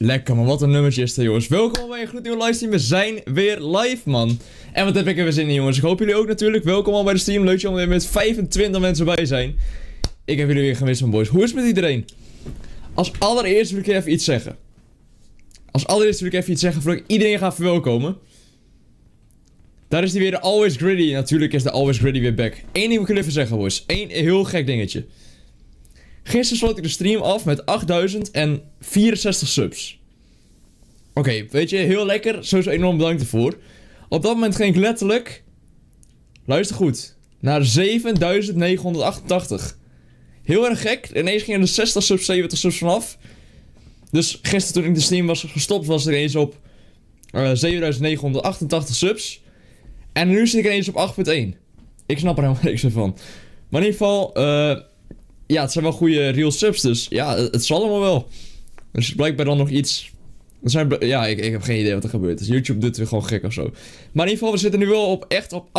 Lekker man, wat een nummertje is er jongens. Welkom bij een goed nieuwe livestream, we zijn weer live man. En wat heb ik er weer zin in jongens, ik hoop jullie ook natuurlijk. Welkom al bij de stream, leuk dat jullie met 25 mensen bij zijn. Ik heb jullie weer gemist man boys, hoe is het met iedereen? Als allereerst wil ik even iets zeggen. Voordat ik iedereen ga verwelkomen. Daar is die weer, de Always Gritty, natuurlijk is de Always Gritty weer back. Eén ding wil ik jullie even zeggen boys, één heel gek dingetje. Gisteren sloot ik de stream af met 8064 subs. Oké, weet je, heel lekker. Sowieso enorm bedankt ervoor. Op dat moment ging ik letterlijk... Luister goed. Naar 7988. Heel erg gek. Ineens gingen er 60 subs, 70 subs vanaf. Dus gisteren toen ik de stream was gestopt, was er ineens op 7988 subs. En nu zit ik ineens op 8.1. Ik snap er helemaal niks van. Maar in ieder geval... ja, het zijn wel goede real subs, dus ja, het zal allemaal wel. Dus blijkbaar dan nog iets... Ja, ik heb geen idee wat er gebeurt. Dus YouTube doet weer gewoon gek of zo. Maar in ieder geval, we zitten nu wel op, echt op 8.1k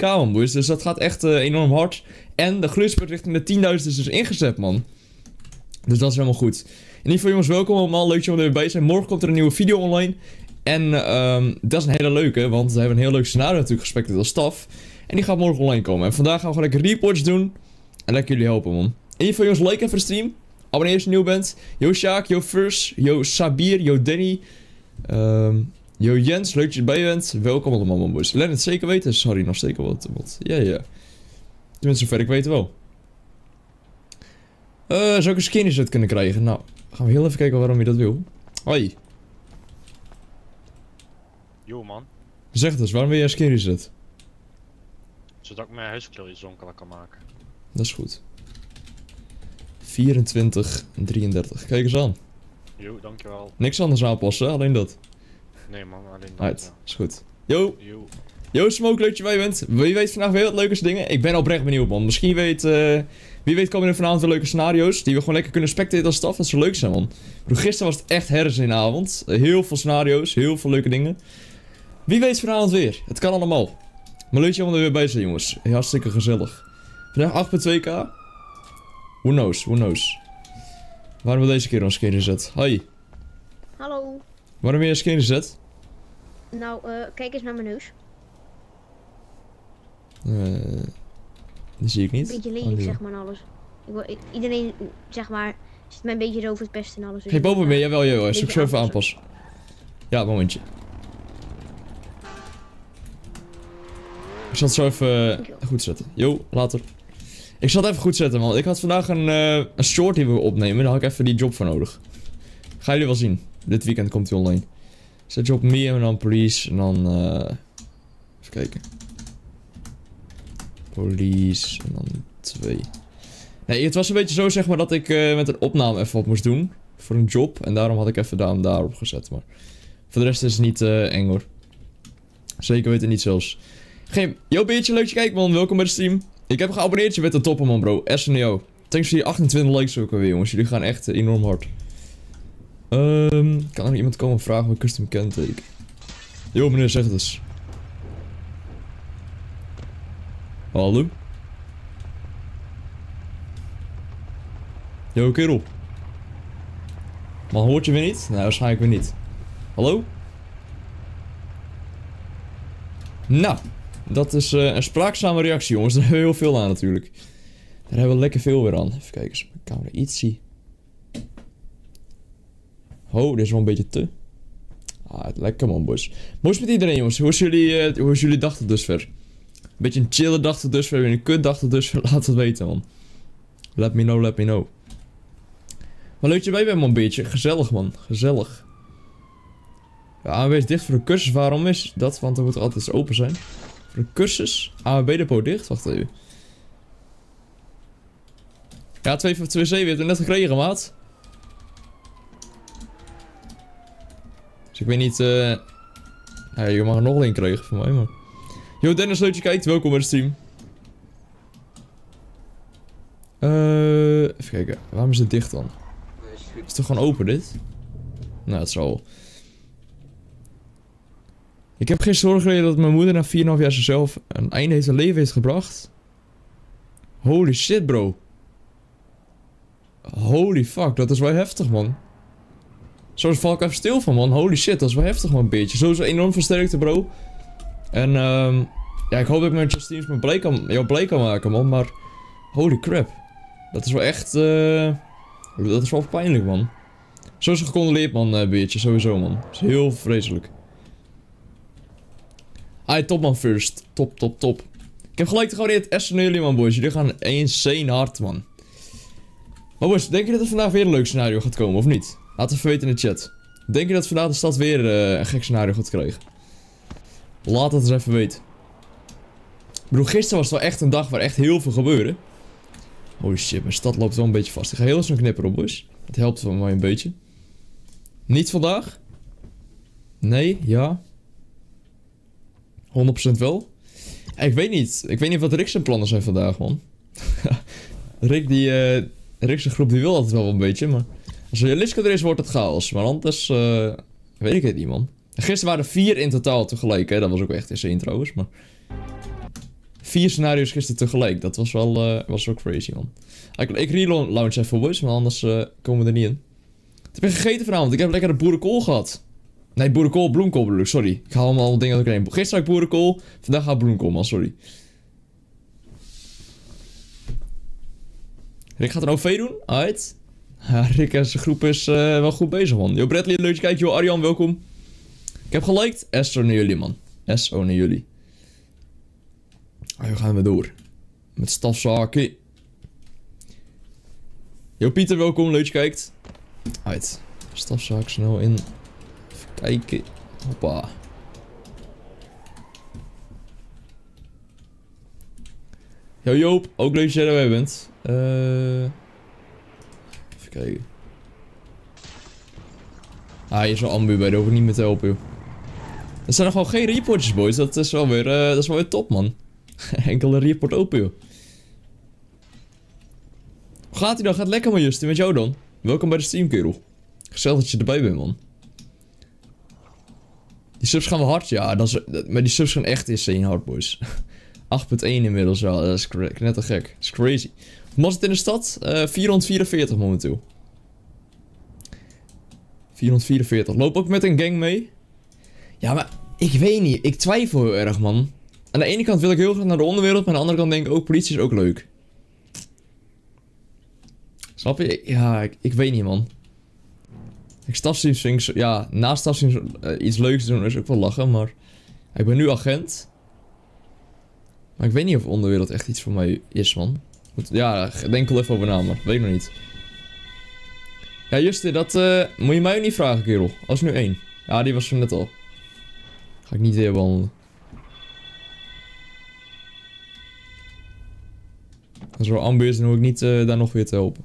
man, boys. Dus dat gaat echt enorm hard. En de gloeispurt richting de 10.000 is dus ingezet, man. Dus dat is helemaal goed. In ieder geval, jongens, welkom allemaal. Leuk dat jullie erbij zijn. Morgen komt er een nieuwe video online. En dat is een hele leuke, want we hebben een heel leuk scenario natuurlijk gespecteerd als staf. En die gaat morgen online komen. En vandaag gaan we gewoon lekker reports doen. En lekker jullie helpen, man. In ieder geval jongens, like even de stream. Abonneer als je nieuw bent. Yo Sjaak, yo Furs, yo Sabir, yo Danny. Yo Jens, leuk dat je erbij bent. Welkom allemaal man boys. Laat het zeker weten, sorry nog zeker wat. Ja. Tenminste zover ik weet wel. Zou ik een skinny set kunnen krijgen? Nou, gaan we heel even kijken waarom je dat wil. Hoi. Yo man. Zeg dus, waarom wil jij een skinny set? Zodat ik mijn huiskleurje zonkel kan maken. Dat is goed. 24 en 33. Kijk eens aan. Yo, dankjewel. Niks anders aanpassen, alleen dat. Nee man, alleen dat. Right. Ja. Is goed. Yo. Yo. Yo Smoke, leuk dat je bij bent. Wie weet vandaag weer wat leuke dingen. Ik ben oprecht benieuwd man. Misschien weet... Wie weet komen er vanavond weer leuke scenario's. Die we gewoon lekker kunnen spectaten als staf. Dat zou leuk zijn man. Broer, gisteren was het echt herres in de avond. Heel veel scenario's, heel veel leuke dingen. Wie weet vanavond weer. Het kan allemaal. Maar leuk dat je allemaal er weer bij zijn jongens. Heel hartstikke gezellig. Vandaag 8.2k. Who knows, who knows. Waarom wil deze keer ons skin reset? Hoi. Hallo. Waarom wil je skin reset? Nou, kijk eens naar mijn neus. Die zie ik niet. Een beetje lelijk, zeg maar, en alles. Iedereen, zeg maar, zit mij een beetje over het pesten en alles. Dus geen boven meer, jawel, jawel. Zoek zo even aanpassen. Ja, momentje. Ik zal het zo even goed zetten. Yo, later. Ik zal het even goed zetten man, ik had vandaag een short die we opnemen, daar had ik even die job voor nodig. Gaan jullie wel zien, dit weekend komt hij online. Zet je op me en dan police en dan even kijken. Police en dan 2. Nee, het was een beetje zo zeg maar dat ik met een opname even wat moest doen. Voor een job en daarom had ik even daarop gezet, maar voor de rest is het niet eng hoor. Zeker weten niet zelfs. Yo Beertje, leuk je kijkt man, welkom bij de stream. Ik heb geabonneerd, je bent een topper man bro, SNO. Thanks voor die 28 likes ook alweer jongens, jullie gaan echt enorm hard. Kan er nog iemand komen vragen voor custom kenteken? Yo meneer, zeg het eens. Hallo? Yo kerel. Maar hoort je weer niet? Nou, waarschijnlijk weer niet. Hallo? Nou, dat is een spraakzame reactie jongens, daar hebben we heel veel aan natuurlijk. Daar hebben we lekker veel weer aan. Even kijken als mijn camera iets zie. Oh, dit is wel een beetje te. Ah, lekker man boys. Boys met iedereen jongens, hoe is jullie dag tot dusver? Een beetje een chille dag tot dusver, een kut dag tot dusver, laat het weten man. Let me know, let me know. Maar leuk je bij bent man beetje, gezellig man, gezellig. De AWB is dicht voor de cursus, waarom is dat? Want er moet altijd eens open zijn. Voor de cursus, AWB depot dicht, wacht even. Ja, 2 van 2C, we hebben het net gekregen maat. Dus ik weet niet, nou, je mag er nog één krijgen van mij man. Yo Dennis, leuk dat je kijkt, welkom bij de stream. Even kijken, waarom is het dicht dan? Is het toch gewoon open dit? Nou, het zal wel. Ik heb geen zorgen gereden dat mijn moeder na 4,5 jaar zichzelf een einde aan haar leven heeft gebracht. Holy shit bro. Holy fuck, dat is wel heftig man. Zo val ik even stil van man, holy shit, dat is wel heftig man beetje. Sowieso enorm veel sterkte bro. En ja, ik hoop dat ik met Justine jou blij kan maken man, maar holy crap. Dat is wel echt, dat is wel pijnlijk man. Sowieso gecondoleerd man beetje, sowieso man. Dat is heel vreselijk. Ai, top man first. Top, top, top. Ik heb gelijk te gewoon dit S van jullie man boys. Jullie gaan insane hard man. Maar boys, denk je dat er vandaag weer een leuk scenario gaat komen of niet? Laat het even weten in de chat. Denk je dat vandaag de stad weer een gek scenario gaat krijgen? Laat het eens even weten. Ik bedoel, gisteren was het wel echt een dag waar echt heel veel gebeurde. Holy shit, mijn stad loopt wel een beetje vast. Ik ga heel eens een knipper op boys. Dat helpt voor mij een beetje. Niet vandaag? Nee, ja. 100% wel. Ik weet niet. Ik weet niet wat Rick zijn plannen zijn vandaag, man. Rick, Rick zijn groep, die wil altijd wel een beetje, maar... Als Jalisco er is, wordt het chaos. Maar anders, weet ik het niet, man. Gisteren waren er 4 in totaal tegelijk, hè. Dat was ook echt insane trouwens, maar... 4 scenario's gisteren tegelijk. Dat was wel crazy, man. Ik relaunch even, boys, maar anders komen we er niet in. Wat heb je gegeten vanavond? Ik heb lekker een boerenkool gehad. Nee, boerenkool, bloemkool bedoel ik, sorry. Ik haal allemaal dingen uit elkaar. Gisteren had ik boerenkool, vandaag ga ik bloemkool, man, sorry. Rick gaat een OV doen, alright. Ja, Rick en zijn groep is wel goed bezig, man. Yo, Bradley, leuk kijken, yo, Arjan, welkom. Ik heb geliked, S-O naar jullie, man. S-O naar jullie. We gaan weer door. Met stafzaken. Yo, Pieter, welkom, leuk kijkt. Alright, stafzaak snel in... Kijken. Hoppa. Yo Joop, ook leuk dat jij erbij bent. Even kijken. Ah, hier is wel ambu bij, daar hoef ik niet meer te helpen, joh. Er zijn nog wel geen reportjes, boys. Dat is wel weer top, man. Enkele report open, joh. Hoe gaat ie dan? Gaat lekker, man, Justin. Met jou dan? Welkom bij de stream, kerel. Gezellig dat je erbij bent, man. Die subs gaan wel hard, ja. Maar die subs gaan echt insane hard, boys. 8.1 inmiddels, ja. Dat is net te gek. Dat is crazy. Hoe was het in de stad? 444 momenteel. 444. Loop ook met een gang mee. Ja, maar ik weet niet. Ik twijfel heel erg, man. Aan de ene kant wil ik heel graag naar de onderwereld. Maar aan de andere kant denk ik ook, politie is ook leuk. Snap je? Ja, ik weet niet, man. Ik stafstreams vind ik, ja, na stafstreams iets leuks doen is ook wel lachen, maar... Ik ben nu agent. Maar ik weet niet of onderwereld echt iets voor mij is, man. Ja, denk wel even over na, maar weet ik nog niet. Ja, Justin, dat moet je mij ook niet vragen, kerel. Als nu 1. Ja, die was er net al. Ga ik niet weer wandelen. Als er wel ambu is, dan hoef ik niet daar nog weer te helpen.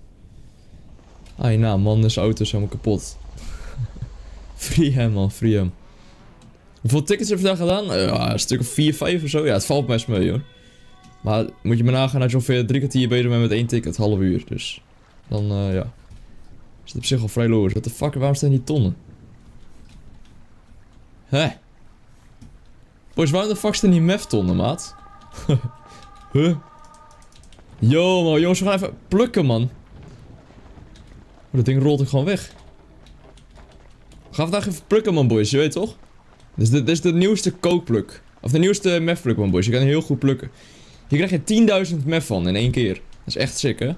Ah, ja, man, zijn auto is helemaal kapot. Free hem, man, free hem. Hoeveel tickets hebben we vandaag gedaan? Ja, een stuk of 4, 5 of zo. Ja, het valt best mee hoor. Maar moet je maar nagaan dat je ongeveer 3 kwartier bezig bent met 1 ticket. Half uur dus. Dan ja. Is het op zich al vrij logisch. What the fuck, waarom staan die tonnen? Hè? Boys, waarom de fuck staan die mef-tonnen, maat? Huh? Yo, man, jongens, we gaan even plukken, man. Oh, dat ding rolt er gewoon weg. We gaan vandaag even plukken, man, boys. Je weet toch? Dit is de nieuwste kookpluk. Of de nieuwste mef-pluk, man, boys. Je kan heel goed plukken. Hier krijg je 10.000 mef van in 1 keer. Dat is echt sick, hè?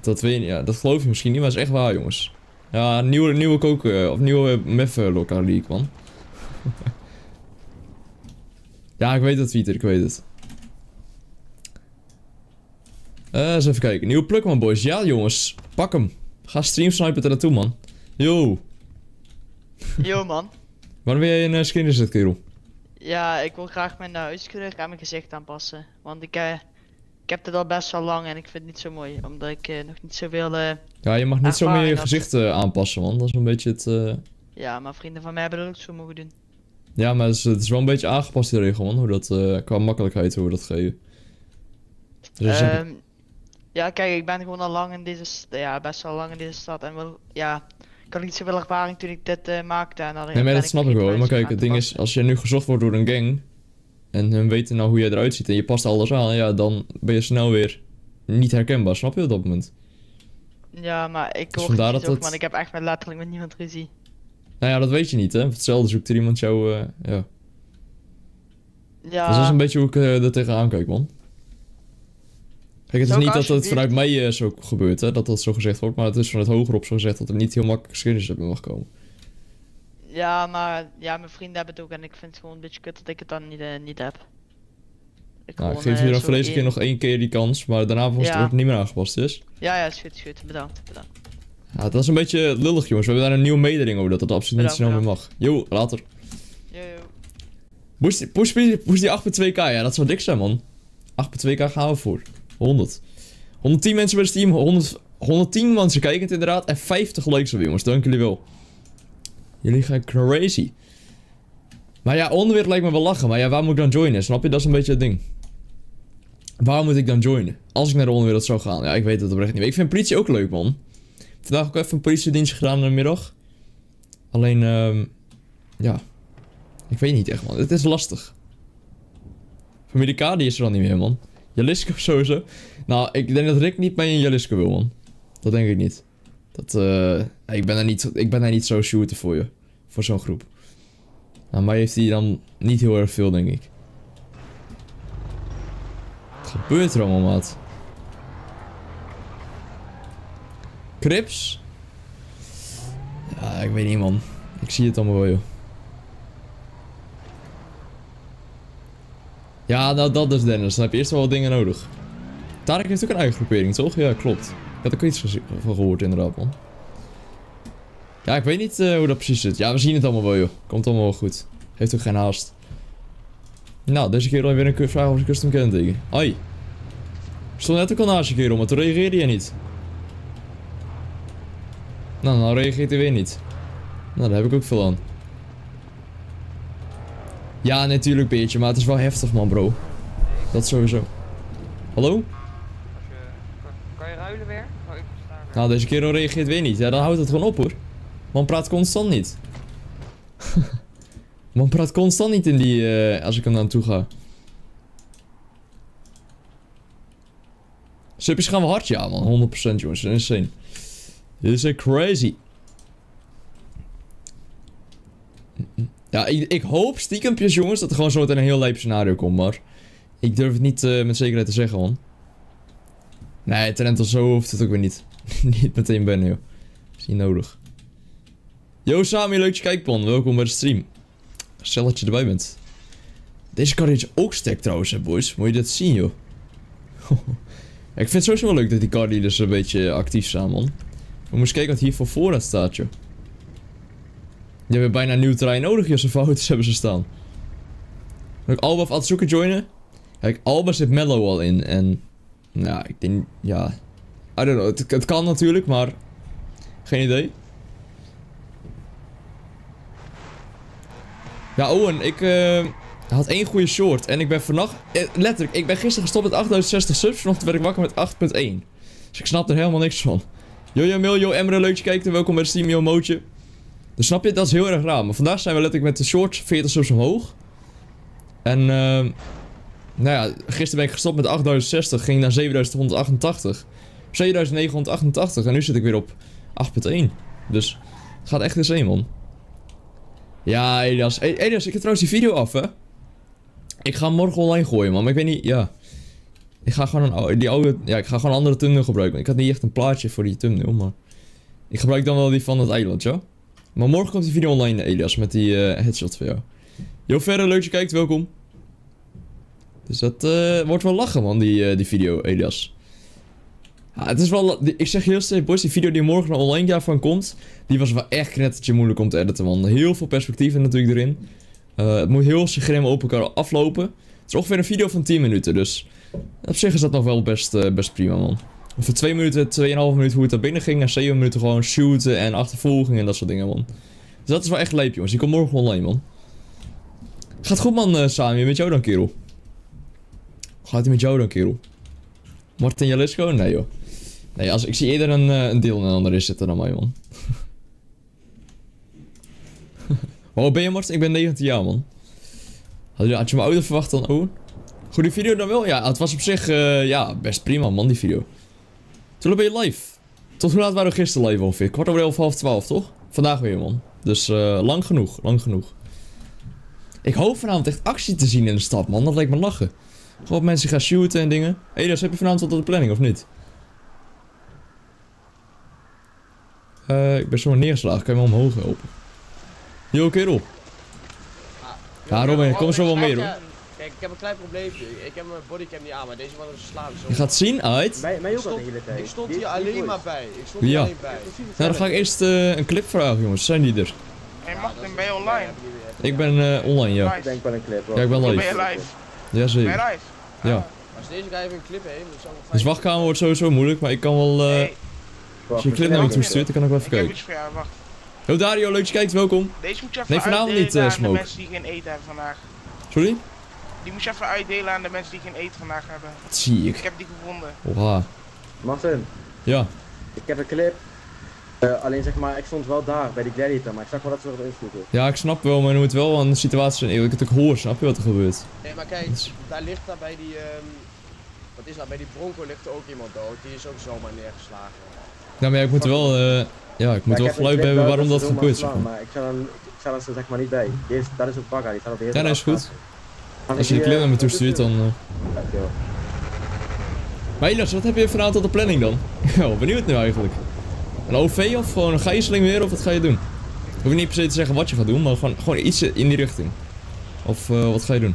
Dat weet je niet. Ja, dat geloof je misschien niet, maar dat is echt waar, jongens. Ja, nieuwe koken. Of nieuwe mef-lokaal leak, man. Ja, ik weet het, Twitter. Ik weet het. Eens even kijken. Nieuwe pluk, man, boys. Ja, jongens. Pak hem. Ga streamsnipen er naartoe, man. Yo. Yo, man. Waarom ben jij een skinnerset, kerel? Ja, ik wil graag mijn huidskleur en mijn gezicht aanpassen. Want ik heb dit al best wel lang en ik vind het niet zo mooi. Omdat ik nog niet zoveel. Ja, je mag niet zo meer je gezicht aanpassen, man. Dat is een beetje het. Ja, maar vrienden van mij hebben dat ook zo mogen doen. Ja, maar het is wel een beetje aangepast, die regel, man. Hoe dat, qua makkelijkheid, hoe we dat geven. Dus ja, kijk, ik ben gewoon al lang in deze. Ja, best wel lang in deze stad. En wel. Ja. Ik had niet zoveel ervaring toen ik dit maakte. En nee, maar dat snap ik wel. Maar kijk, het ding is, als je nu gezocht wordt door een gang. En hun weten nou hoe jij eruit ziet en je past alles aan, ja, dan ben je snel weer niet herkenbaar, snap je op dat moment? Ja, maar ik hoor dus niet dat ook, man. Ik heb echt met letterlijk met niemand ruzie. Nou ja, dat weet je niet, hè. Hetzelfde zoekt er iemand jou, ja. Ja. Dus dat is een beetje hoe ik er tegenaan kijk, man. Kijk, het is niet dat het vanuit mij zo gebeurt, hè, dat dat zo gezegd wordt, maar het is vanuit hogerop zo gezegd dat er niet heel makkelijk geschiedenis op mag komen. Ja, maar ja, mijn vrienden hebben het ook en ik vind het gewoon een beetje kut dat ik het dan niet heb. Ik geef je dan voor deze keer nog 1 keer die kans, maar daarna volgens mij wordt het niet meer aangepast, dus. Ja, is goed, Bedankt. Ja, dat is een beetje lullig, jongens. We hebben daar een nieuwe mededeling over dat absoluut niet snel meer mag. Yo, later. Push die 8x2k, ja, dat zou dik zijn, man. 8x2k gaan we voor. 100. 110 mensen bij het team, 110 mensen kijkend inderdaad en 50 likes op, jongens. Dank jullie wel. Jullie gaan crazy. Maar ja, onderwerp lijkt me wel lachen. Maar ja, waar moet ik dan joinen? Snap je? Dat is een beetje het ding. Waar moet ik dan joinen? Als ik naar de onderwereld zou gaan. Ja, ik weet het oprecht niet. Ik vind politie ook leuk, man. Vandaag ook even een politiedienst gedaan in de middag. Alleen, ja. Ik weet niet echt, man. Het is lastig. Familie K, die is er dan niet meer, man. Jalisco sowieso. Nou, ik denk dat Rick niet mee in Jalisco wil, man. Dat denk ik niet. Dat, ik ben daar niet zo shooter voor je. Voor zo'n groep. Nou, maar heeft hij dan niet heel erg veel, denk ik. Wat gebeurt er allemaal, maat? Crips? Ja, ik weet niet, man. Ik zie het allemaal wel, joh. Ja, nou dat dus, Dennis. Dan heb je eerst wel wat dingen nodig. Tarek heeft ook een eigen groepering, toch? Ja, klopt. Ik had ook iets van gehoord, inderdaad, man. Ja, ik weet niet hoe dat precies zit. Ja, we zien het allemaal wel, joh. Komt allemaal wel goed. Heeft ook geen haast. Nou, deze kerel heeft weer een vraag over zijn custom kenteken. Hoi. Stond net ook al naast je kerel, maar toen reageerde hij niet. Nou, dan reageert hij weer niet. Nou, daar heb ik ook veel aan. Ja, natuurlijk, beertje, maar het is wel heftig, man, bro. Dat sowieso. Hallo? Weer. Oh, ik weer. Nou, deze kerel reageert weer niet. Ja, dan houdt het gewoon op, hoor. Man praat constant niet. Man praat constant niet in die... als ik hem naartoe ga. Suppies gaan we hard, ja, man. 100% jongens. Insane. Dit is crazy. Ja, ik hoop stiekempjes, jongens, dat er gewoon zo meteen een heel lijp scenario komt, maar... Ik durf het niet met zekerheid te zeggen, man. Nee, talent of zo hoeft het ook weer niet. Niet meteen ben, joh. Is niet nodig. Yo, Sami, leuk je kijkpon. Welkom bij de stream. Gezellig dat je erbij bent. Deze car is ook sterk trouwens, hè, boys. Moet je dat zien, joh. Ja, ik vind het sowieso wel leuk dat die car dealers een beetje actief zijn, man. We moeten kijken wat hier voor voorraad staat, joh. Je hebt bijna een nieuw terrein nodig, joh. Zoveel auto's hebben ze staan. Wil ik Alba of Atsuka joinen? Kijk, Alba zit Mello al in en... Nou, ik denk, ja, I don't know, het kan natuurlijk, maar geen idee. Ja, Owen, ik had één goede short. En ik ben vannacht... letterlijk, ik ben gisteren gestopt met 8060 subs. Vanochtend werd ik wakker met 8.1. Dus ik snap er helemaal niks van. Jojo Mil, yo Emre, leuk je kijkt en welkom bij de Steam, yo Mootje. Dus snap je, dat is heel erg raar. Maar vandaag zijn we letterlijk met de shorts 40 subs omhoog. En nou ja, gisteren ben ik gestopt met 8060, ging naar 7188. 7988 en nu zit ik weer op 8.1. Dus het gaat echt eens heen, man. Ja, Elias. Elias, ik heb trouwens die video af, hè. Ik ga hem morgen online gooien, man. Maar ik weet niet, ja. Ik ga gewoon een andere thumbnail gebruiken. Ik had niet echt een plaatje voor die thumbnail, maar... Ik gebruik dan wel die van het eiland, ja. Maar morgen komt die video online, Elias, met die headshot voor jou. Jo, verder, leuk dat je kijkt, welkom. Dus dat wordt wel lachen, man, die video, Elias. Ja, het is wel... Ik zeg heel steeds, boys, die video die morgen online daarvan komt... Die was wel echt knettertje moeilijk om te editen, man. Heel veel perspectieven natuurlijk erin. Het moet heel scherm op elkaar aflopen. Het is ongeveer een video van 10 minuten, dus... Op zich is dat nog wel best prima, man. Voor 2 minuten, 2,5 minuten hoe het daar binnen ging... En 7 minuten gewoon shooten en achtervolging en dat soort dingen, man. Dus dat is wel echt leuk, jongens. Die komt morgen online, man. Gaat goed, man, Sami. Met jou dan, kerel? Gaat hij met jou dan, kerel? Martin Jalisco? Nee, joh. Nee, als, ik zie eerder een deel en een ander is zitten dan mij, man. Oh, ben je Martin? Ik ben 19 jaar, man. Had je me ouder verwacht dan Owen? Goede video dan wel? Ja, het was op zich ja, best prima, man, die video. Toen ben je live. Tot hoe laat waren we gisteren live ongeveer? 11:15, half 12, toch? Vandaag weer, man. Dus lang genoeg, lang genoeg. Ik hoop vanavond echt actie te zien in de stad, man. Dat lijkt me lachen. Gewoon mensen gaan shooten en dingen. Hé, dus heb je vanavond wat op de planning, of niet? Ik ben zomaar neergeslagen. Kan je me omhoog helpen? Yo, kerel. Ja, Robin, kom zo wel meer, hoor. Kijk, ik heb een klein probleempje. Ik heb mijn bodycam niet aan, maar deze man is verslaan. Je gaat zien, uit. Ik stond hier alleen maar bij. Ja. Nou, dan ga ik eerst een clip vragen, jongens. Zijn die er? Hé, Martin, ben je online? Ik ben online, ja. Ik denk wel een clip, hoor. Ja, ik ben live. Jazeker. Ben je live? Ja. Als deze guy even een clip heeft, dan zal het... Dus wachtkamer wordt sowieso moeilijk, maar ik kan wel... Als je een clip naar me toestuurt, dan kan ik wel even kijken. Yo Dario, leuk je kijkt, welkom. Deze moet je even vanavond niet, Smoke. Aan de mensen die geen eten hebben vandaag. Sorry? Die moet je even uitdelen aan de mensen die geen eten vandaag hebben. Dat zie ik. Ik heb die gevonden. Oha. Martin. Ja? Ik heb een clip. Alleen zeg maar, ik stond wel daar bij die gladiator, maar ik zag wel dat ze erop invloeden. Ja, ik snap wel, maar er moet wel een situatie zijn. Ik het ook hoor, snap je wat er gebeurt? Nee, maar kijk, daar ligt daar bij die... Wat is dat? Bij die bronco ligt er ook iemand dood. Die is ook zomaar neergeslagen. Nou, maar ja, ik moet wel... Ja, ik moet wel geluid hebben waarom dat gebeurt. Maar ik zal er zeg maar niet bij. Dat is ook bagger, die staat op de eerste. Ja, dat is goed. Als je die clip naar me toe stuurt, dan... Dankjewel. Maar Elias, wat heb je vanavond op de planning dan? Yo, benieuwd nu eigenlijk. Een OV of gewoon een gijzeling weer, of wat ga je doen? Ik hoef niet per se te zeggen wat je gaat doen, maar gewoon iets in die richting. Of wat ga je doen?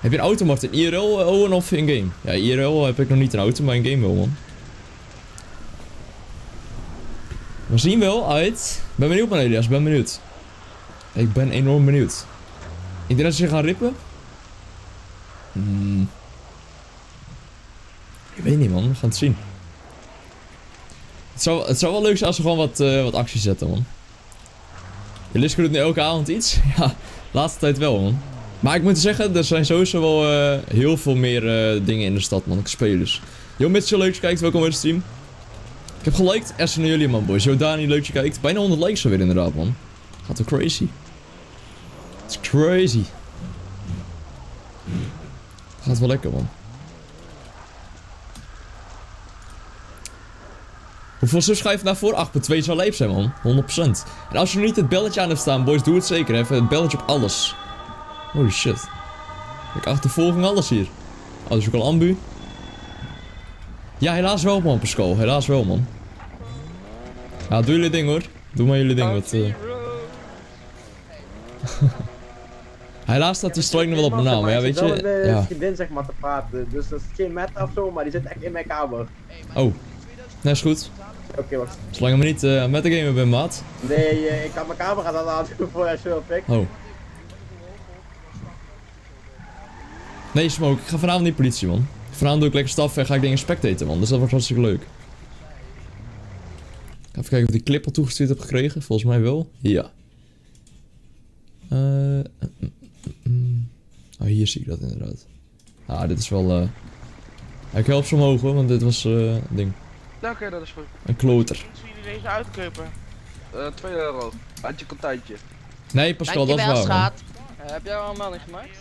Heb je een auto, Martin? IRL, Owen of in-game? Ja, IRL heb ik nog niet een auto, maar in-game wel, man. We zien wel uit. Ben benieuwd, man, Elias. Ben benieuwd. Ik ben enorm benieuwd. Ik denk dat ze gaan rippen. Ik weet niet, man. We gaan het zien. Het zou wel leuk zijn als we gewoon wat actie zetten, man. Jalisco doet nu elke avond iets. Ja, laatste tijd wel, man. Maar ik moet zeggen, er zijn sowieso wel heel veel meer dingen in de stad, man. Spelers. Yo, Mitchell, leuk dat je kijkt. Welkom bij de stream. Ik heb geliked. Essen naar jullie, man, boys. Yo, Dani, leuk dat je kijkt. Bijna 100 likes alweer, inderdaad, man. Gaat wel crazy. It's crazy. Gaat wel lekker, man. Hoeveel subs ga je vandaag voor? 8.2 zou lijp zijn, man. 100%. En als je nog niet het belletje aan hebt staan, boys, doe het zeker. Even het belletje op alles. Holy shit. Ik achtervolging alles hier. Oh, dat is ook al ambu. Ja, helaas wel, man, Pascal. Helaas wel, man. Ja, doe jullie ding, hoor. Doe maar jullie ding. Wat, Helaas staat die strike nog wel op mijn naam, maar ja, weet je. Ik heb wel een vriendin, zeg maar, te praten. Dus dat is geen met of zo, maar die zit echt in mijn kamer. Oh. Nee, is goed. Oké, wacht. Zolang ik me niet met de gamer ben, maat. Nee, ik kan mijn camera dan aan doen voor als je wil pikken. Oh. Nee, Smoke, ik ga vanavond niet politie, man. Vanavond doe ik lekker staf en ga ik dingen spectaten, man. Dus dat wordt hartstikke leuk. Even kijken of ik die clip al toegestuurd heb gekregen. Volgens mij wel. Ja. Oh, hier zie ik dat inderdaad. Ah, dit is wel... Ik help ze omhoog hoor, want dit was een ding. Nou, oké, dat is goed. Een kloter. Hoe zien jullie deze uitkopen? €2. Had je contantje? Nee, Pascal, dat is waar. Schat. Heb jij al een melding gemaakt?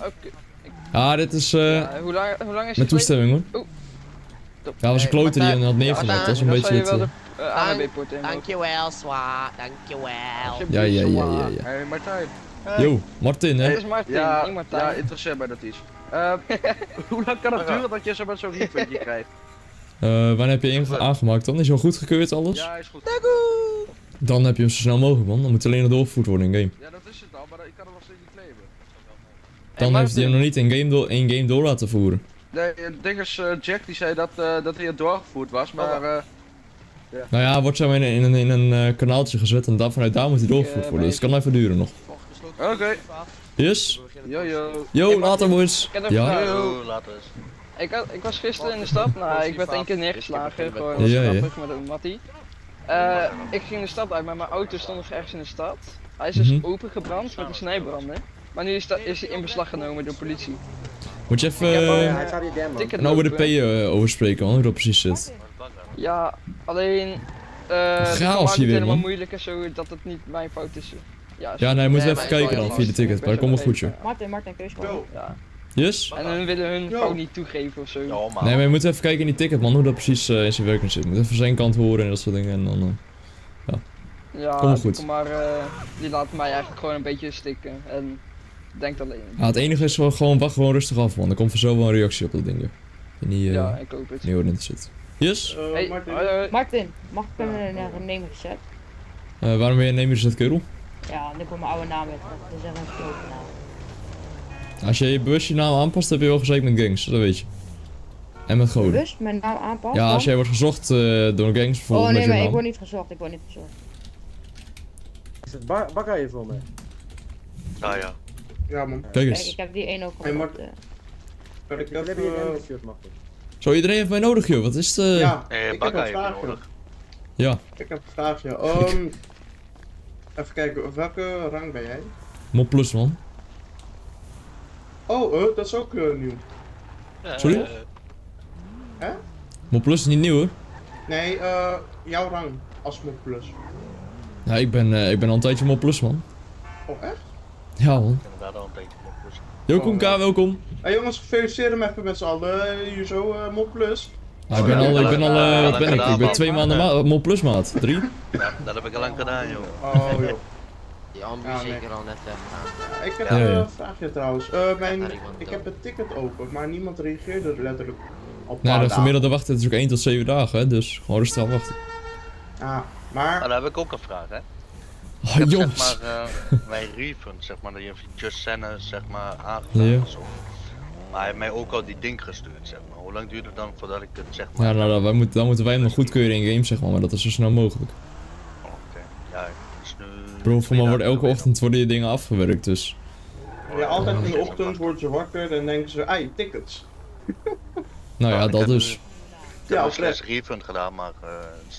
Oké. Ah, dit is... hoe lang is het? Met toestemming hoor. Ja, dat was een kloter die je had neergelegd. Dat is een beetje het... ANB-port in. Dankjewel, Swa. Dankjewel. Ja. Hey, Martijn. Yo, Martin hè? Dit is Martin, niet Martijn. Ja, interesseer mij dat iets. Hoe lang kan het duren dat je zo'n repuntje krijgt? Wanneer heb je aangemaakt dan? Is hij al goed gekeurd alles? Ja, is goed. Dan heb je hem zo snel mogelijk man, dan moet alleen nog doorgevoerd worden in game. Ja, dat is het al, maar ik kan hem nog steeds niet claimen. Dan heeft hij hem nog niet in game door laten voeren. Nee, dingers Jack die zei dat hij doorgevoerd was, maar... Yeah. Nou ja, wordt zo in een kanaaltje gezet en vanuit daar moet hij doorgevoerd worden, dus het kan even duren nog. Oké. Yes. Yo. Yo, later boys. Ja. Yo, later. Ik was gisteren in de stad, nou ik werd 1 keer neergeslagen, gewoon grappig met een mattie. Ik ging de stad uit, maar mijn auto stond nog ergens in de stad. Hij is dus opengebrand met een snijbrander, maar nu is hij in beslag genomen door de politie. Moet je even over de P over spreken, hoe dat precies zit. Ja, alleen... Chaos hier weer, man. Het helemaal moeilijk en zo, dat het niet mijn fout is. Ja, nee, moet even kijken dan via de ticket, maar dat komt wel goed joh. Martin, kun je gewoon. Yes? En hun willen hun ook niet toegeven ofzo. Nee, maar je moet even kijken in die ticket man, hoe dat precies in zijn werking zit. Je moet even zijn kant horen en dat soort dingen en dan... Ja, kom goed. Maar die laat mij eigenlijk gewoon een beetje stikken en denkt alleen. Ja, het enige is gewoon, wacht gewoon rustig af man, er komt vanzelf wel een reactie op dat ding joh. Ja, ik hoop het. In die ordinator zit. Yes? Hey, Martin, mag ik een name reset? Waarom ben je een name reset, kerel? Ja, nu komt mijn oude naam uit, dat is echt een grote naam. Als je bewust je naam aanpast, heb je wel gezegd met gangs, dat weet je. En met goden. Bewust mijn naam aanpast? Ja, als jij wordt gezocht door gangs bijvoorbeeld. Oh nee, maar ik word niet gezocht, Is het Bakka hier voor mij? Nou ja. Ja man. Kijk eens. Kijk, ik heb die 1 ook gehoord. Ik heb hier een shirt, mag ik. Zo, iedereen heeft mij nodig joh, wat is de... Ja, ik heb een vraagje. Ja. Ik heb een vraagje, even kijken, op welke rang ben jij? Mop plus man. Oh, dat is ook nieuw. Sorry? Hè? Mop plus is niet nieuw hoor. Nee, jouw rang als mop plus. Ja, ik ben al een tijdje mop plus man. Oh echt? Ja man. Ik ben inderdaad al een tijdje mop plus. Yo, Koen K, welkom. Hey jongens, gefeliciteerd hem even met z'n allen, hier zo, mop plus. Nou, ik ben 2 maanden mol plus maat, 3. Ja, dat heb ik al lang gedaan joh. Oh joh. Die ambu zeker al net gedaan. Ik heb een vraagje trouwens. Ik heb een ticket open, maar niemand reageerde letterlijk op. Nee, de gemiddelde wachttijd is ook 1 tot 7 dagen hè, dus gewoon rustig aan wachten. Ah, maar... Dan heb ik ook een vraag hè. Oh, ik heb jongens. Zeg maar, mijn refund zeg maar, dat je Just Senna zeg maar aangedaan ofzo. Maar hij heeft mij ook al die ding gestuurd zeg maar. Hoe lang duurt het dan voordat ik het zeg maar... Ja, nou, dan moeten wij hem nog goedkeuren in game zeg maar dat is zo snel mogelijk. Oké, ja, dus nu... Bro, voor mij wordt elke ochtend worden je dingen afgewerkt dus. Ja, altijd in de ochtend worden ze wakker en denken ze, ei, tickets. Nou ja, dat dus. Ja, ik heb slechts refund gedaan, maar...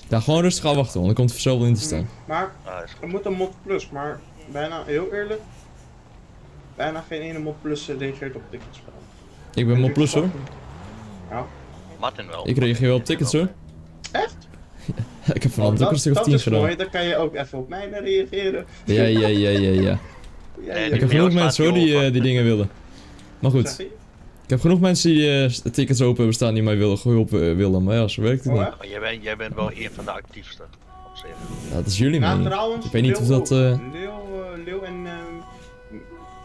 Ja, gewoon rustig aan wachten, want er komt vanzelf wel in te staan. Maar, er moet een mod plus, maar bijna, heel eerlijk... Bijna geen ene mod plus reageert op tickets. Ik ben mol plus hoor. Ja. Martin wel. Ik reageer wel op tickets hoor. Echt? Ja, ik heb vanavond ook een stuk of 10 gedaan. Dat is mooi, dan kan je ook even op mij reageren. Ja. Ik heb genoeg mensen hoor die dingen wilden. Maar goed. Ik heb genoeg mensen die tickets open hebben staan die mij geholpen willen. Maar ja, zo werkt het niet. Jij bent wel een van de actiefste. Ja, dat is jullie man. Ik weet niet of dat... Leeuw en...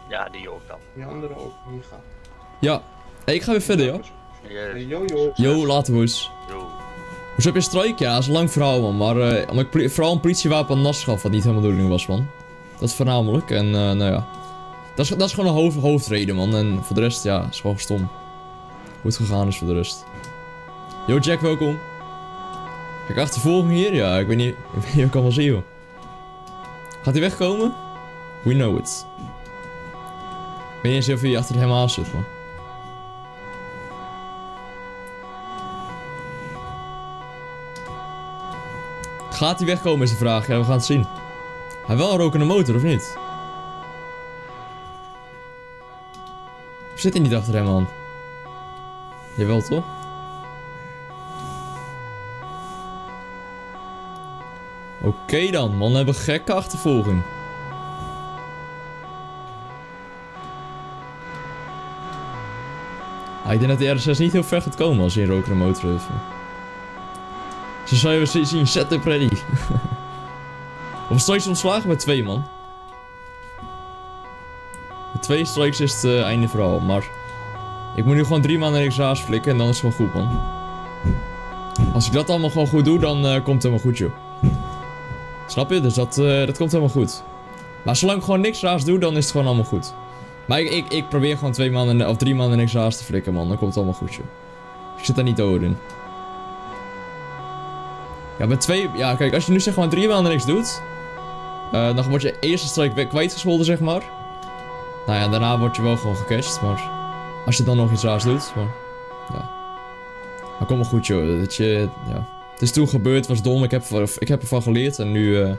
Ja, die ook dan. Die andere ook. Die gaat. Ja, hey, ik ga weer verder, joh. Yo, later, boys. Hoe heb je strijk? Ja, dat is een lang verhaal, man. Maar vooral een politiewapen aan nas gaf, wat niet helemaal de bedoeling was, man. Dat is voornamelijk. En, nou ja. Dat is gewoon een hoofdreden, man. En voor de rest, ja, is gewoon stom. Hoe het gegaan is voor de rest. Yo, Jack, welkom. Kijk, achtervolging hier? Ja, ik weet niet of ik allemaal zie, joh. Gaat hij wegkomen? We know it. Ik weet niet eens of je achter hem aan zit, man. Gaat hij wegkomen is de vraag, ja we gaan het zien. Hij heeft wel een rokende motor of niet? We zitten niet achter hem aan. Jawel, toch? Oké dan, mannen hebben gekke achtervolging. Ah, ik denk dat de R6 niet heel ver gaat komen als hij een roker en motor heeft. Zo zou je weer zien, setup ready. Of strikes ontslagen met 2 man. Met 2 strikes is het einde verhaal, maar... Ik moet nu gewoon 3 maanden niks raars flikken en dan is het gewoon goed, man. Als ik dat allemaal gewoon goed doe, dan komt het helemaal goed, joh. Snap je? Dus dat komt helemaal goed. Maar zolang ik gewoon niks raars doe, dan is het gewoon allemaal goed. Maar ik probeer gewoon 2 maanden of 3 maanden niks raars te flikken, man. Dan komt het allemaal goed, joh. Ik zit daar niet over in. Ja, met 2... Ja, kijk, als je nu zeg maar 3 maanden niks doet... dan word je eerste strike kwijtgescholden, zeg maar. Nou ja, daarna word je wel gewoon gecashed, maar... Als je dan nog iets raars doet, maar... Ja. Maar kom maar goed, joh. Dat je... Ja. Het is toen gebeurd, het was dom, ik heb ervan geleerd en nu...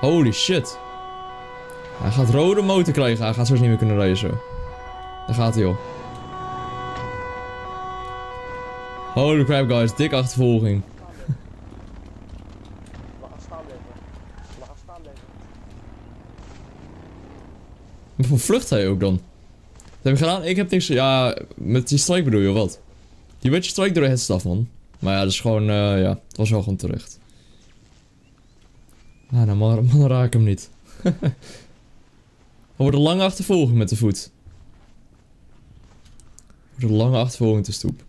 Holy shit. Hij gaat rode motor krijgen, hij gaat zo niet meer kunnen rijden zo. Daar gaat hij op. Holy crap guys, dik achtervolging. Waarvoor vlucht hij ook dan? Dat heb ik gedaan, ik heb niks... Ja, met die strike bedoel je wat? Je werd je strike door de headstaf, man. Maar ja, dat is gewoon, ja, het was wel gewoon terecht. Ah, nou man, raak hem niet. We worden lang achtervolgen met de voet. We worden lange achtervolging te stoep.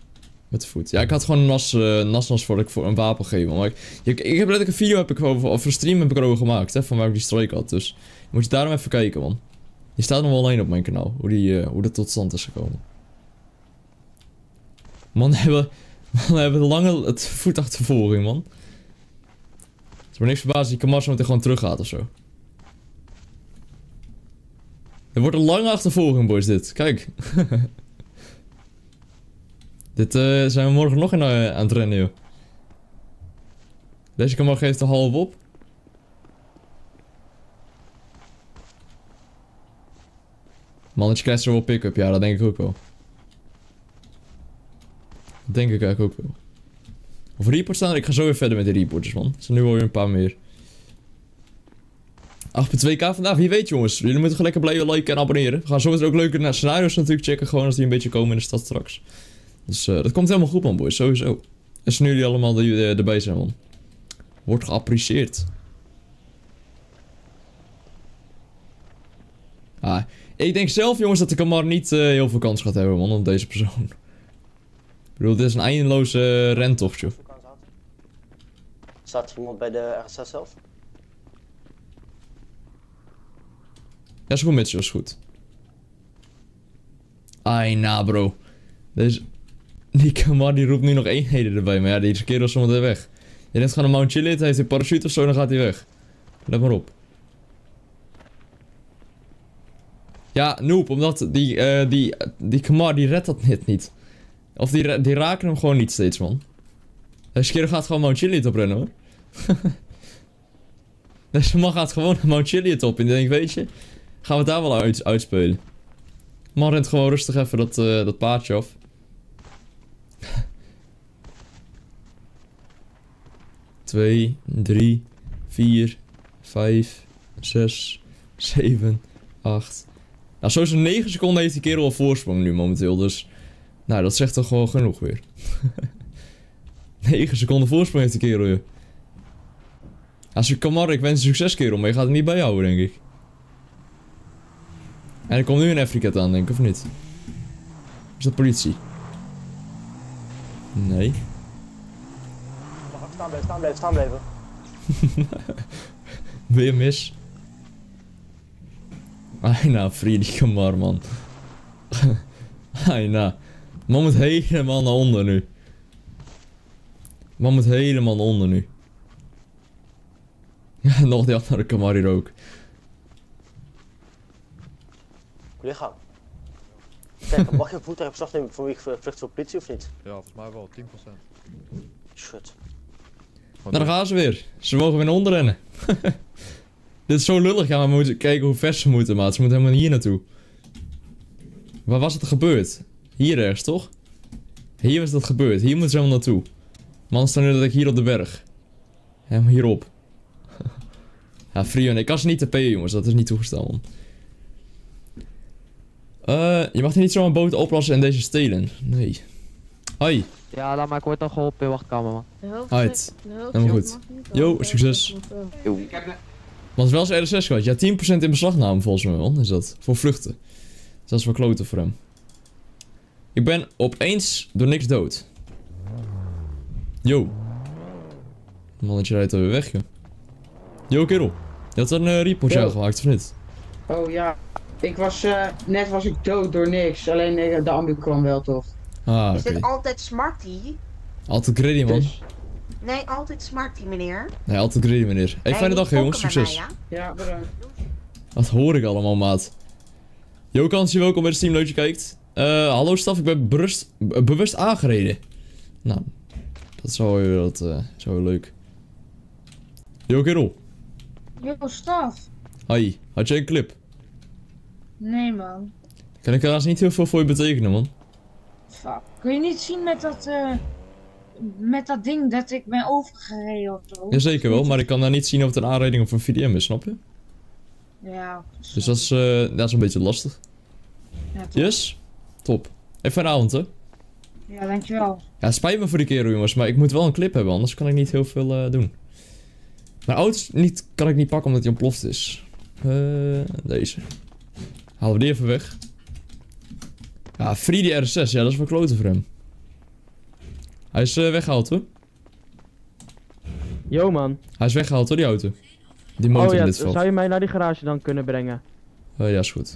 Met de voet. Ja, ik had gewoon een nas voor dat ik voor een wapen geef. Maar ik heb letterlijk een video heb ik over, of een stream heb ik erover gemaakt, hè, van waar ik die strike had. Dus moet je daarom even kijken, man. Die staat nog wel alleen op mijn kanaal, hoe dat tot stand is gekomen. Man, we hebben lange het voetachtervolging, man. Het is me niks verbaasd dat die Kamar zo meteen gewoon terug gaat ofzo. Er wordt een lange achtervolging, boys, dit. Kijk. Dit zijn we morgen nog in, aan het rennen, joh. Deze Kamar geeft de half op. Mannetje krijgt zo wel pick-up, ja, dat denk ik ook wel. Dat denk ik eigenlijk ook wel. Of reports staan er? Ik ga zo weer verder met de reporters, man. Er zijn nu alweer een paar meer. 8.2k vandaag, wie weet jongens. Jullie moeten lekker blijven liken en abonneren. We gaan zo weer ook leuke scenario's natuurlijk checken. Gewoon als die een beetje komen in de stad straks. Dus dat komt helemaal goed, man, boys. Sowieso. En zijn jullie allemaal erbij zijn, man. Wordt geapprecieerd. Ah, ik denk zelf, jongens, dat de Kamar niet heel veel kans gaat hebben, man. Op deze persoon. Ik bedoel, dit is een eindeloze rentocht, joh. Staat er iemand bij de RSS zelf? Ja, is goed, Mitchell, is goed. Ai, na, bro. Deze... Die Kamar die roept nu nog eenheden erbij, maar ja, die kerel is zometeen weg. Je denkt, gaan een Mount Chillit, heeft een parachute of zo, dan gaat hij weg. Let maar op. Ja, noob, omdat die Kamar die redt dat net niet. Of die raken hem gewoon niet steeds, man. Deze kerel gaat gewoon Mount Chiliad oprennen, hoor. Deze man gaat gewoon Mount Chiliad op. En die denkt, weet je, gaan we daar wel uitspelen. Man rent gewoon rustig even dat paardje af. Twee, 3, 4, 5, 6, 7, 8. Nou, zo zo'n 9 seconden heeft die kerel al voorsprong nu momenteel, dus... Nou, dat zegt toch gewoon genoeg weer. 9 seconden voorsprong heeft de kerel, joh. Als je Kamar, ik wens je succes, kerel, maar je gaat het niet bijhouden, denk ik. En er komt nu een Afrika aan, denk ik, of niet? Is dat politie? Nee. Staan blijven. Weer mis. Ai, nou, vriendje Kamar, man. Ai, nou. Man moet helemaal naar onder nu. Man moet helemaal naar onder nu. Ja, nog die andere Kamar hier ook. Collega. Kijk, mag je voet erop straf nemen voor wie ik vlucht voor politie of niet? Ja, volgens mij wel, 10%. Shit. Nou, daar gaan ze weer. Ze mogen weer naar onder rennen. Dit is zo lullig, ja, maar we moeten kijken hoe ver ze moeten, maat. Ze moeten helemaal hier naartoe. Waar was het gebeurd? Hier ergens, toch? Hier was dat gebeurd. Hier moeten ze helemaal naartoe. Man, staan nu dat ik hier op de berg. Helemaal hierop. Ja, Frion, ik kan ze niet TP'en, jongens. Dat is niet toegestaan, man. Je mag er niet zomaar boot oplossen en deze stelen. Nee. Hoi. Ja, laat maar. Ik word al geholpen in wachtkamer, man. Uit. Helemaal goed. Yo, succes. Ik heb want wel zijn RSS gehad. Ja, 10% in beslagname volgens mij wel. Is dat. Voor vluchten. Dus dat is wel kloten voor hem. Ik ben opeens door niks dood. Yo. Mannetje rijdt alweer weg, joh. Yo, kerel. Je had een reportje aangemaakt, of niet? Oh ja. Ik was, net was ik dood door niks. Alleen de ambu kwam wel, toch? Ah, is dit altijd smarty? Altijd gritty, man. Dus... Nee, altijd smarty, meneer. Nee, altijd gritty, meneer. Hey, fijne dag, jongens. Succes. Mij, ja? Ja, bedankt. Wat hoor ik allemaal, maat. Yo, Kansie, welkom bij het team. Leuk je kijkt. Hallo, staf. Ik ben bewust aangereden. Nou, dat is wel weer wat, zo weer leuk. Yo, kerel. Yo, staf. Hoi. Had jij een clip? Nee, man. Kan ik helaas niet heel veel voor je betekenen, man. Fuck. Kun je niet zien met dat ding dat ik ben overgereden of zo? Jazeker wel, maar ik kan daar niet zien of het een aanrijding of een VDM is, snap je? Ja. Dus dat is een beetje lastig. Ja, top. Yes? Top. Even fijne avond, hè? Ja, dankjewel. Ja, spijt me voor die kerel, jongens, maar ik moet wel een clip hebben, anders kan ik niet heel veel doen. Mijn auto's kan ik niet pakken omdat hij ontploft is. Deze. Halen we die even weg. Ja, free die R6. Ja, dat is wel kloten voor hem. Hij is weggehaald, hoor. Yo, man. Hij is weggehaald, hoor, die auto. Die motor in dit veld. Zou je mij naar die garage dan kunnen brengen? Ja, is goed.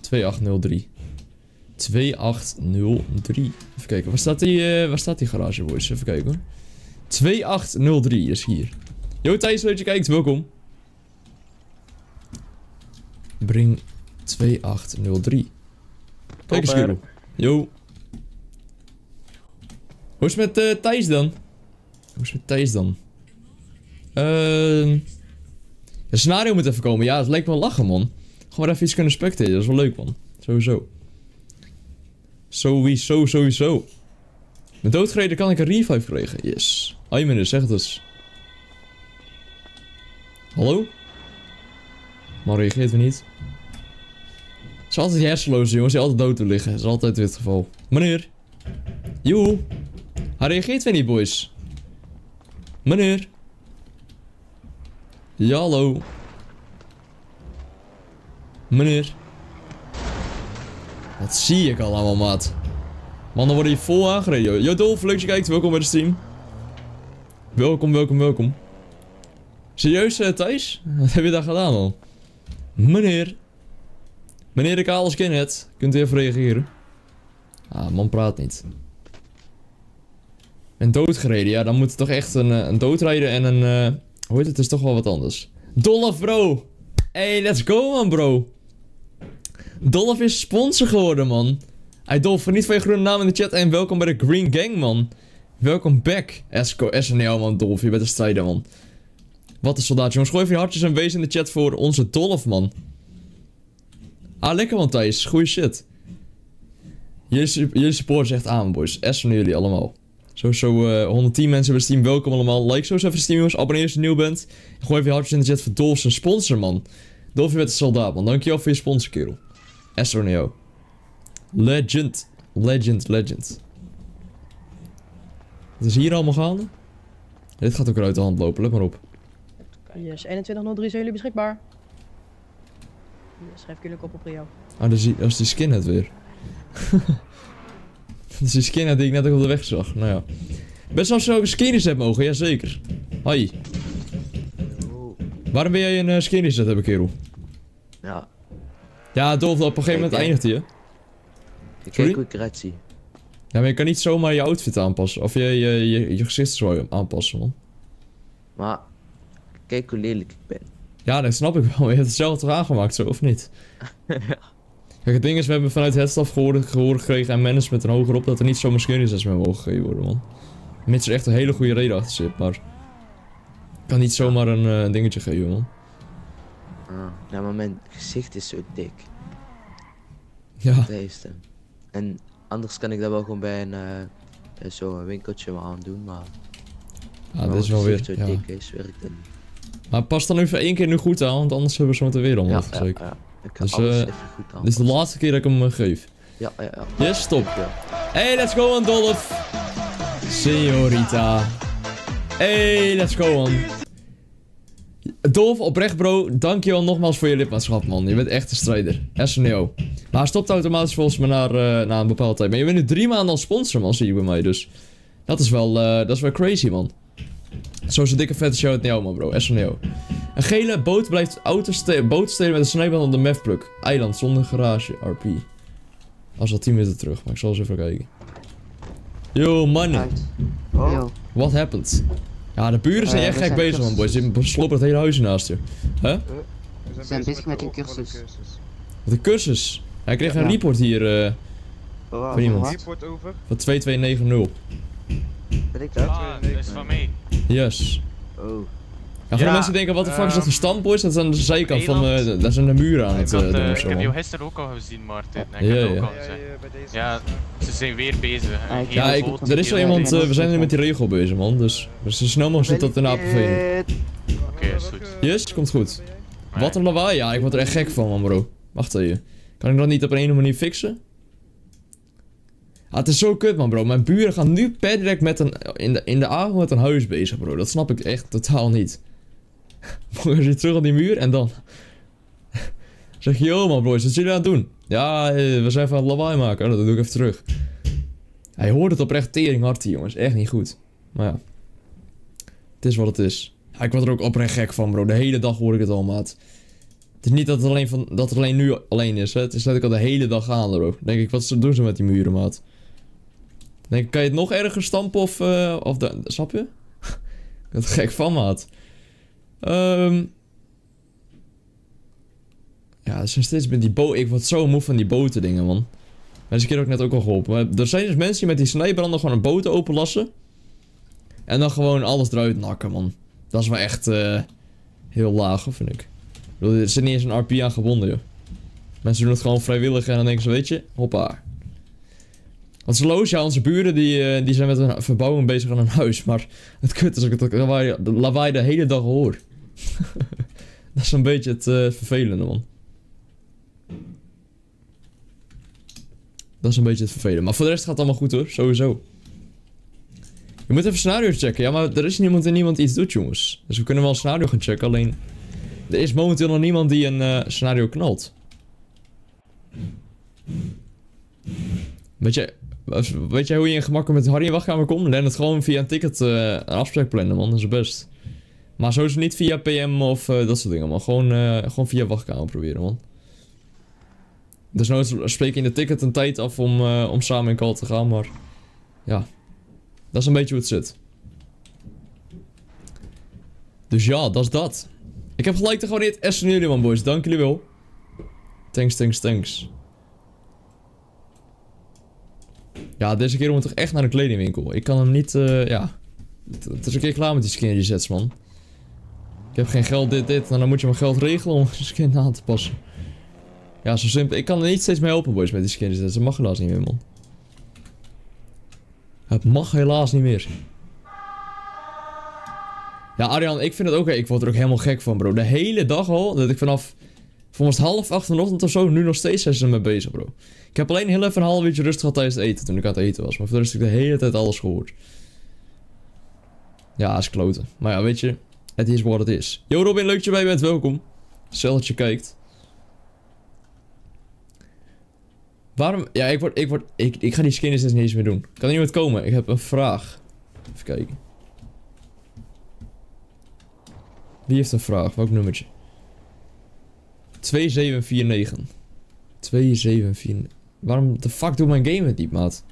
2803. 2803. Even kijken. Waar staat die garage, boys? Even kijken, hoor. 2803 is hier. Yo, Thijs, leuk je kijkt. Welkom. Breng... 2803. Kijk eens, kerel. Yo. Hoe is het met Thijs dan? Het scenario moet even komen. Ja, het lijkt me lachen, man. Gewoon even iets kunnen spectaten. Dat is wel leuk, man. Sowieso. Sowieso. Met doodgereden kan ik een revive krijgen. Yes. Hoi, meneer. Zeg het eens. Hallo? Maar reageert weer niet. Het is altijd hersenloze jongens die altijd dood toe liggen. Dat is altijd dit geval. Meneer. Joe. Hij reageert weer niet, boys. Meneer. Hallo. Meneer. Wat zie ik allemaal, maat. Man, dan worden je vol aangereden, joh. Yo, Dolph, leuk dat je kijkt. Welkom bij de stream. Welkom. Serieus, Thijs? Wat heb je daar gedaan, man? Meneer. Meneer de Kale Skinhead, kunt u even reageren? Ah, man praat niet. En doodgereden, ja, dan moet het toch echt een doodrijden en een... hoe heet het? Is toch wel wat anders. Dolph, bro! Hey, let's go, man, bro! Dolph is sponsor geworden, man. Hey, Dolph, geniet van je groene naam in de chat en welkom bij de Green Gang, man. Welkom back, SNL, man, Dolph. Je bent een strijder, man. Wat een soldaat, jongens. Gooi even je hartjes en wees in de chat voor onze Dolph, man. Ah, lekker man, Thijs. Goeie shit. Jullie support is echt aan, boys. S van jullie allemaal. Sowieso 110 mensen bij het team. Welkom allemaal. Like zo even het team, jongens. Abonneer als je nieuw bent. En gooi even je hartjes in de chat voor Dolph zijn sponsor, man. Dolph, je bent een soldaat, man. Dankjewel voor je sponsor, kerel. S van jou. Legend. Wat is hier allemaal gaande? Dit gaat ook weer uit de hand lopen. Let maar op. Yes, 2103 zijn jullie beschikbaar. Schrijf ik jullie op jou. Ah, dat is die skinhead weer. Dat is die skinhead die ik net ook op de weg zag. Nou ja. Best wel zo een skinhead mogen, jazeker. Hoi. Yo. Waarom ben jij een skinhead hebben, kerel? Ja. Ja, Dolph, op een gegeven moment eindigt hij, hè? Ik kijk hoe ik eruit zie. Ja, maar je kan niet zomaar je outfit aanpassen. Of je gezichtsdraai aanpassen, man. Maar, kijk hoe lelijk ik ben. Ja, dat snap ik wel. Je hebt het zelf toch aangemaakt, zo, of niet? Ja. Kijk, het ding is, we hebben vanuit het staf gehoord gekregen en management en hogerop dat er niet zomaar skinheads meer mogen gegeven worden, man. Mits er echt een hele goede reden achter zit, maar... Ik kan niet zomaar een dingetje geven, man. Ah, nou, maar mijn gezicht is zo dik. Ja. Beesten. En anders kan ik dat wel gewoon bij zo'n winkeltje maar aan doen, maar... Ja, dat is wel weer... Zo ja. Dik is, werkt het niet. Maar pas dan even één keer nu goed aan, want anders hebben we zo meteen weer om. Ja, ja, zeker. Ja. Ik kan dus, even goed aan. Dit is de laatste keer dat ik hem geef. Ja, ja, ja. Yes, stop. Ja. Hey, let's go on, Dolph. Señorita. Hey, let's go on. Dolph, oprecht bro, dankjewel nogmaals voor je lidmaatschap, man. Je bent echt een strijder. SNO. Maar hij stopt automatisch volgens mij na een bepaalde tijd. Maar je bent nu 3 maanden al sponsor, man, zie je bij mij. Dus dat is wel crazy, man. Zo'n dikke vette show uit jou, man, bro. SNO. Een gele boot blijft boot stelen met een snijband op de mefpluk. Eiland zonder garage, RP. Als al 10 minuten terug, maar ik zal eens even kijken. Yo, man. Oh. What happened? Ja, de buren zijn echt gek bezig, man, boys. Ze sloppen het hele huis naast je. Huh? We zijn bezig met een cursus. Wat een cursus? Hij kreeg een report hier. Van iemand. Report over? Van 2290. Ben ik dat? Ah, dat is van mij. Yes. Oh. Ja, veel mensen denken, wat de fuck is dat gestand, boys? Dat is aan de zijkant van, daar zijn de muren aan het doen of zo. Ik heb jou gisteren ook al gezien, Martin. Ik heb het ook al gezien. Ja, ze zijn weer bezig. Ja, er is wel iemand, we zijn nu met die regel bezig, man. Dus zo snel mogelijk tot de APV. Oké, is goed. Yes, komt goed. Wat een lawaai, ja, ik word er echt gek van, man, bro. Wacht even. Kan ik dat niet op een ene manier fixen? Ah, het is zo kut, man, bro. Mijn buren gaan nu per direct met in de avond met een huis bezig, bro. Dat snap ik echt totaal niet. Mogen ze terug aan die muur en dan? Zeg je, yo man, boys, wat jullie aan het doen? Ja, we zijn van het lawaai maken. Dat doe ik even terug. Hij hoort het oprecht tering hard hier, jongens. Echt niet goed. Maar ja. Het is wat het is. Ja, ik word er ook oprecht gek van, bro. De hele dag hoor ik het al, maat. Het is niet dat het alleen, nu alleen is, hè. Het is dat ik al de hele dag gaande, bro. Denk ik, wat doen ze met die muren, maat? Denk ik, kan je het nog erger stampen of... snap je? Ik word er gek van, maat. Ja, er zijn steeds met die boten. Ik word zo moe van die boten dingen, man. Mensen keer heb ik net ook al geholpen. Maar er zijn dus mensen die met die snijbrander gewoon een boten openlassen. En dan gewoon alles eruit nakken, man. Dat is wel echt heel laag, vind ik. Er zit niet eens een RP aan gebonden, joh. Mensen doen het gewoon vrijwillig en dan denken ze, weet je, hoppa. Want het is loos, ja, onze buren die zijn met een verbouwing bezig aan hun huis. Maar het kut is dat ik het lawaai de hele dag hoor. Dat is een beetje het vervelende, man. Dat is een beetje het vervelende. Maar voor de rest gaat het allemaal goed, hoor. Sowieso. Je moet even scenario's checken. Ja, maar er is niemand en niemand iets doet, jongens. Dus we kunnen wel een scenario gaan checken. Alleen, er is momenteel nog niemand die een scenario knalt. Weet jij hoe je in gemakkelijk met Harry in wachtkamer komt? Len het gewoon via een ticket een afspraak plannen, man. Dat is best. Maar sowieso niet via PM of dat soort dingen, man. Gewoon via wachtkamer proberen, man. Dus nou spreek je in de ticket een tijd af om samen in call te gaan, maar... Ja. Dat is een beetje hoe het zit. Dus ja, dat is dat. Ik heb gelijk te gewoon dit SN jullie, man, boys. Dank jullie wel. Thanks, thanks, thanks. Ja, deze keer moet ik toch echt naar de kledingwinkel. Ik kan hem niet, ja... Het is een keer klaar met die skinny sets, man. Ik heb geen geld, dit. En dan moet je mijn geld regelen om een skin aan te passen. Ja, zo simpel. Ik kan er niet steeds mee helpen, boys, met die skinny sets. Dat mag helaas niet meer, man. Het mag helaas niet meer. Ja, Arjan, ik vind het ook... Ik word er ook helemaal gek van, bro. De hele dag al, dat ik vanaf... Volgens 7:30 vanochtend of zo, nu nog steeds zijn ze ermee bezig, bro. Ik heb alleen heel even een half uurtje rust gehad tijdens het eten, toen ik aan het eten was. Maar voor de rest heb ik de hele tijd alles gehoord. Ja, is kloten. Maar ja, weet je, het is wat het is. Yo Robin, leuk dat je bij bent, welkom. Stel dat je kijkt. Waarom? Ja, ik ga die skinnies niet eens meer doen. Kan er iemand komen? Ik heb een vraag. Even kijken. Wie heeft een vraag? Welk nummertje? 2749. 2749. Waarom de fuck doet mijn game het niet, maat?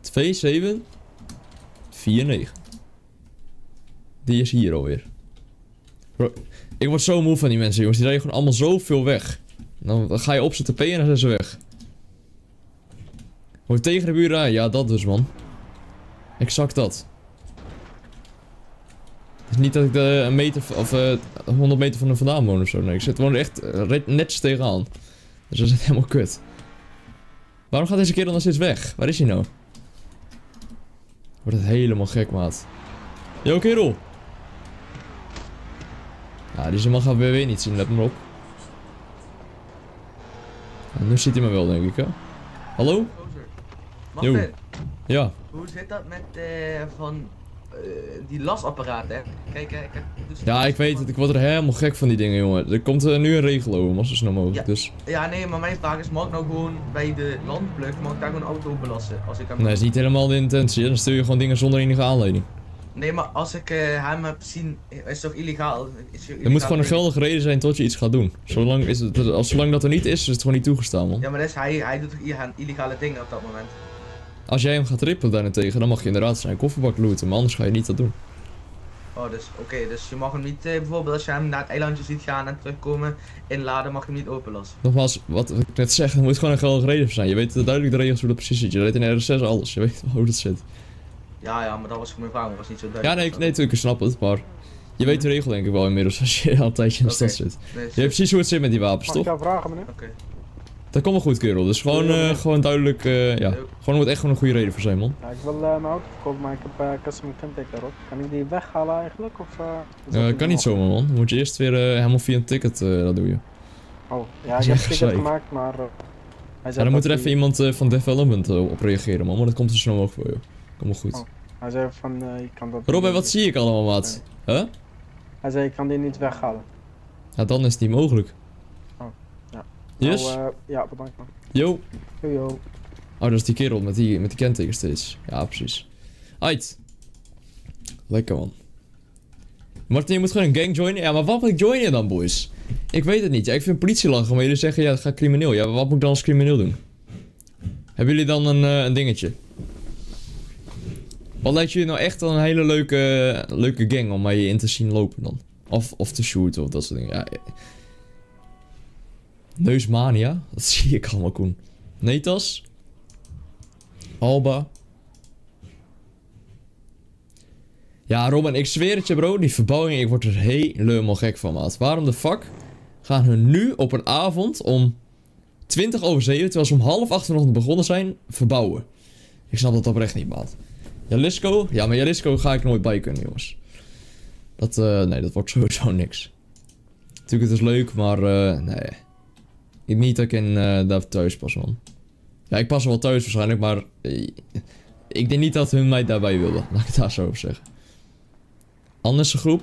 2749. Die is hier alweer. Bro, ik word zo moe van die mensen, jongens. Die rijden gewoon allemaal zoveel weg. Dan ga je opzetten P en dan zijn ze weg. Hoor je tegen de buren aan? Ja, dat dus, man. Exact dat. Het is niet dat ik een meter of 100 meter van hem vandaan woon of zo. Nee, ik zit gewoon echt netjes tegenaan. Dus dat is helemaal kut. Waarom gaat deze kerel nog steeds weg? Waar is hij nou? Wordt het helemaal gek, maat. Yo, kerel! Ja, deze man gaat weer niet zien. Let me op. En nu ziet hij me wel, denk ik, hè? Hallo? Yo. Ja. Hoe zit dat met die lasapparaat, hè? Kijk. Ja, ik weet het. Ik word er helemaal gek van die dingen, jongen. Er komt nu een regel over, maar zo snel mogelijk. Ja, dus. Ja, nee, maar mijn vraag is, mag ik nou gewoon bij de landplug, mag ik daar gewoon een auto belasten? Als ik hem... Nee, dat is niet helemaal de intentie. Dan stuur je gewoon dingen zonder enige aanleiding. Nee, maar als ik hem heb zien, is het toch illegaal? Er moet gewoon een geldige reden zijn tot je iets gaat doen. Zolang, is het, als, zolang dat er niet is, is het gewoon niet toegestaan, man. Ja, maar dus hij doet toch illegale dingen op dat moment? Als jij hem gaat rippen daarentegen, dan mag je inderdaad zijn kofferbak looten, maar anders ga je niet dat doen. Oh, dus oké, dus je mag hem niet, bijvoorbeeld als je hem naar het eilandje ziet gaan en terugkomen, inladen, mag je hem niet openlassen. Nogmaals, wat ik net zeg, er moet gewoon een geldige reden voor zijn. Je weet duidelijk de regels hoe dat precies zit. Je weet in RSS alles, je weet hoe dat zit. Ja, maar dat was voor mijn vraag, dat was niet zo duidelijk. Ja, nee, natuurlijk, ik snap het, maar je weet de regel denk ik wel inmiddels als je al een tijdje in de stad zit. Je weet precies hoe het zit met die wapens, toch? Mag ik jou vragen, meneer? Oké. Dat komt wel goed, kerel. Dus gewoon duidelijk, ja. Gewoon moet echt gewoon een goede reden voor zijn, man. Ja, ik wil mijn auto verkopen, maar ik heb custom kenteken daarop. Kan ik die weghalen eigenlijk, of... kan niet zomaar, man. Dan moet je eerst weer helemaal via een ticket, dat doe je. Oh, ja, ik heb een ticket gemaakt, maar... dan moet er even iemand van development op reageren, man. Maar dat komt er snel mogelijk voor, joh. Kom maar goed. Oh, hij zei van, je kan dat... Robin, wat zie ik allemaal, maat? Nee. Huh? Hij zei, ik kan die niet weghalen. Ja, dan is het niet mogelijk. Oh, ja. Yes? Nou, ja, bedankt man. Yo. Yo. Oh, dat is die kerel met die kenteken steeds. Ja, precies. Ait. Lekker, man. Martin, je moet gewoon een gang joinen. Ja, maar wat moet ik joinen dan, boys? Ik weet het niet. Ja, ik vind politie lachen, maar jullie zeggen, ja, dat gaat crimineel. Ja, maar wat moet ik dan als crimineel doen? Hebben jullie dan een dingetje? Wat lijkt jullie nou echt een hele leuke gang om mij in te zien lopen dan? Of te shooten of dat soort dingen. Ja, Neusmania? Dat zie ik allemaal, Koen. Netas? Alba? Ja, Robin, ik zweer het je, bro. Die verbouwing, ik word er helemaal gek van, maat. Waarom de fuck gaan hun nu op een avond om 7:20, terwijl ze om 7:30 vanochtend begonnen zijn, verbouwen? Ik snap dat oprecht niet, maat. Jalisco? Ja, maar Jalisco ga ik nooit bij kunnen, jongens. Dat, nee, dat wordt sowieso niks. Natuurlijk, het is leuk, maar, nee. Ik niet dat ik in, daar thuis pas, man. Ja, ik pas wel thuis waarschijnlijk, maar... ik denk niet dat hun mij daarbij wilden. Laat ik het daar zo over zeggen. Anders een groep?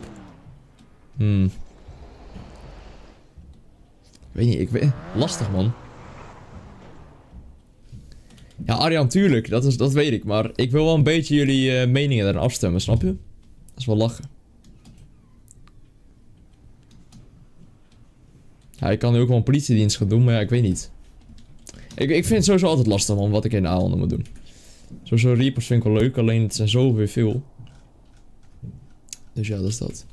Ik weet niet, lastig, man. Ja, Arjan, tuurlijk, dat weet ik, maar ik wil wel een beetje jullie meningen daarin afstemmen, snap je? Dat is wel lachen. Ja, ik kan nu ook wel een politiedienst gaan doen, maar ja, ik weet niet. Ik vind het sowieso altijd lastig, man, wat ik in de avonden moet doen. Sowieso reapers vind ik wel leuk, alleen het zijn zo weer veel. Dus ja, dat is dat.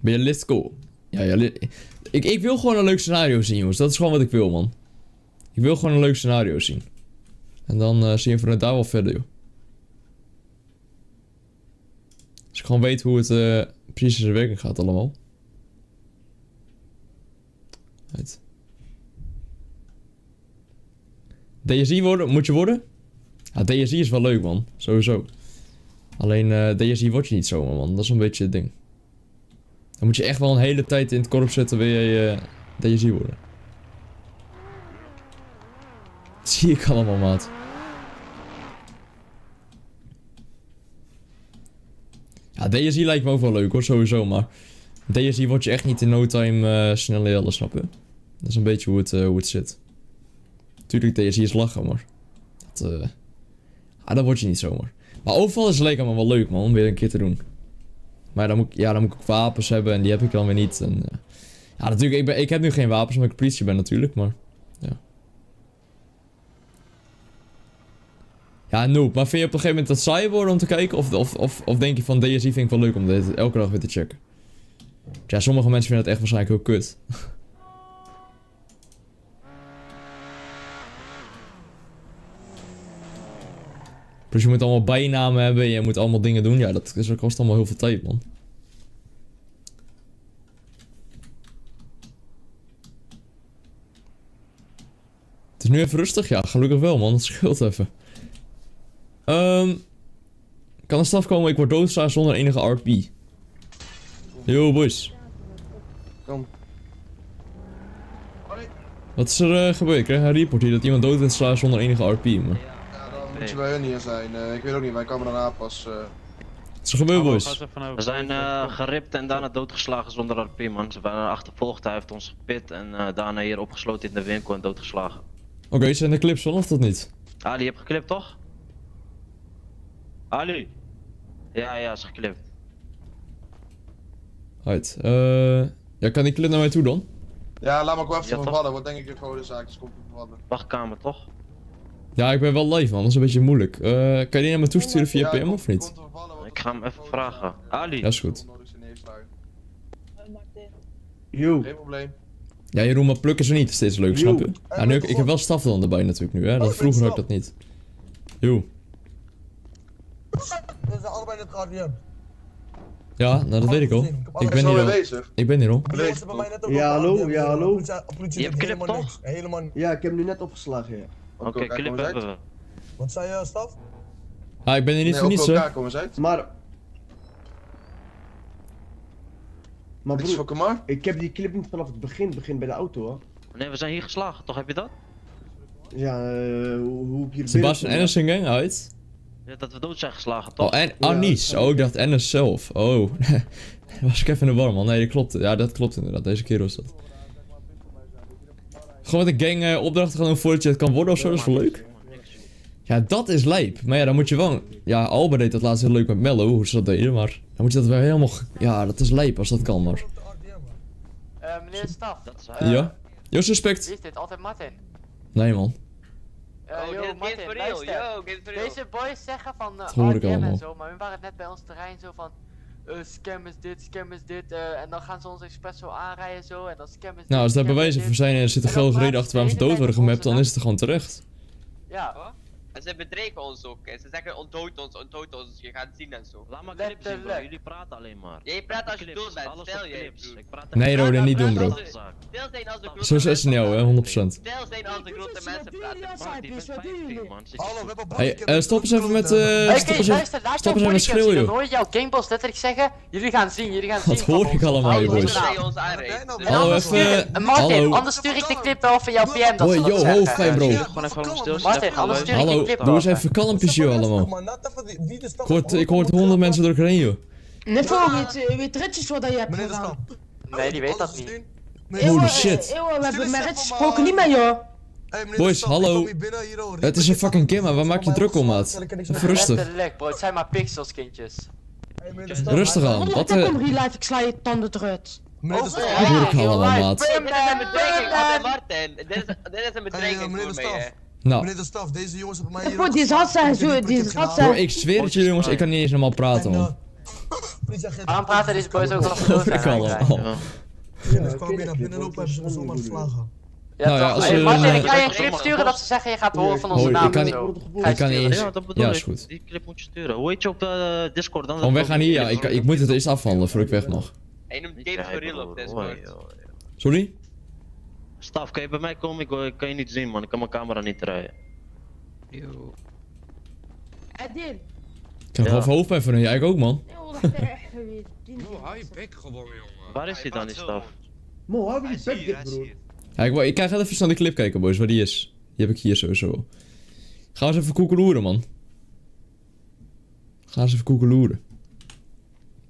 Ben je list cool? Ja, ik wil gewoon een leuk scenario zien, jongens. Dat is gewoon wat ik wil, man. Ik wil gewoon een leuk scenario zien. En dan zien we vanuit daar wel verder, joh. Dus ik gewoon weet hoe het precies in zijn werking gaat allemaal. Right. DSI worden, moet je worden? Ja, DSI is wel leuk, man. Sowieso. Alleen DSI word je niet zomaar, man. Dat is een beetje het ding. Dan moet je echt wel een hele tijd in het korps zetten, wil je DSI worden. Dat zie ik allemaal, maat. Ja, DSI lijkt me ook wel leuk, hoor, sowieso, maar... DSI word je echt niet in no time snel leren, snap je? Dat is een beetje hoe het zit. Tuurlijk, DSI is lachen, maar... dat word je niet zomaar. Maar overal is het lijkt me wel leuk, man, om weer een keer te doen. Maar dan moet ik ook wapens hebben en die heb ik dan weer niet. En, ja, natuurlijk, ik heb nu geen wapens omdat ik politie ben natuurlijk, maar... Ja. Ja, noob. Maar vind je op een gegeven moment dat saai worden om te kijken? Of denk je van DSI vind ik wel leuk om dit elke dag weer te checken? Ja, sommige mensen vinden dat echt waarschijnlijk heel kut. Plus je moet allemaal bijnamen hebben en je moet allemaal dingen doen. Ja, dat kost allemaal heel veel tijd, man. nu even rustig? Ja, gelukkig wel, man. Dat scheelt even. Kan een straf komen? Ik word doodgeslaan zonder enige RP. Yo, boys. Kom. Wat is er gebeurd? Ik kreeg een report hier dat iemand dood werd slaan zonder enige RP, man. Ja, dan moet je bij hun hier zijn. Ik weet ook niet, wij kwamen daarna pas... Wat is er gebeurd, boys? We zijn geript en daarna doodgeslagen zonder RP, man. Ze waren achtervolgd, hij heeft ons gepit en daarna hier opgesloten in de winkel en doodgeslagen. Oké, zijn er clips van of dat niet? Ali, je hebt geklipt, toch? Ali? Ja, ja, is geklipt. Uit. Ja, kan die clip naar mij toe dan? Ja, laat me ook even vervallen, wordt denk ik een goede zaak, dus komt vervallen. Wachtkamer, toch? Ja, ik ben wel live, man, dat is een beetje moeilijk. Kan je die naar me toesturen via PM of niet? Ik ga hem even vragen. Ali! Ja, is goed. Geen probleem. Ja, Jeroen, maar plukken ze niet, steeds leuk, snap je? Ja, nu, ik heb wel staf dan erbij natuurlijk nu, hè. Dat vroeger had ik dat niet. Yo. We zijn allebei net gearriveerd. Ja, nou dat weet ik al. Ik ben hier al. Ja, hallo, ja, hallo. Je hebt clip toch? Ja, ik heb hem nu net opgeslagen, ja. Oké, clip hebben we. Wat zei je, staf? Ah, ik ben hier niet voor niets, hoor. Maar broer, ik heb die clip niet vanaf het begin bij de auto, hoor. Nee, we zijn hier geslagen, toch? Heb je dat? Ja, hoe heb je... Sebastian Anderson gang, uit. Ja, dat we dood zijn geslagen, toch? Oh, en Anis. Oh, ik dacht Ennis zelf. Oh. Was ik even in de war, man. Nee, dat klopt. Ja, dat klopt inderdaad. Deze keer was dat. Gewoon met een gang opdrachten gaan doen voordat je het kan worden ofzo. Dat is wel leuk. Ja, dat is lijp. Maar ja, dan moet je wel... Ja, Alba deed dat laatst heel leuk met Mello, hoe ze dat deden, maar... Dan moet je dat wel helemaal... Ja, dat is lijp als dat kan, maar... Meneer Staf, dat is hij. Ja? Yo, suspect. Wie is dit? Altijd Martin. Nee, man. Yo, Martin, luister. Deze boys zeggen van RDM en zo, maar hun waren net bij ons terrein zo van... scam is dit, en dan gaan ze ons expres zo aanrijden zo, en dan scam is dit. Nou, als daar bewijzen voor zijn en er zit een geldige reden achter waarom ze dood worden gemapt, dan is het gewoon terecht. Ja, hoor. En ze bedreigen ons ook. Ze zeggen onthoud ons, je gaat zien en zo. Laat maar clips zien, bro. Jullie praten alleen maar. Jij praat als je dood bent, stel je. Nee, bro, dit niet doen, bro. Zo is SNL, hè, 100%. Stil zijn als de grote mensen praten. Hey, stop eens even met... Stop eens even met schreeuwen, joh. Ik hoor jouw gameboss letterlijk zeggen, jullie gaan zien, jullie gaan zien. Dat hoor ik allemaal, joh, boys. Hallo, even... Martin, anders stuur ik de clip wel van jouw PM, dat ze dat zeggen. Yo, hoofdpijn, bro. Martin, anders stuur ik... Doe eens even kalmpjes, joh, allemaal. Ik hoor 100 mensen door elkaar joh. Nee, weet ritjes wat je hebt gedaan. Nee, die weet dat niet. Holy shit. We hebben met ritjes gesproken, niet meer, joh. Boys, hallo. Het is een fucking camera, waar maak je druk om, maat? Even rustig. Het zijn maar pixels, kindjes. Rustig aan, wat de... Ik sla je tanden eruit. Dat hoor ik allemaal, maat. Dit is een bedreiging, Martin. Dit is een bedreiging voor mij, nou. Meneer de staf, deze jongens hebben mij hier... Bro, die zat zijn, zo, die zat zijn. Bro, ik zweer het jullie jongens, ik kan niet eens normaal praten, man. Waarom praten deze boys ook nog door? Ik al. Ik kwam weer naar binnen lopen en ze zomaar vlaggen. Nou ja, als we... Martin, ik ga je een clip sturen dat ze zeggen je gaat horen van onze naam en zo. Ik kan niet eens... Ja, is goed. Die clip moet je sturen. Hoe heet je op de Discord dan? Gewoon weg aan hier, ja. Ik moet het eerst afhandelen, voor ik weg nog. Hij noemt Games Gorilla op Discord. Sorry? Staf, kan je bij mij komen? Ik kan je niet zien, man. Ik kan mijn camera niet draaien. Yo. Adil. Ik heb half hoofdpijn van jij ook, man. Hou je bek gewoon, jongen. Waar is hij dan, die staf? Mo, hou je bek dicht, broer. Ja, ik ga even snel die clip kijken, boys, waar die is. Die heb ik hier sowieso. Ga eens even koekeloeren, man. Ga eens even koekeloeren.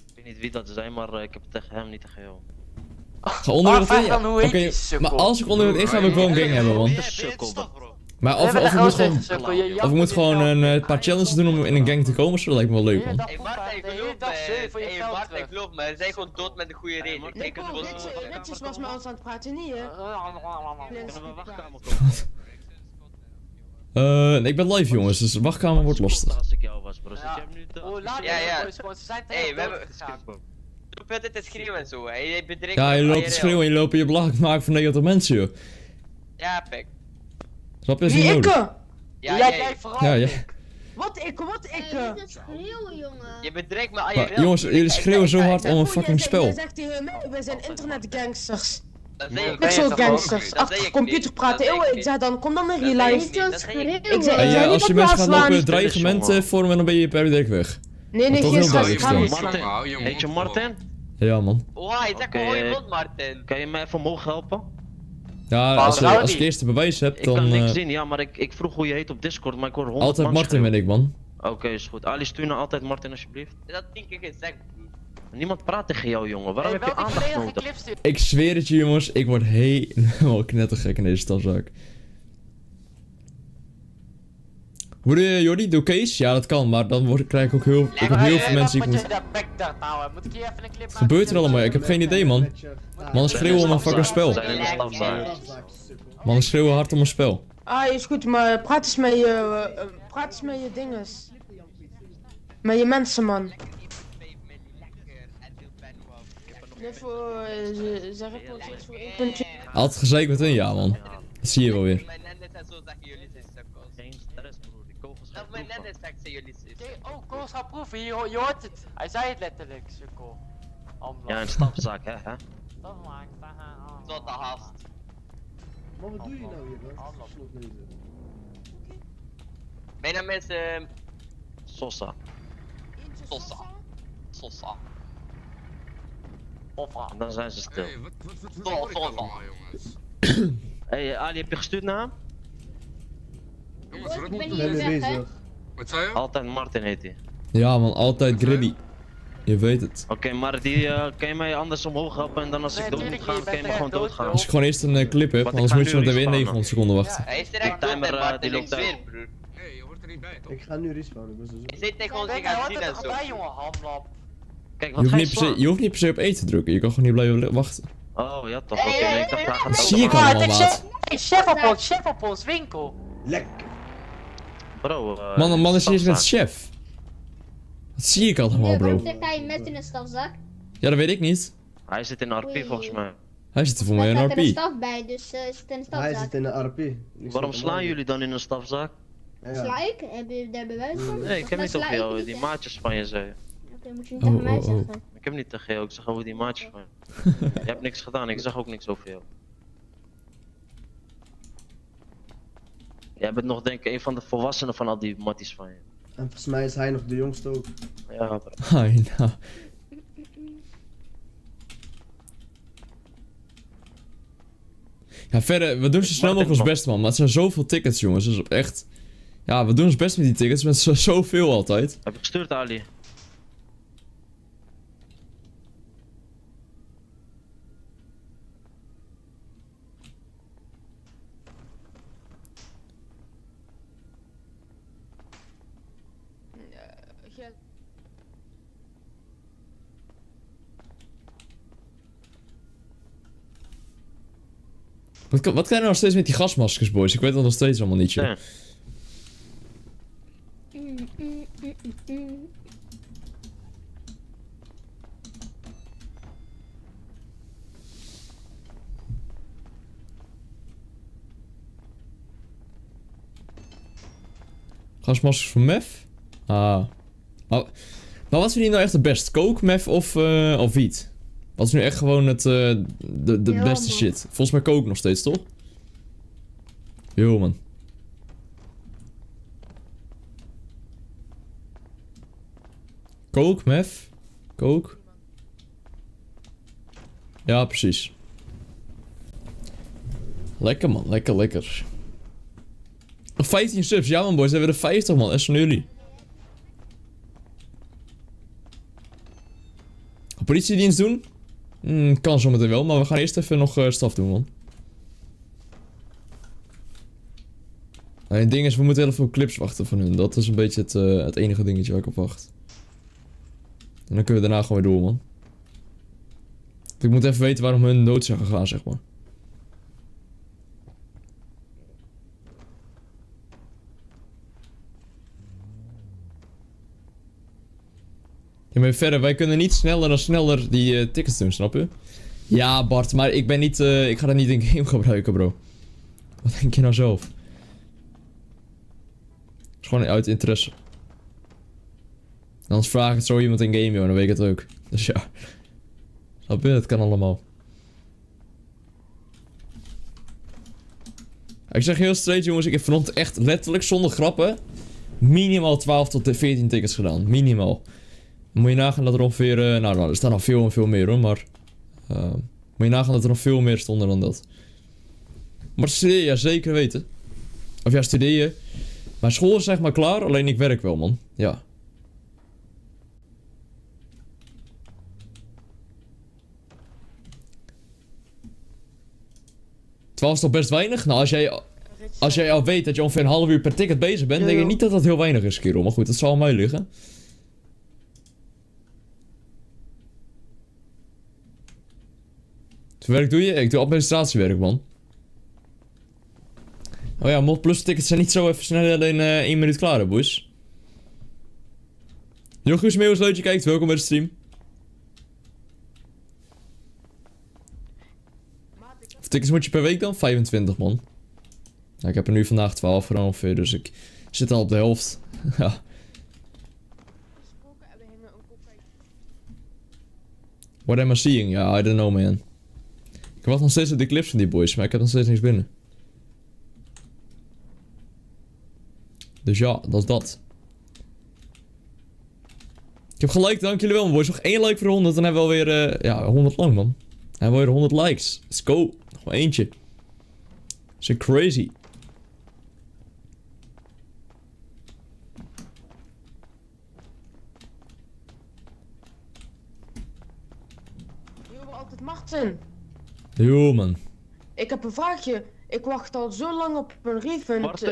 Ik weet niet wie dat zijn, maar ik heb het tegen hem niet tegen jou. Ga onderwerp in, ja. Okay, maar als ik onderwerp in ga, wil ik wel een gang hebben, man. Maar of ik moet gewoon een paar challenges doen om in een gang te komen, zo, dat lijkt me wel leuk, man. Hey Bart, ik geloof me. Ze zijn gewoon dood met de goede reden. Ik denk Ritjes was met ons aan het praten, niet, hè? Ik ben live, jongens, dus de wachtkamer wordt lastig. Ja. Hey, we hebben... Je loopt altijd te schreeuwen en zo, hij bedreigt. Ja, je loopt te schreeuwen en je loopt je belachelijk maken van 90 mensen, joh. Ja, pik. Snap je, is niet nodig. Jij vooral. Ja. Wat ik? Je schreeuwen, jongen. Je bedreigt me aan je. Jongens, jullie schreeuwen zo hard om een fucking spel. Je zegt tegen mij, wij zijn internetgangsters. Nee, pixel gangsters, achter computer praten. Eeuw, ik zei dan, kom dan naar hier lijst. Als je mensen gaat lopen dreigementen vormen, dan ben je per week weg. Nee, nee, geen straks. Heet je Martin? Ja, man. Wauw, ik heb een mooie mond, Martin. Kan je me even omhoog helpen? Ja, als ik eerst de bewijs heb, dan... Ik kan niks zien, ja, maar ik vroeg hoe je heet op Discord, maar ik hoor 100 altijd Martin ben ik, man. Oké, is goed. Ali, stuur nou altijd Martin, alsjeblieft. Dat 10 keer gezegd. Niemand praat tegen jou, jongen. Waarom heb je aandacht nodig? Ik zweer het je, jongens. Ik word helemaal knettergek in deze stafzaak. Hoor je, Jordi? Doe case? Ja, dat kan. Maar dan krijg ik ook heel veel mensen die ik moet... Gebeurt er allemaal? Ik heb geen idee, man. Mannen schreeuwen om een fucking spel. Mannen schreeuwen hard om een spel. Ah, is goed. Maar praat eens met je dinges. Met je mensen, man. Altijd gezeik met hun, ja, man. Dat zie je wel weer. Mijn Dennis zegt ze jullie zus. Oh, Koos gaat proeven, je hoort het. Hij zei het letterlijk, sukkel. Ja, een stapzak, hè? Dat maakt het. Tot de haast. Maar wat doe je nou hier, man? Mijn naam is Sosa. Sosa. Of dan zijn ze stil. Sosa. Hey, Ali, heb je gestuurd naar hem? Jongens, wat moeten we bezig? Wat zei je? Altijd Martin heet hij. Ja, man, altijd Gritty. Je weet het. Oké, maar die kan je mij anders omhoog helpen en dan als ik dood moet gaan, kan je me gewoon doodgaan. Als ik gewoon eerst een clip heb, anders moet je nog weer 900 seconden wachten. Hij is direct de timer die loopt uit. Nee, je hoort er niet bij, toch? Ik ga nu respawnen, dus je zit tegen ons, ik ga zien en zo. Kijk, wat je hoeft niet per se op eten te drukken, je kan gewoon niet blijven wachten. Oh ja, toch, oké, ik dacht daar gaan. Zie ik allemaal, maat. Chef op ons winkel. Lekker. Bro, man is eerst met chef. Dat zie ik allemaal, bro. Waarom zegt hij met in een stafzak? Ja, dat weet ik niet. Hij zit in de RP volgens mij. Hij zit er voor mij in de RP. Hij zit er een staf bij, dus zit in een stafzak. Hij zit in de RP. Waarom slaan jullie dan in een stafzak? Ja. Sla ik? Heb je daar bewijs van? Nee, ik heb niet op jou, die maatjes van je zei. Oké, moet je niet tegen mij zeggen. Ik heb niet tegen jou, ik zeg over die maatjes van je. Je hebt niks gedaan, ik zeg ook niks over jou. Jij bent nog denk ik een van de volwassenen van al die matties van je. En volgens mij is hij nog de jongste ook. Ja, bro. Hi, nou. Ja, verder, we doen zo snel mogelijk ons best, man. Maar het zijn zoveel tickets, jongens. Dus echt... Ja, we doen ons best met die tickets. Met zoveel altijd. Heb ik gestuurd, Ali? Wat krijg je nog steeds met die gasmaskers, boys? Ik weet dat nog steeds allemaal niet, joh. Gasmaskers van mef? Ah. Maar wat vind je nou echt het best? Coke, mef of wiet? Wat is nu echt gewoon het de beste shit? Volgens mij kook nog steeds, toch? Yo, man. Kook, mef. Kook. Ja, precies. Lekker, man. Lekker, lekker. 15 subs. Ja, man, boys. We hebben er 50, man. Echt van jullie. Politiedienst doen? Kan zometeen wel, maar we gaan eerst even nog staf doen, man. Het ding is, we moeten heel veel clips wachten van hun. Dat is een beetje het enige dingetje waar ik op wacht. En dan kunnen we daarna gewoon weer door, man. Ik moet even weten waarom hun dood zijn gegaan, zeg maar. Ja, maar verder, wij kunnen niet sneller dan sneller die tickets doen, snap je? Ja, Bart, maar ik ben niet, ik ga dat niet in game gebruiken, bro. Wat denk je nou zelf? Het is gewoon uit interesse. Anders vraag ik het zo iemand in game, joh, dan weet ik het ook. Dus ja. Snap je? Dat kan allemaal. Ik zeg heel straight, jongens, ik heb vanochtend echt letterlijk, zonder grappen, minimaal 12 tot 14 tickets gedaan. Minimaal. Moet je nagaan dat er ongeveer, nou er staan nog veel en veel meer hoor, maar... moet je nagaan dat er nog veel meer stonden dan dat. Maar studeer, ja, zeker weten. Of ja, studeer je. Mijn school is zeg maar klaar, alleen ik werk wel, man. Ja. Het was toch best weinig? Nou, als jij al weet dat je ongeveer een half uur per ticket bezig bent, denk ik niet dat dat heel weinig is, kerel. Maar goed, dat zal aan mij liggen. Wat werk doe je? Ik doe administratiewerk, man. Oh ja, mod plus tickets zijn niet zo even snel alleen 1 minuut klaar, hè, boys. Jo, Guus Meeuwis, leuk dat je kijkt. Welkom bij de stream. Hoeveel tickets moet je per week dan? 25, man. Nou, ik heb er nu vandaag 12 gedaan ongeveer, dus ik zit al op de helft. Ja. What am I seeing? Ja, I don't know, man. Ik wacht nog steeds op die clips van die boys, maar ik heb nog steeds niks binnen. Dus ja, dat is dat. Ik heb gelijk, dank jullie wel, boys. Nog 1 like voor 100, dan hebben we alweer... ja, 100 lang, man. Dan hebben we weer 100 likes. Let's go. Nog maar eentje. Dat is crazy. Jullie hebben altijd Martin. Yo, man. Ik heb een vraagje. Ik wacht al zo lang op een refund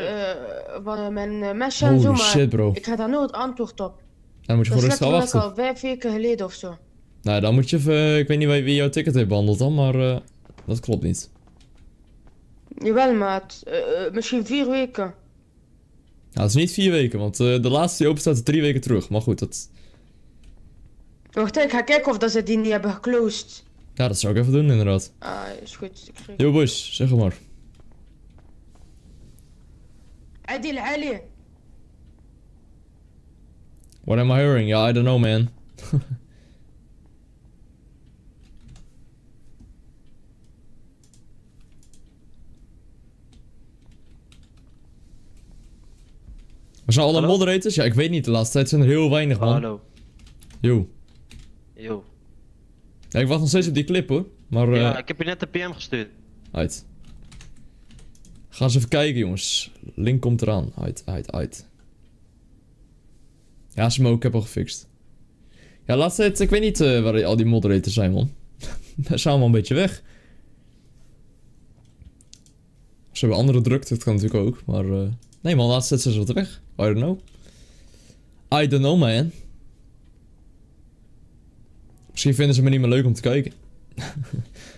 van mijn mesje en zo, maar bro, ik ga daar nooit antwoord op. Dan moet je gewoon rustig wachten. Dat is al 5 weken geleden of zo. Nou, dan moet je even... Ik weet niet wie jouw ticket heeft behandeld dan, maar dat klopt niet. Jawel, maat. Misschien 4 weken. Nou, dat is niet 4 weken, want de laatste die open staat is 3 weken terug. Maar goed, dat... Wacht, ik ga kijken of dat ze die niet hebben geclosed. Ja, dat zou ik even doen, inderdaad. Ah, is goed. Yo, boys. Zeg maar. Adil Ali. What am I hearing? Yeah, I don't know, man. Waar zijn alle moderators? Ja, ik weet niet. De laatste tijd zijn er heel weinig, man. Hallo. Yo. Yo. Ja, ik wacht nog steeds op die clip, hoor. Maar, ja, ik heb je net de PM gestuurd. Uit. Ga eens even kijken, jongens. Link komt eraan. Uit. Ja, Smoke, ik heb al gefixt. Ja, laatste tijd, ik weet niet waar al die moderators zijn, man. Daar zijn allemaal een beetje weg. Ze hebben andere drukte, dat kan natuurlijk ook, maar... Nee, man, laatste tijd zijn ze wat weg. I don't know. I don't know, man. Misschien vinden ze me niet meer leuk om te kijken.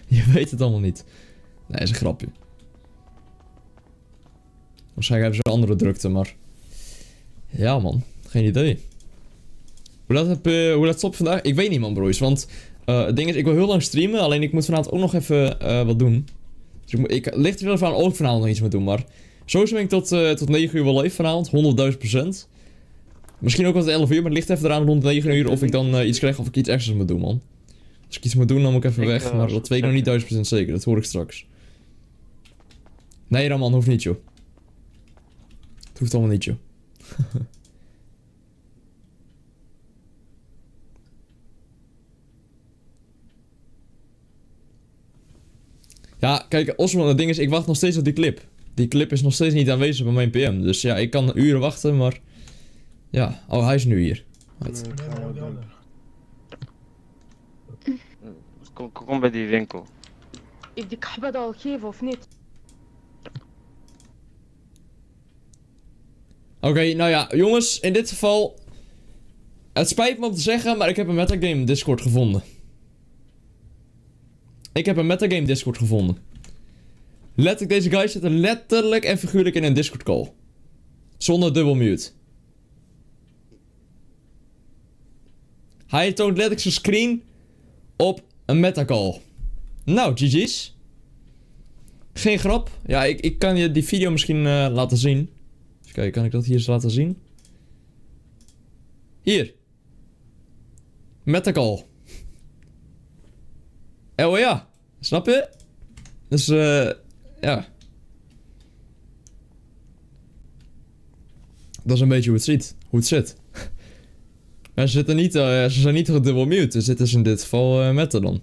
Je weet het allemaal niet. Nee, is een grapje. Waarschijnlijk hebben ze andere drukte, maar... Ja, man. Geen idee. Hoe laat stopt vandaag? Ik weet niet, man, broers. Want het ding is, ik wil heel lang streamen. Alleen ik moet vanavond ook nog even wat doen. Dus ik ligt er wel van of ik vanavond nog iets moet doen, maar... Sowieso ben ik tot 9 uur wel live vanavond. 100.000%. Misschien ook wel tot 11 uur, maar het ligt even eraan rond 9 uur of ik dan iets krijg of ik iets extra's moet doen, man. Als ik iets moet doen, dan moet ik even weg. Maar dat weet ik nog niet 1000% zeker. Dat hoor ik straks. Nee, dan man. Hoeft niet, joh. Het hoeft allemaal niet, joh. Ja, kijk, Osman, het ding is, ik wacht nog steeds op die clip. Die clip is nog steeds niet aanwezig bij mijn PM. Dus ja, ik kan uren wachten, maar... Ja, oh, hij is nu hier. Kom bij die winkel. Ik die kabel al geven of niet? Oké, nou ja, jongens, in dit geval... Het spijt me om te zeggen, maar ik heb een metagame Discord gevonden. Ik heb een metagame Discord gevonden. Letterlijk, deze guys zitten letterlijk en figuurlijk in een Discord call. Zonder dubbel mute. Hij toont letterlijk zijn screen op een metacall. Nou, GG's. Geen grap. Ja, ik kan je die video misschien laten zien. Even kijken, kan ik dat hier eens laten zien? Hier. Metacall. Oh ja, snap je? Dus ja. Dat is een beetje hoe het zit. Maar ze, zitten niet, ze zijn niet dubbel mute, dus dit is in dit geval meta dan.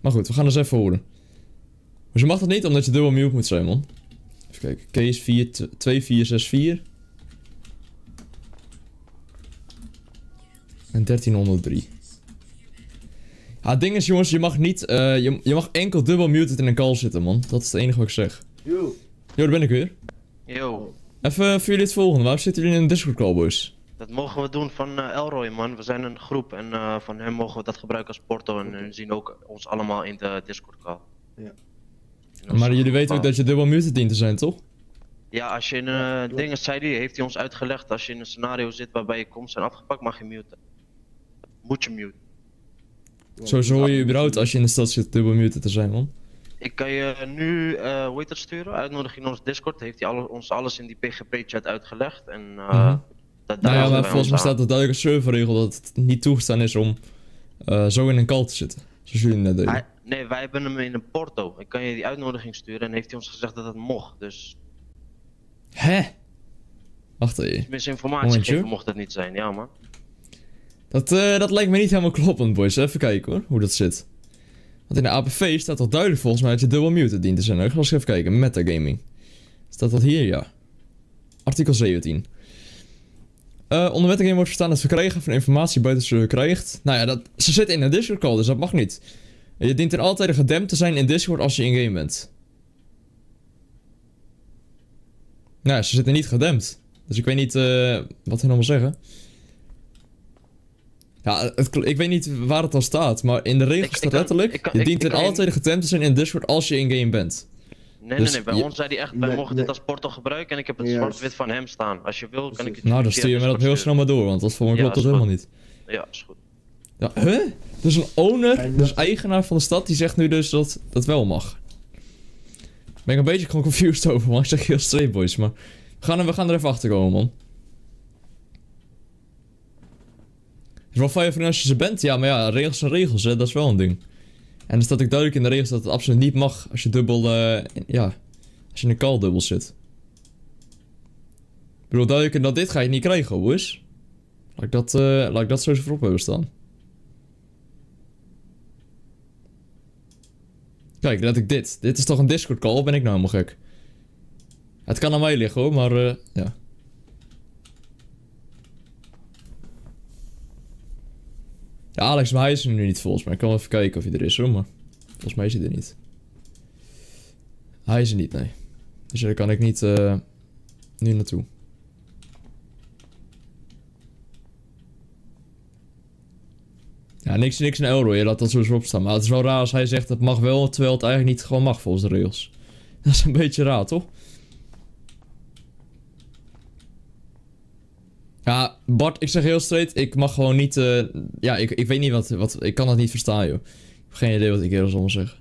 Maar goed, we gaan eens even horen. Dus je mag dat niet, omdat je dubbel mute moet zijn, man. Even kijken, case 2464. En 1303. Ja, het ding is, jongens, je mag niet, je mag enkel dubbel muted in een call zitten, man. Dat is het enige wat ik zeg. Yo, daar ben ik weer. Yo. Even voor jullie het volgende, waarom zitten jullie in een Discord call, boys? Dat mogen we doen van Elroy, man. We zijn een groep en van hem mogen we dat gebruiken als porto en hun zien ook ons allemaal in de Discord call. Ja. Maar jullie weten ook dat je dubbel muted dient te zijn, toch? Ja, als je in dingen zei, die heeft hij ons uitgelegd, als je in een scenario zit waarbij je komt zijn afgepakt, mag je muten. Moet je muten. Zo hoor je überhaupt als je in de stad zit dubbel muted te zijn, man. Ik kan je nu, hoe heet dat, sturen? Uitnodigen in ons Discord. Heeft hij ons alles in die PGP-chat uitgelegd. En dat nou ja, maar volgens mij staat de duidelijke serverregel dat het niet toegestaan is om zo in een call te zitten. Zoals jullie net deden. Nee, wij hebben hem in een porto. Ik kan je die uitnodiging sturen en heeft hij ons gezegd dat het mocht, dus... Hè? Wacht even. Misinformatie mocht dat niet zijn, ja man. Dat lijkt me niet helemaal kloppend, boys. Even kijken hoor, hoe dat zit. Want in de APV staat toch duidelijk volgens mij dat je dubbel muted dient te zijn. Ik ga eens even kijken, metagaming. Staat dat hier? Ja. Artikel 17. Onder metagaming wordt verstaan het verkrijgen van informatie buiten ze krijgt. Nou ja, ze zitten in een Discord call, dus dat mag niet. Je dient er altijd gedempt te zijn in Discord als je in-game bent. Nou, ze zitten niet gedempt. Dus ik weet niet wat hen allemaal zeggen. Ja, ik weet niet waar het dan staat, maar in de regels staat letterlijk... Je dient altijd gedempt te zijn in Discord als je in-game bent. Nee, bij ons zei hij echt, wij mogen dit als portal gebruiken en ik heb het zwart-wit van hem staan. Als je wil, kan ik het... Nou, dan stuur je me dat heel snel maar door, want dat voor mij klopt dat helemaal niet. Ja, is goed. Ja, huh? Dus een owner, dus eigenaar van de stad, die zegt nu dus dat dat wel mag. Daar ben ik een beetje gewoon confused over, man. Ik zeg heel straight, boys, maar... We gaan er even achter komen, man. Het is wel fijn voor als je ze bent, ja, maar ja, regels zijn regels, hè, dat is wel een ding. En er staat ook duidelijk in de regels dat het absoluut niet mag als je dubbel, als je in een call dubbel zit. Ik bedoel, duidelijk in dat dit ga je niet krijgen, boys. Laat ik dat zo voorop hebben staan. Kijk, dat ik dit. Dit is toch een Discord call, ben ik nou helemaal gek? Het kan aan mij liggen hoor, maar ja. Ja, Alex, maar hij is er nu niet volgens mij. Ik kan wel even kijken of hij er is hoor, maar volgens mij is hij er niet. Hij is er niet, nee. Dus daar kan ik niet nu naartoe. Ja, niks in Elroy, je laat dat sowieso opstaan. Maar het is wel raar als hij zegt dat mag wel, terwijl het eigenlijk niet gewoon mag volgens de regels. Dat is een beetje raar, toch? Ja, Bart, ik zeg heel straight, ik mag gewoon niet, ja, ik weet niet wat, ik kan dat niet verstaan, joh. Ik heb geen idee wat ik eerder zal zeggen.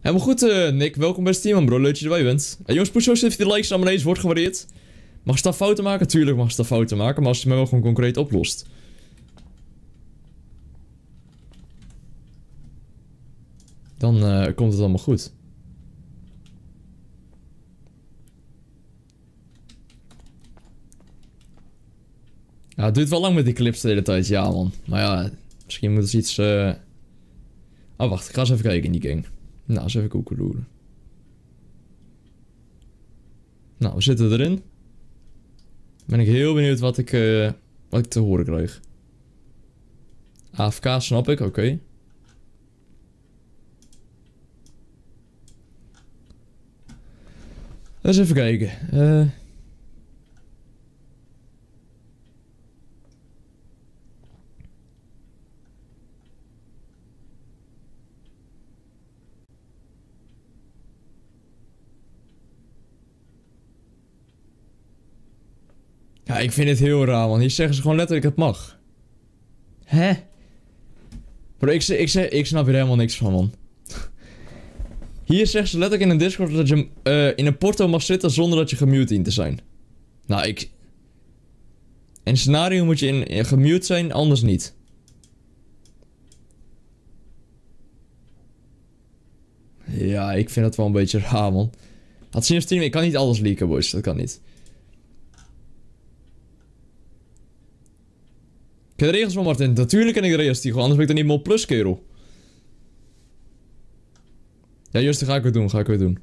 Helemaal goed, Nick, welkom bij het team, man, bro, leuk dat je erbij bent. Jongens, push zo even die likes naar beneden, wordt gewaardeerd. Mag je daar fouten maken? Tuurlijk mag je daar fouten maken, maar als je het wel gewoon concreet oplost. Dan komt het allemaal goed. Ja, het duurt wel lang met die clips de hele tijd, ja man. Maar ja, misschien moet er iets... Oh wacht, ik ga eens even kijken in die gang. Nou, eens even koekeloeren. Nou, we zitten erin. Ben ik heel benieuwd wat ik te horen krijg. AFK snap ik, oké. Eens even kijken. Ja, ik vind het heel raar, man. Hier zeggen ze gewoon letterlijk dat het mag. Hè? Bro, ik snap hier helemaal niks van, man. Hier zeggen ze letterlijk in een Discord dat je in een porto mag zitten zonder dat je gemute dient te zijn. Nou, in een scenario moet je in gemute zijn, anders niet. Ja, Ja, ik vind dat wel een beetje raar, man. Had ze niet op stream, ik kan niet alles leaken, boys. Dat kan niet. Ik ken de regels van Martin. Natuurlijk ken ik de regels, Tigo. Anders ben ik dan niet mol plus, kerel. Ja, Justin, ga ik weer doen.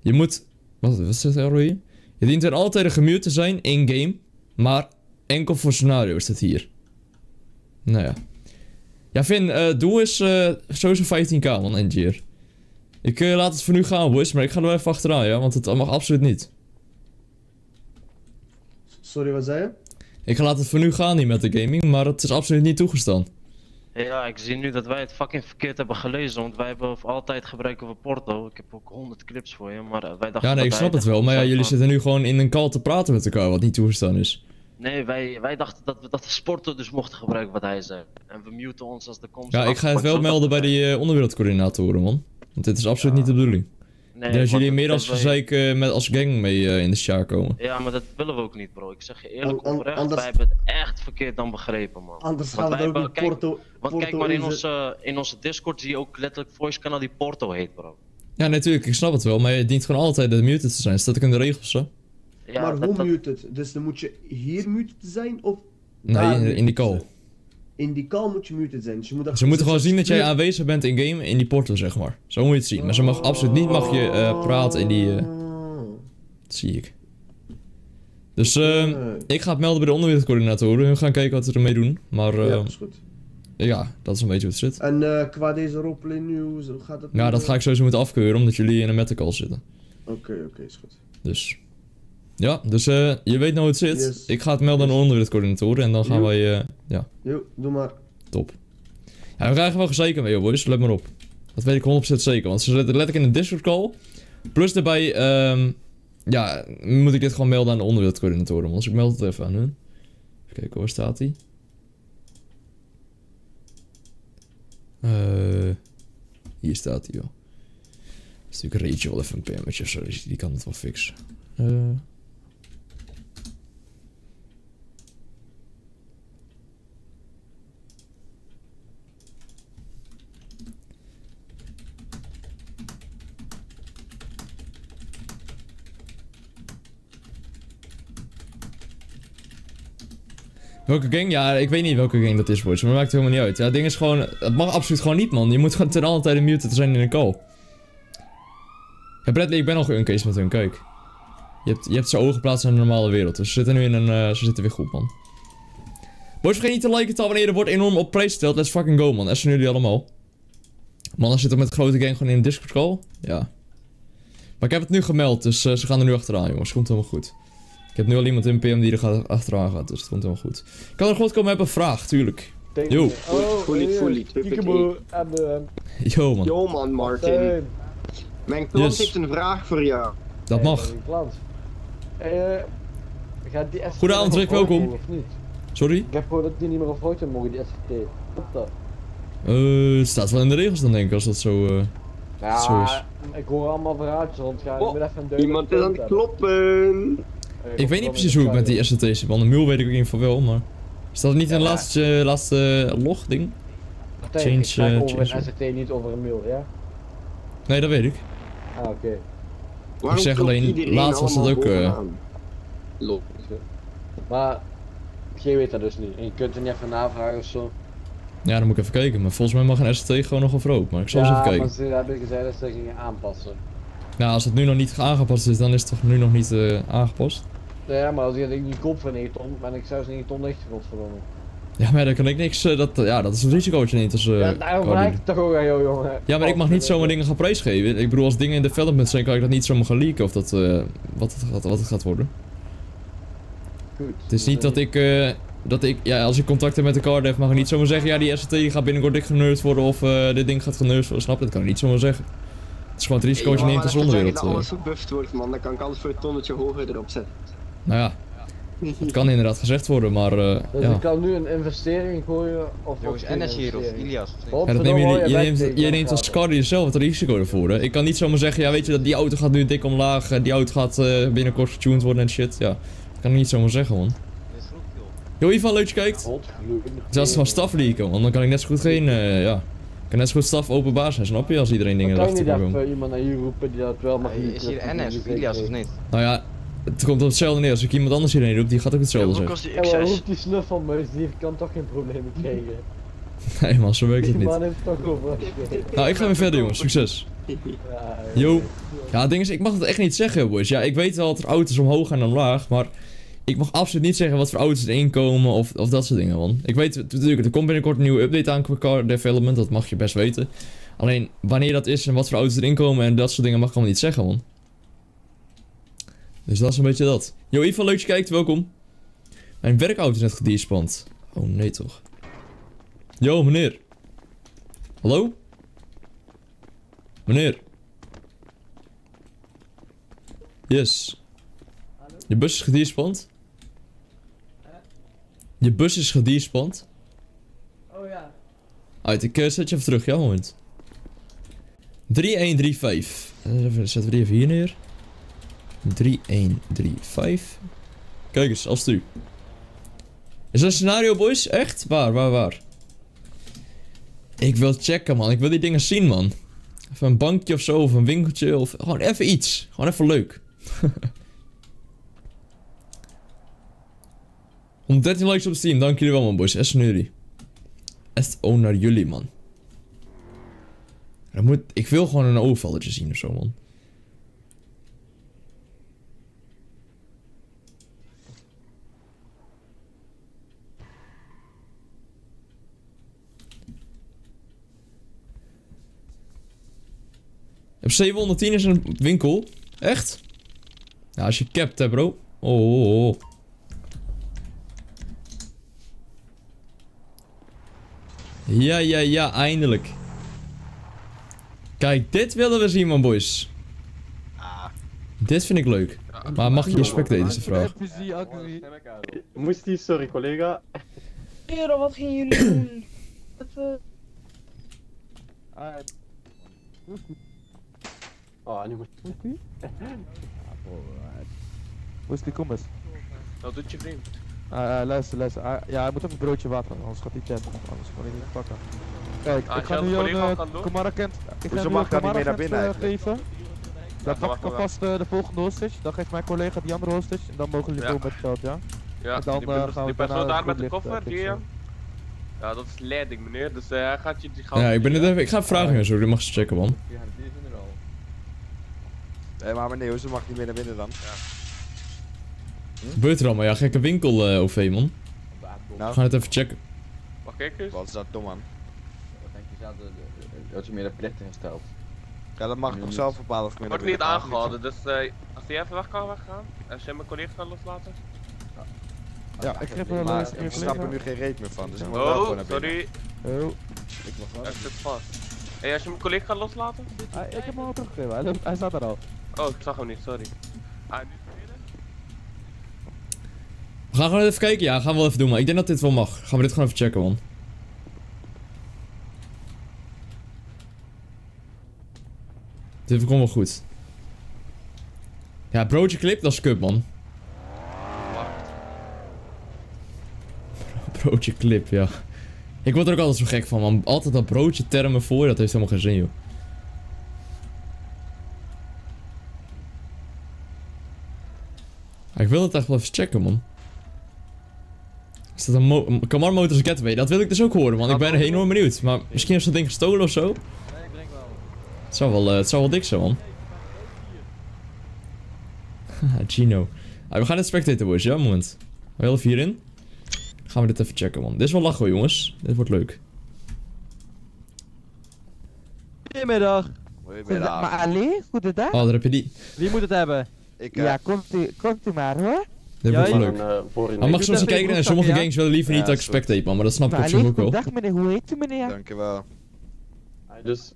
Je moet... Wat is dat error hier? Je dient er altijd gemute te zijn in game. Maar enkel voor scenario is dat hier. Nou ja. Ja, Finn, doel is sowieso 15k, man, engineer. Ik laat het voor nu gaan, boys, maar ik ga er wel even achteraan, ja, want het mag absoluut niet. Sorry, wat zei je? Ik laat het voor nu gaan niet met de gaming, maar het is absoluut niet toegestaan. Ja, ik zie nu dat wij het fucking verkeerd hebben gelezen, want wij hebben altijd gebruik over Porto. Ik heb ook 100 clips voor je, maar wij dachten... Ja, nee, ik snap het wel, maar ja, jullie zitten nu gewoon in een call te praten met elkaar, wat niet toegestaan is. Nee, wij dachten dat we Porto dus mochten gebruiken wat hij zei. En we muten ons als de komst... Ja, ik ga het wel melden bij die onderwereldcoördinatoren, man. Want dit is absoluut niet de bedoeling. Nee, dat jullie meer als gezeik met als gang mee in de Sjaak komen. Ja, maar dat willen we ook niet, bro. Ik zeg je eerlijk oprecht, wij hebben het echt verkeerd dan begrepen, man. Anders gaan we ook niet Porto... Want kijk maar, in onze Discord zie je ook letterlijk voice kanaal die Porto heet, bro. Ja, natuurlijk, ik snap het wel, maar je dient gewoon altijd muted te zijn. Staat ook in de regels, hè? Ja, maar hoe muted? Dus dan moet je hier muted zijn of... Nee, in die call. In die call moet je muted zijn. Dus je moet ze moeten gewoon zien dat jij aanwezig bent in game in die portal, zeg maar. Zo moet je het zien. Maar ze mag absoluut niet praten in die... Dat zie ik. Dus ik ga het melden bij de onderwereldcoördinatoren. We gaan kijken wat we ermee doen. Maar ja, dat is goed. Ja, dat is een beetje wat het zit. En qua deze roleplay nieuws, hoe gaat het? Ja, dat ga ik sowieso moeten afkeuren omdat jullie in een metacall zitten. Oké, is goed. Dus... Ja, dus je weet nou hoe het zit. Yes. Ik ga het melden aan de onderwereldcoördinatoren en dan gaan wij... ja. Doe maar. Top. Ja, we krijgen wel gezeker mee, joh, boys. Let maar op. Dat weet ik 100% zeker, want ze zitten letterlijk in een Discord call. Plus daarbij, ja, moet ik dit gewoon melden aan de onderwereldcoördinatoren. Dus ik meld het even aan hun. Even kijken, waar staat hij? Hier staat hij, joh. Dat is natuurlijk Rachel wel even een PM'tje of zo, die kan het wel fixen. Welke gang? Ja, ik weet niet welke gang dat is, boys, maar dat maakt het helemaal niet uit. Ja, het ding is gewoon... Het mag absoluut gewoon niet, man. Je moet gewoon ten alle tijde muted zijn in een call. Ja, Bradley, ik ben al geuncased met hun, kijk. Je hebt zijn ogen geplaatst in de normale wereld, dus ze zitten nu in een... ze zitten weer goed, man. Boys, vergeet niet te liken, abonneren, wordt enorm op prijs gesteld. Let's fucking go, man. Dat zijn jullie allemaal. Man, dan zitten we met de grote gang gewoon in een Discord call. Ja. Maar ik heb het nu gemeld, dus ze gaan er nu achteraan, jongens. Komt helemaal goed. Ik heb nu al iemand in PM die er achteraan gaat, dus het komt helemaal goed. Kan er goed komen hebben? Vraag, tuurlijk. Yo. Fully. Yo, man. Yo, man, Martin. Mijn klant heeft een vraag voor jou. Dat mag. Goedenavond, Rick, welkom. Sorry? Ik heb gehoord dat die niet meer op foto mogen, die SVT. Klopt dat? Het staat wel in de regels dan, denk ik, als dat zo... Ja, ik hoor allemaal verhaaltjes rondgaan. Ik moet even een deuk. Iemand is aan het kloppen. Ik weet niet precies hoe ik met die SCT zit, want de mule weet ik in ieder geval wel, maar... Is dat niet een laatste log-ding? Change... Ik krijg over een SCT, niet over een mule, ja? Nee, dat weet ik. Ah, oké. Ik zeg alleen, laatst was dat ook... Lol. Maar... Jij weet dat dus niet. En je kunt er niet even navragen ofzo. Ja, dan moet ik even kijken, maar volgens mij mag een SCT gewoon nog over rood, maar ik zal eens even kijken. Ja, maar daar heb ik gezegd dat ze gingen aanpassen. Nou, als het nu nog niet aangepast is, dan is het toch nu nog niet aangepast? Ja, maar als ik die kop van 9 ton, ben ik zelfs 9 ton lichter godverdomme. Ja, maar dan kan ik niks, dat is een risico wat je neemt als... Ja, daarom raak ik toch ook aan jou, jongen. Ja, maar ik mag niet zomaar dingen gaan prijsgeven. Ik bedoel, als dingen in development zijn, kan ik dat niet zomaar gaan leaken of dat, wat het gaat worden. Goed. Het is niet dat ik, ja, als ik contact heb met de cardhef, mag ik niet zomaar zeggen, ja, die SCT gaat binnenkort dik genurfd worden of dit ding gaat genurfd worden, snap je? Dat kan ik niet zomaar zeggen. Het is gewoon het risico dat je neemt als onderwereld. Als alles gebufft wordt, man, dan kan ik alles voor een tonnetje hoger erop zetten. Nou ja, het kan inderdaad gezegd worden, maar dus ja. Ik kan nu een investering gooien of... Jongens, NS hier of Ilias. Ja, dat neem je neemt als carrier zelf het risico ervoor, hè. Ik kan niet zomaar zeggen, ja, weet je, dat die auto gaat nu dik omlaag, die auto gaat binnenkort getuned worden en shit, ja. Dat kan ik niet zomaar zeggen, man. Yo, Ivan, leuk je kijkt. Zelfs van staf leaken, want dan kan ik net zo goed geen, ja. kan net zo goed staf openbaar zijn, snap je, als iedereen dingen erachter kan doen. Kan niet iemand naar hier roepen die dat wel mag hier. Is hier NS of Ilias of niet? Nou ja, het komt op hetzelfde neer. Als ik iemand anders hierheen roep, die gaat ook hetzelfde zeggen. Als die X6. Ja, roept die snuf van Moestie, die kan toch geen problemen krijgen. Nee man, zo werkt het niet. Nou, ik ga weer verder jongens, succes. Yo. Ja, het ding is, ik mag dat echt niet zeggen boys. Ja, ik weet wel dat er auto's omhoog gaan en omlaag, maar ik mag absoluut niet zeggen wat voor auto's erin komen of dat soort dingen man. Ik weet natuurlijk, er komt binnenkort een nieuwe update aan qua car development, dat mag je best weten. Alleen, wanneer dat is en wat voor auto's erin komen en dat soort dingen mag ik allemaal niet zeggen man. Dus dat is een beetje dat. Yo, Ivan, leuk dat je kijkt, welkom. Mijn werkauto is net gedespand. Oh nee toch. Yo, meneer. Hallo? Meneer. Yes. Hallo? Je bus is gediespand. Je bus is gediespand. Oh ja. Uit, ik zet je even terug, ja, moment. 3135. Zetten we die even hier neer. 3135. Kijk eens, als het u. Is dat een scenario, boys? Echt? Waar? Ik wil checken, man. Ik wil die dingen zien, man. Even een bankje of zo, of een winkeltje, of gewoon even iets. Gewoon even leuk. Om 13 likes op Steam, dank jullie wel, man, boys. Echt naar jullie. Echt ook naar jullie, man. Ik wil gewoon een overvallertje zien of zo, man. Op 710 is een winkel. Echt? Ja, als je capt hè bro. Oh. Ja, eindelijk. Kijk, dit willen we zien man boys. Ah. Dit vind ik leuk. Ja. Maar mag je hier spectaten is de vraag. Moestie, sorry collega. Heren, wat gingen jullie doen? Oh, nu moet je. Hoe is die, kom eens. Wat doet je vriend? Luister. Ja, hij moet even een broodje water, anders gaat hij chatten. Anders kan ik niet pakken. Kijk, ik ga nu een Comara-kent. Ik ga nu een Comara-kent geven. Dan pak ik alvast de volgende hostage. Dan geeft mijn collega die andere hostage. En dan mogen jullie doen met het geld, ja? Ja, en dan gaan we die persoon daar met de koffer, die ja. Ja, dat is leiding, meneer. Dus hij gaat je die gaan. Ja, ik ga vragen en zo. Die mag ze checken, man. Hé, maar meneer, ze mag niet meer naar binnen dan. Ja. Hm? Gebeurt er allemaal, ja, gekke winkel OV man. Nou. We gaan het even checken. Mag ik eens? Wat is dat dom man? Wat denk je zelf dat je meer de plicht ingesteld? Ja, dat mag ik toch zelf bepalen of ik meer naar binnen. Ik word niet aangehouden, dus als hij even weg kan weggaan. Als jij mijn collega gaat loslaten. Ja, ja ik geef wel eens. Ik snap er nu geen reet meer van, dus ik moet wel gewoon naar binnen. Sorry. Oh. Ik mag wel. Ik zit vast. Hé, als je mijn collega gaat loslaten? Ah, ik heb hem al teruggegeven, hij staat er al. Oh, ik zag hem niet, sorry. Ah, nu verder. We gaan gewoon even kijken, ja, gaan we wel even doen, maar ik denk dat dit wel mag. Gaan we dit gewoon even checken, man. Dit komt wel goed. Ja, broodje clip, dat is kut, man. Broodje clip, ja. Ik word er ook altijd zo gek van, man. Altijd dat broodje termen voor, dat heeft helemaal geen zin, joh. Ik wil het echt wel even checken, man. Is dat een Kamar Motors Getaway? Dat wil ik dus ook horen, man. Ik ben enorm benieuwd. Maar misschien is dat ding gestolen of zo? Nee, ik denk wel. Het zou wel dik zijn, man. Haha, Gino. Ah, we gaan dit spectaten, boys. Ja, moment. Heel even hierin. Dan gaan we dit even checken, man. Dit is wel lachen, jongens. Dit wordt leuk. Goedemiddag. Goedemiddag. Maar Ali, goedendag. Oh, daar heb je die. Wie moet het hebben? Ja, komt u maar hoor. Dit wordt leuk. Hij mag soms kijken en sommige gangs willen liever niet dat ik spectape, man, maar dat snap ik op zich ook wel. Dag meneer, hoe heet u meneer? Dankjewel. Dus.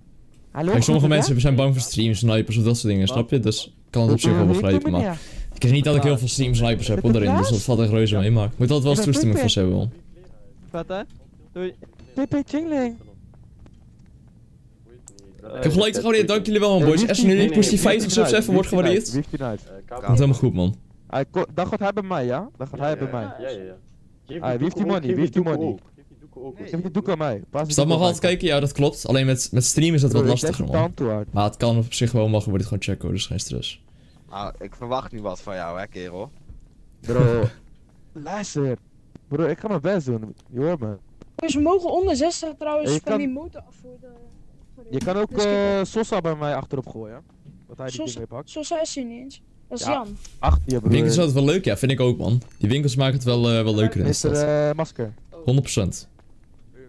Kijk, sommige mensen zijn bang voor streamsnipers of dat soort dingen, snap je? Dus ik kan het op zich wel begrijpen, maar. Ik is niet dat ik heel veel streamsnipers heb hoor daarin, dus dat valt echt reuze mee, maar ik moet altijd wel eens toestemming voor ze hebben, man. Wat hè? Doei. Pepe Chingling. Ik heb gelijk te gewaardeerd, dank jullie wel man boys. Als je nu niet push die 50 subs even wordt gewaardeerd. Dat is helemaal goed man. Dan gaat hij bij mij, ja? Dan gaat hij bij mij. Wie heeft die money? awkward. Geef die doek aan mij. Stap mag altijd kijken, ja dat klopt. Alleen met stream is dat wat lastiger man. Maar het kan op zich wel mag, wordt dit gewoon checken hoor, dus geen stress. Nou, ik verwacht nu wat van jou hè kerel. Bro, luister. Bro, ik ga mijn best doen, je hoort me. Dus we mogen onder 60 trouwens van die motor af voor de... Je kan ook Sosa bij mij achterop gooien. Wat hij die ding mee pakt. Sosa is hier niet eens. Dat is ja. Jan. Achter winkels zijn wel leuk, ja, vind ik ook man. Die winkels maken het wel leuker in de stad. Masker. 100%.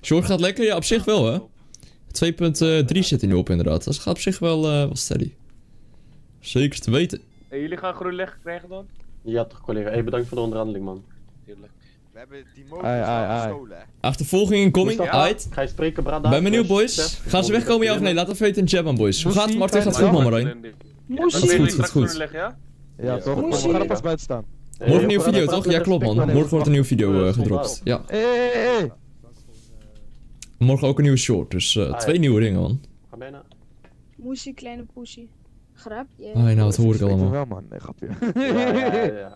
Short gaat lekker, ja op zich wel hè. 2.3 zit hij nu op inderdaad. Dat gaat op zich wel steady. Zeker te weten. Hey, jullie gaan groen leg krijgen dan? Ja toch collega, hey, bedankt voor de onderhandeling man. Heerlijk. We hebben die mogelijkheid gestolen. Achtervolging incoming, aight. Ga je spreken, Brada? Ben benieuwd boys. Gaan ze wegkomen ja of nee? Laat dat weten in de chat man boys. Hoe gaat het Martin? Gaat het goed man Marijn? Moestie. Dat is goed. Ja toch? We gaan er pas buiten staan. Morgen een nieuwe video toch? Ja klopt man. Morgen wordt een nieuwe video gedropt. Ja. Morgen ook een nieuwe short. Dus twee nieuwe dingen man. Ga bijna. Moestie, kleine poesie. Grapje. Ah, nou, dat hoor ik allemaal. Wel, man. Nee, grapje. Ja.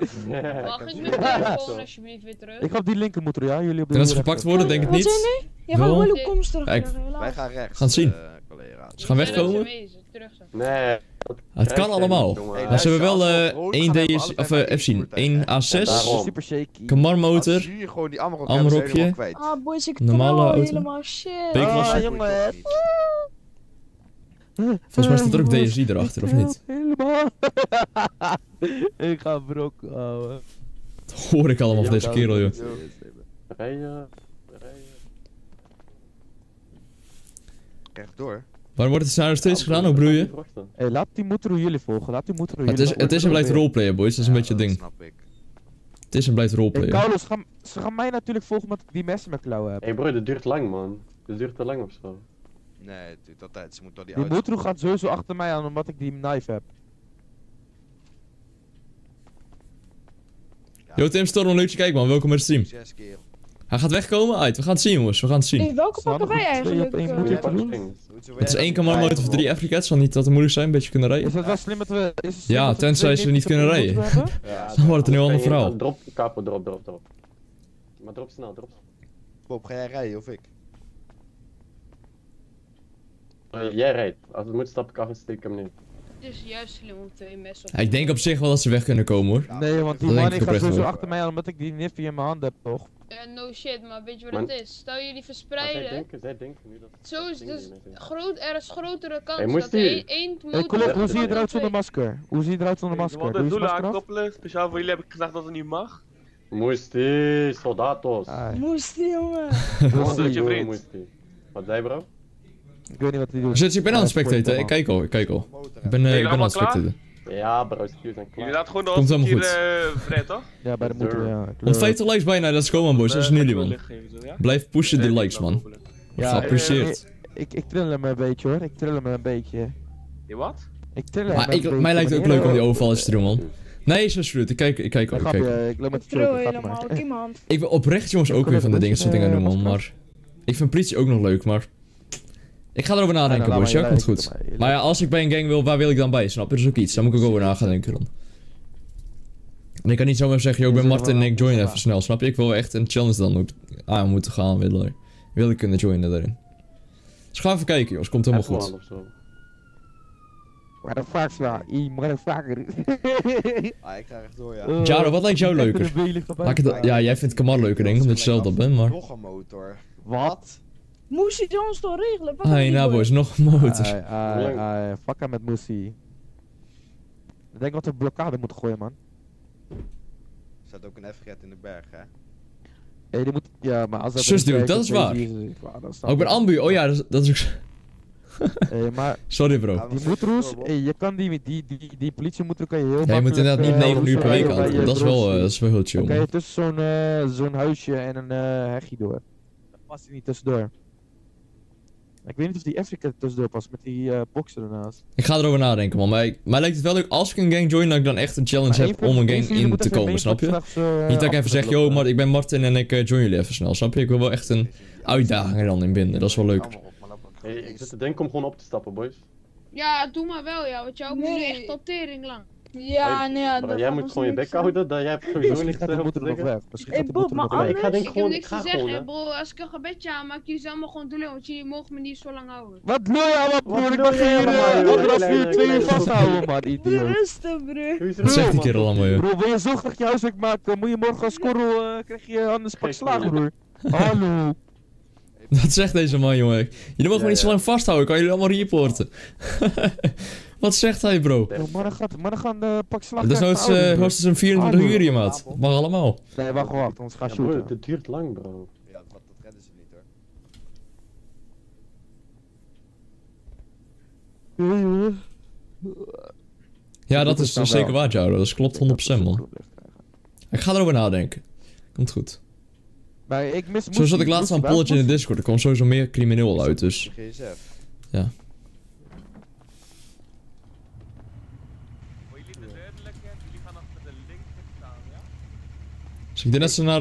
Mag ik mijn telefoon alsjeblieft weer terug? Ik ga op die linker moeten, ja? Jullie op de. En als ze gepakt worden, denk ik niet. Wat zijn we? Je gaat wel uw komst terug. Wij gaan rechts. Gaan het zien. Ze gaan wegkomen. Nee. Het kan allemaal. Maar ze hebben wel 1D, of even zien, 1A6, kamarmotor, amropje, normale auto, beekwasser. Volgens mij staat er ook DSI erachter, of niet? Helemaal. Ik ga brok houden. Dat hoor ik allemaal van deze kerel, joh. Rijden. Echt door. Waar wordt het nou steeds gedaan? Hoe broeien? Hey, laat die moeder jullie volgen. Laat die moeder jullie volgen. Het is en blijft roleplayen, boys. Dat is een beetje het ding. Het is en blijft roleplayen. Hey, Carlos, ze gaan mij natuurlijk volgen omdat ik die messen met klauwen heb. Hé, broer, dat duurt lang, man. Dat duurt te lang of zo. Nee, het duurt altijd. Ze moet door die auto. Die motor gaat sowieso achter mij aan omdat ik die knife heb. Ja. Yo, Tim Storm, leuk je kijkt, man. Welkom bij de stream. Hij gaat wegkomen? Uit, we gaan het zien, jongens. We gaan het zien. Hey, welke pakken wij eigenlijk? Het is 1 kamermotor of 3 Afrikaans. Zal niet dat het moeilijk zijn, een beetje kunnen rijden. Is het wel slim dat we... Ja, tenzij ze niet kunnen rijden. Dan wordt het een heel ander verhaal. Drop, kapo, drop. Maar drop snel, drop. Bob, ga jij rijden of ik? Jij rijdt. Als het moet stap ik af en steek hem neer. Het is juist slim om 2 messen op. Ik denk op zich wel dat ze weg kunnen komen hoor. Nee, want die man gaat sowieso achter mij aan omdat ik die niffie in mijn hand heb toch? No shit, maar weet je wat het is? Stel jullie verspreiden. Zij denken nu dat... Zo is dus er is grotere kans dat één motor... Hoe zie je eruit zonder masker? Hoe zie je eruit zonder masker? Ik wil de doelen aankoppelen. Speciaal voor jullie heb ik gezegd dat het niet mag. Moestie, soldatos. Moestie, jongen. Moestie, je vriend. Wat zei bro? Ik weet niet wat hij doet. Zit, ik ben aan het spectaten, ik kijk al. Ik ben aan het spectaten. Ja bro, stuur dan klaar. Je laat gewoon de auto hier vrij toch? Ja, bij de motor, ja. 150 likes bijna, dat is cool man boys, dat is jullie man. Blijf pushen die likes man. Ja, geapprecieerd. Ik trill hem een beetje hoor, Je wat? Ik trill hem een beetje. Mij lijkt het ook leuk om die overvallers te doen man. Nee, zo is het, ik kijk al. Ik loop met de helemaal, ik ben oprecht jongens ook weer van de dingen, soort dingen doen man, maar... Ik vind politie ook nog leuk, maar... Ik ga erover nadenken, boys. Sjaak komt goed. Maar ja, als ik bij een gang wil, waar wil ik dan bij? Snap je? Dat is ook iets. Daar moet ik ook over na gaan denken dan. En ik kan niet zomaar zeggen, yo, ik ben Martin en ik join even snel. Snap je? Ik wil echt een challenge dan ook aan moeten gaan. Wil ik kunnen joinen daarin. Dus ga even kijken, jongens. Komt helemaal goed. Waar de fuck sla? Ah, ik ga echt door, ja. Jaro, wat lijkt jou leuker? Ja, jij vindt Kamar leuker, denk ik, omdat je zelf dat bent, maar... Nog een motor. Wat? Moestie Jones toch regelen? Hey, nou boys, nog een motor. Fuck hem met Moestie. Ik denk dat we blokkade moeten gooien, man. Er staat ook een F-red in de berg, hè? Hey, die moet... Ja, maar als dat... Sus, dude, dat is waar. Ook bij Ambu, oh ja, dat is ook... Hey, maar... Sorry, bro. Die moedroes, je kan die politiemoeder kan je heel makkelijk... Je moet inderdaad niet 9 uur per week aan. Dat is wel heel chill, man. Dan kan je tussen zo'n huisje en een hegje door. Dat past hij niet tussendoor. Ik weet niet of die Afrika er tussendoor past met die boxer ernaast. Ik ga erover nadenken man, maar mij lijkt het wel leuk als ik een gang join dat ik dan echt een challenge heb om een gang in te komen, snap je? Niet dat ik even zeg, yo, maar ik ben Martin en ik join jullie even snel, snap je? Ik wil wel echt een uitdaging er dan in binden, dat is wel leuker. Hey, ik zit te denken om gewoon op te stappen boys. Ja, doe maar wel ja, want jou moet echt op tering lang. Ja, hey, nee, ja, jij moet gewoon je bek houden, jij hebt sowieso niks te doen. Hey Bob, maar anders, ik heb niks te zeggen, bro. Als ik een gebedje aanmaak, jullie zijn allemaal gewoon doelen, want jullie mogen me niet zo lang houden. Wat doe jij allemaal, broer? Ik mag hier anderhalf uur, 2 uur vasthouden, man. Rustig, broer. Wat zegt die kerel allemaal, joh? Bro, wil je zondag je huiswerk maken? Moet je morgen als korrel, krijg je anders pak slaag, broer. Hallo. Wat zegt deze man, jongen? Jullie mogen me niet zo lang vasthouden, kan jullie allemaal reporten. Wat zegt hij, bro? Mannen gaan de pak slaag. Dus nou is een 24 uur hier, maat. Mag allemaal. Nee, wacht, ons gaan shooten. Bro, het duurt lang, bro. Ja, dat redden ze niet, hoor. Ja, dat is zeker waar, Jaro. Dat klopt 100%, man. Ik ga erover nadenken. Komt goed. Zo zat ik laatst aan een polletje in de Discord. Er kwam sowieso meer crimineel uit, dus... Ja. Dus ik denk dat ze naar...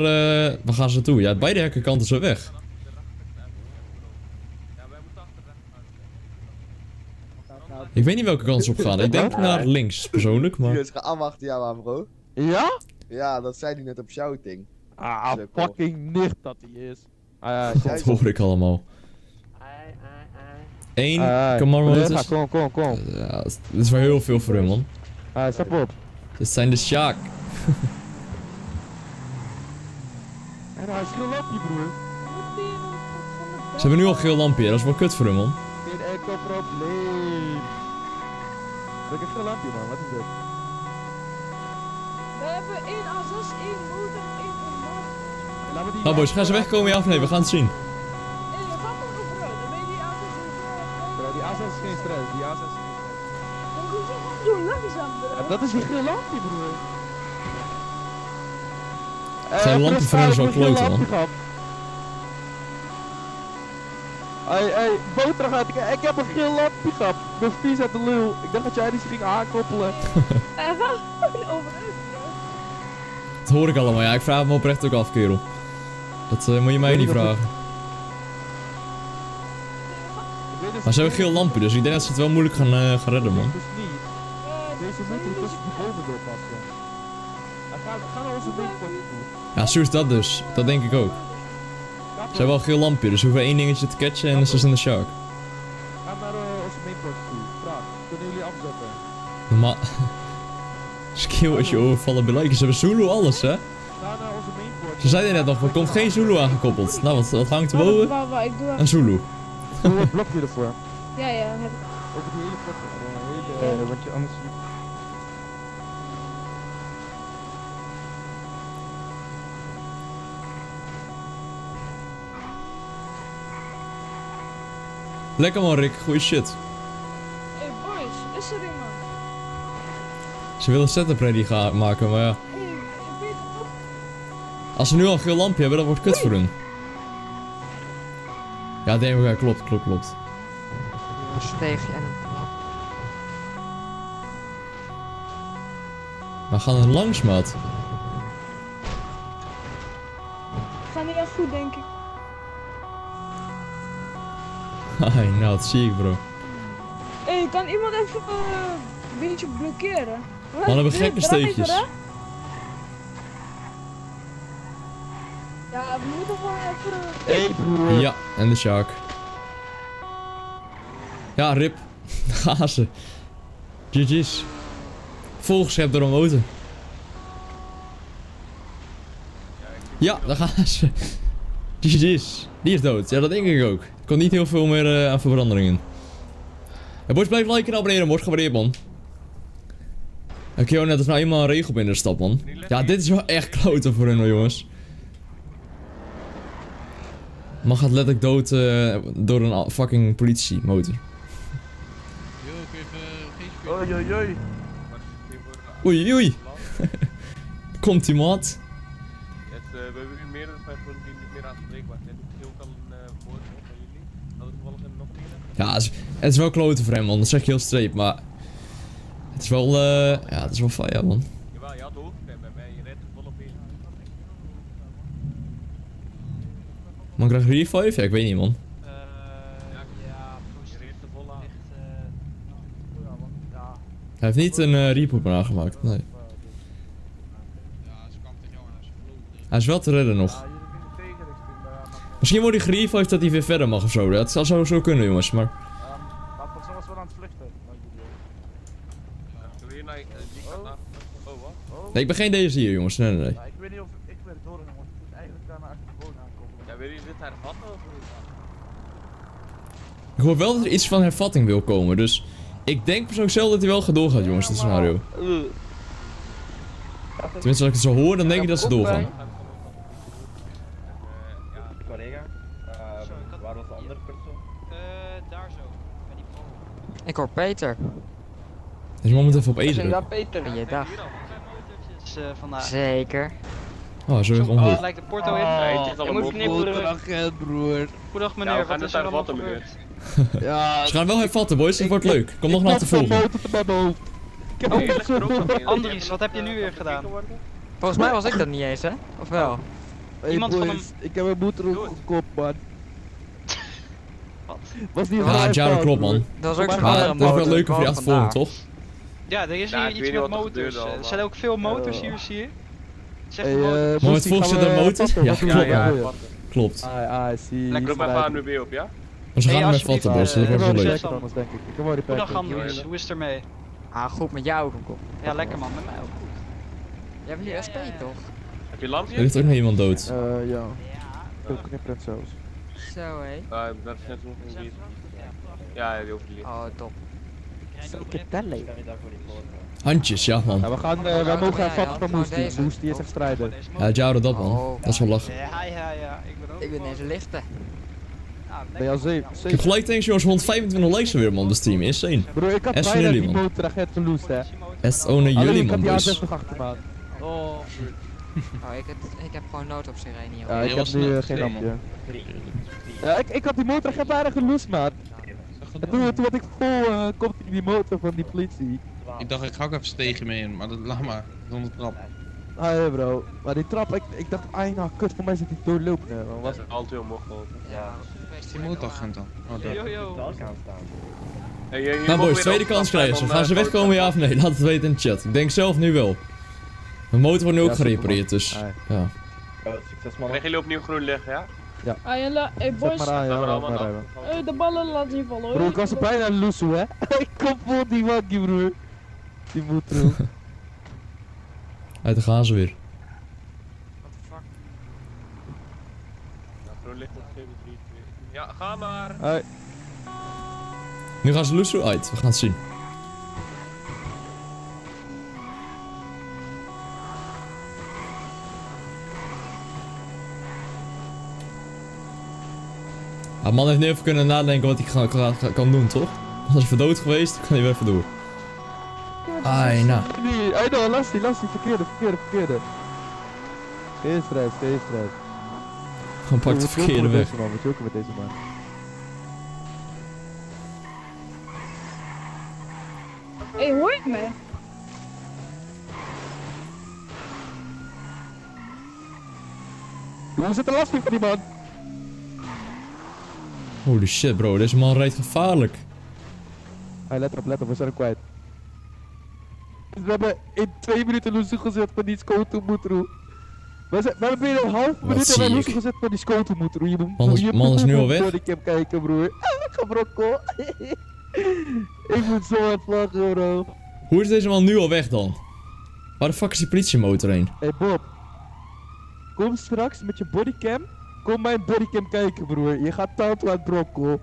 Waar gaan ze naartoe? Ja, beide hekkenkanten zijn weg. Ik weet niet welke kant ze op gaan. Ik denk naar links, persoonlijk, maar... Ze gaan allemaal achter jou aan, bro. Ja? Ja, dat zei hij net op shouting. Ah, fucking nicht dat hij is. Dat hoor ik allemaal. 1, kom maar, motors. Kom. Ja, dat is wel heel veel voor hem, man. Stap op. Dit zijn de Sjaak. En hij is een geel lampje, broer. Ze hebben nu al een geel lampje, dat is wel kut voor hem, man. Geen enkel probleem. Dat is een geel lampje, man, wat is dit? We hebben 1 A6, 1 moeder, 1 vermoord. Nou, boys, gaan ze wegkomen, ja of nee? We gaan het zien. Nee, we gaan toch nog rood, dan ben je die A6 niet rood. Die A6 is geen stress, die A6 is geen stress. Dan moet je gewoon doen, langzaam, broer. Dat is een geel lampje, broer. Zijn lampen voor ons wel kloten, man. Hey, boter gaat ik heb een geel lampje gehad. De vies uit de lul. Ik dacht dat jij die ging aankoppelen. Dat hoor ik allemaal, ja. Ik vraag me oprecht ook af, kerel. Dat moet je mij niet vragen. Maar ze hebben geel lampje, dus ik denk dat ze het wel moeilijk gaan redden, man. Deze moeten tussen de boven doorpassen. Ga naar onze winkel. Ja, zo is dat dus. Dat denk ik ook. Ze hebben wel een geel lampje, dus we hoeven 1 dingetje te catchen en ze zijn de Sjaak. Ga naar onze mainpost toe, vraag. Kunnen jullie afzetten? Maar... Skill is je overvallen belijken. Ze hebben Zulu alles, hè? Ga naar onze mainpost. Ze zeiden net nog, er komt geen Zulu aangekoppeld. Nou, wat hangt er boven? Een Zulu. Doe een blokje ervoor. Ja, heb ik. Over die hele blokje. Wat je anders doet. Lekker man, Rick, goeie shit. Hey boys, is er iemand? Ze willen een setup ready gaan maken, maar ja. Als ze nu al een geel lampje hebben, dan wordt het kut voor hun. Ja, denk ik, ja, klopt. We gaan er langs, maat. We gaan niet echt goed, denk ik. Nou, dat zie ik, bro. Hey, kan iemand even een beetje blokkeren? Man, we hebben gekke steekjes. Ja, we moeten gewoon even... Hey, broer. Ja, en de Sjaak. Ja, rip. Gazen. GG's. Volgeschept door een motor. Ja, daar gaan ze. GG's. Die is dood. Ja, dat denk ik ook. Er komt niet heel veel meer aan veranderingen. Ja, boys, blijf liken en abonneren, wordt gewaardeerd, man. Oké, net als nou eenmaal een regel binnen de stad, man. Ja, dit is wel echt kloten voor hun, jongens. Man gaat letterlijk dood door een fucking politiemotor. Oei. Komt die maat. We hebben nu meerdere mensen die niet meer aanspreekbaar zijn. Ja, het is wel kloten voor hem, man. Dat zeg je heel streep, maar... Het is wel, ja, het is wel fijn, ja, man. Jawel, je had de hoofdrem en je redt volop in. Man, krijg je revive? Ja, ik weet niet, man. Ja, je redt de volle aan. Ja, heeft niet een reboot meer aangemaakt, nee. Hij is wel te redden nog. Misschien wordt hij gerevived dat hij weer verder mag ofzo. Dat zou sowieso kunnen, jongens, maar... Nee, ik ben geen DSI hier, jongens. Nee, nee, nee. Ik weet niet of ik wil het horen, jongens. Het is eigenlijk daarna achter de boot aankomen. Ja, wil je dit hervatten of niet? Ik hoor wel dat er iets van hervatting wil komen, dus... Ik denk persoonlijk zelf dat hij wel doorgaat, jongens, dit scenario. Tenminste, als ik het zo hoor, dan denk ik dat ze doorgaan. Collega, waar was de andere persoon? Daar zo. Ik hoor Peter. Dus je moet even op E drukken. Ja, Peter. Je dag. Zeker. Oh, zo is het ongeluk. Het lijkt de porto in. Je moet knippelen. Goedendag, broer. Goedendag, meneer. Ja, wat is er allemaal gebeurd? Ja, ze gaan wel hervatten, boys. Het wordt leuk. Kom nog naar te volgen. Andries, wat heb je nu weer gedaan? Volgens mij was ik dat niet eens, hè? Of wel? Hey, iemand boys, van hem... Ik heb een boeter op de kop, man. Wat? Was die Jaro klopt, man. Dat was ook zo'n andere motor. Dat is wel leuker voor die achtervolging, toch? Ja, er is hier iets met motors. Er zijn ook veel motors hier, zie je? Zeg hey, motors. Maar het volgens zit een motor? Ja, klopt. Ja. Klopt. Lekker op mijn baan nu weer op, ja? Maar ze gaan hem vatten, boys. Dat wordt wel leuk. Goedendag, Andries. Hoe is het ermee? Ah, goed, met jou ook een kop. Ja, lekker man, met mij ook goed. Jij hebt hier SP, toch? Heb je lampje? Er ligt ook nog iemand dood. Ja. Veel knippen en zo's. Zo, hé. Dat is net nog een lied. Ja, die hoeft niet. Oh, top. Ik heb dat handjes, ja man. Ja, we gaan, wij mogen vatten van Moestie. Moestie is echt strijder. Ja, Jaro dat man. Dat is wel lachen. Ja. Ik ben deze lichten. Ik heb gelijk tegen jongens 125 likes weer man, dat team. Insane. Bro, ik had bijna die motor echt verloest, hè. Het is ook naar jullie man, boys. Oh, ik heb gewoon nood op sirene hier. Ja, ik heb nu geen lampje. Ja, ik had die motor echt bijna geloest, maat. Toen had ik vol komt in die motor van die politie. Ik dacht, ik ga ook even stegen mee in, maar dat laat maar. Zonder trap. Ah ja bro, maar die trap, ik dacht, ah nou kut, voor mij zit die doorlopen. Ja, man, was altijd heel mogelijk. Ja. Die motoragent dan. Oh, dat. Nou boys, tweede kans krijgen ze. Gaan ze wegkomen ja of nee? Laat het weten in de chat. Ik denk zelf nu wel. Mijn motor wordt nu ook gerepareerd, dus... Ja. Succes man. Gaan jullie opnieuw groen leggen, ja? Ja. Hey boys, de ballen laten hier vallen hoor. Bro, ik was bijna loesoe hè. Ik kom voor die wankie broer. Die moet terug. Uit de gazen weer. What the fuck? Ja, groen licht op GB3. Ja, ga maar. Hoi. Nu gaan ze loesoe uit, we gaan het zien. Ah, man heeft nu even kunnen nadenken wat hij kan doen, toch? Als hij verdood geweest, kan hij weer even door. Ai, nou. Ai, nou, lastig, verkeerde. Geen strijd. Gewoon pak de verkeerde weg. Wat jokken met deze man. Hé, hoor ik me? Hoe zit er lastig van die man? Holy shit bro, deze man rijdt gevaarlijk. Hij let op, we zijn hem kwijt. We hebben in 2 minuten loesie gezet van die scoto moetro. We hebben binnen een half minuut en loesie gezet van die scoto moetro. Man is nu al weg. Ik heb kijken broer. Gebrokkel. Ik moet zo hard lachen bro. Hoe is deze man nu al weg dan? Waar de fuck is die politiemotor heen? Hey Bob. Kom straks met je bodycam. Kom mijn bodycam kijken broer, je gaat tanto aan het brokkel.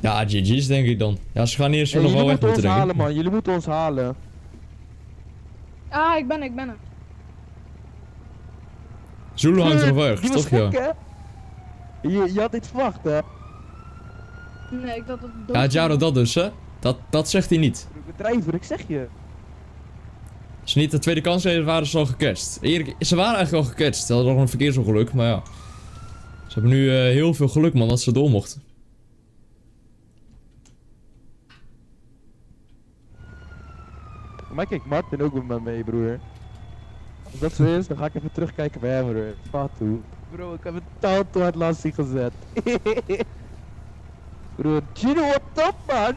Ja, GG's denk ik dan. Ja, ze gaan eerst nog wel weg moeten denken. Jullie moeten ons halen man, jullie moeten ons halen. Ah, ik ben er. Zulu hangt er weg, toch ja? Je had dit verwacht hè? Nee, ik dacht dat het dood. Ja, Jaro dat dus hè? Dat zegt hij niet. Bedrijver, ik zeg je. Als ze niet de tweede kans deden, waren ze al gecatcht. Erik, ze waren eigenlijk al gecatcht. Ze hadden nog een verkeersongeluk, maar ja. Ze hebben nu heel veel geluk, man, dat ze door mochten. Maar kijk, Martin ook met mij mee, broer. Als dat zo is, dan ga ik even terugkijken bij hem, broer. Fatu. Bro, ik heb een touw toe aan het lastig gezet. Ik bedoel, Gino op top, man.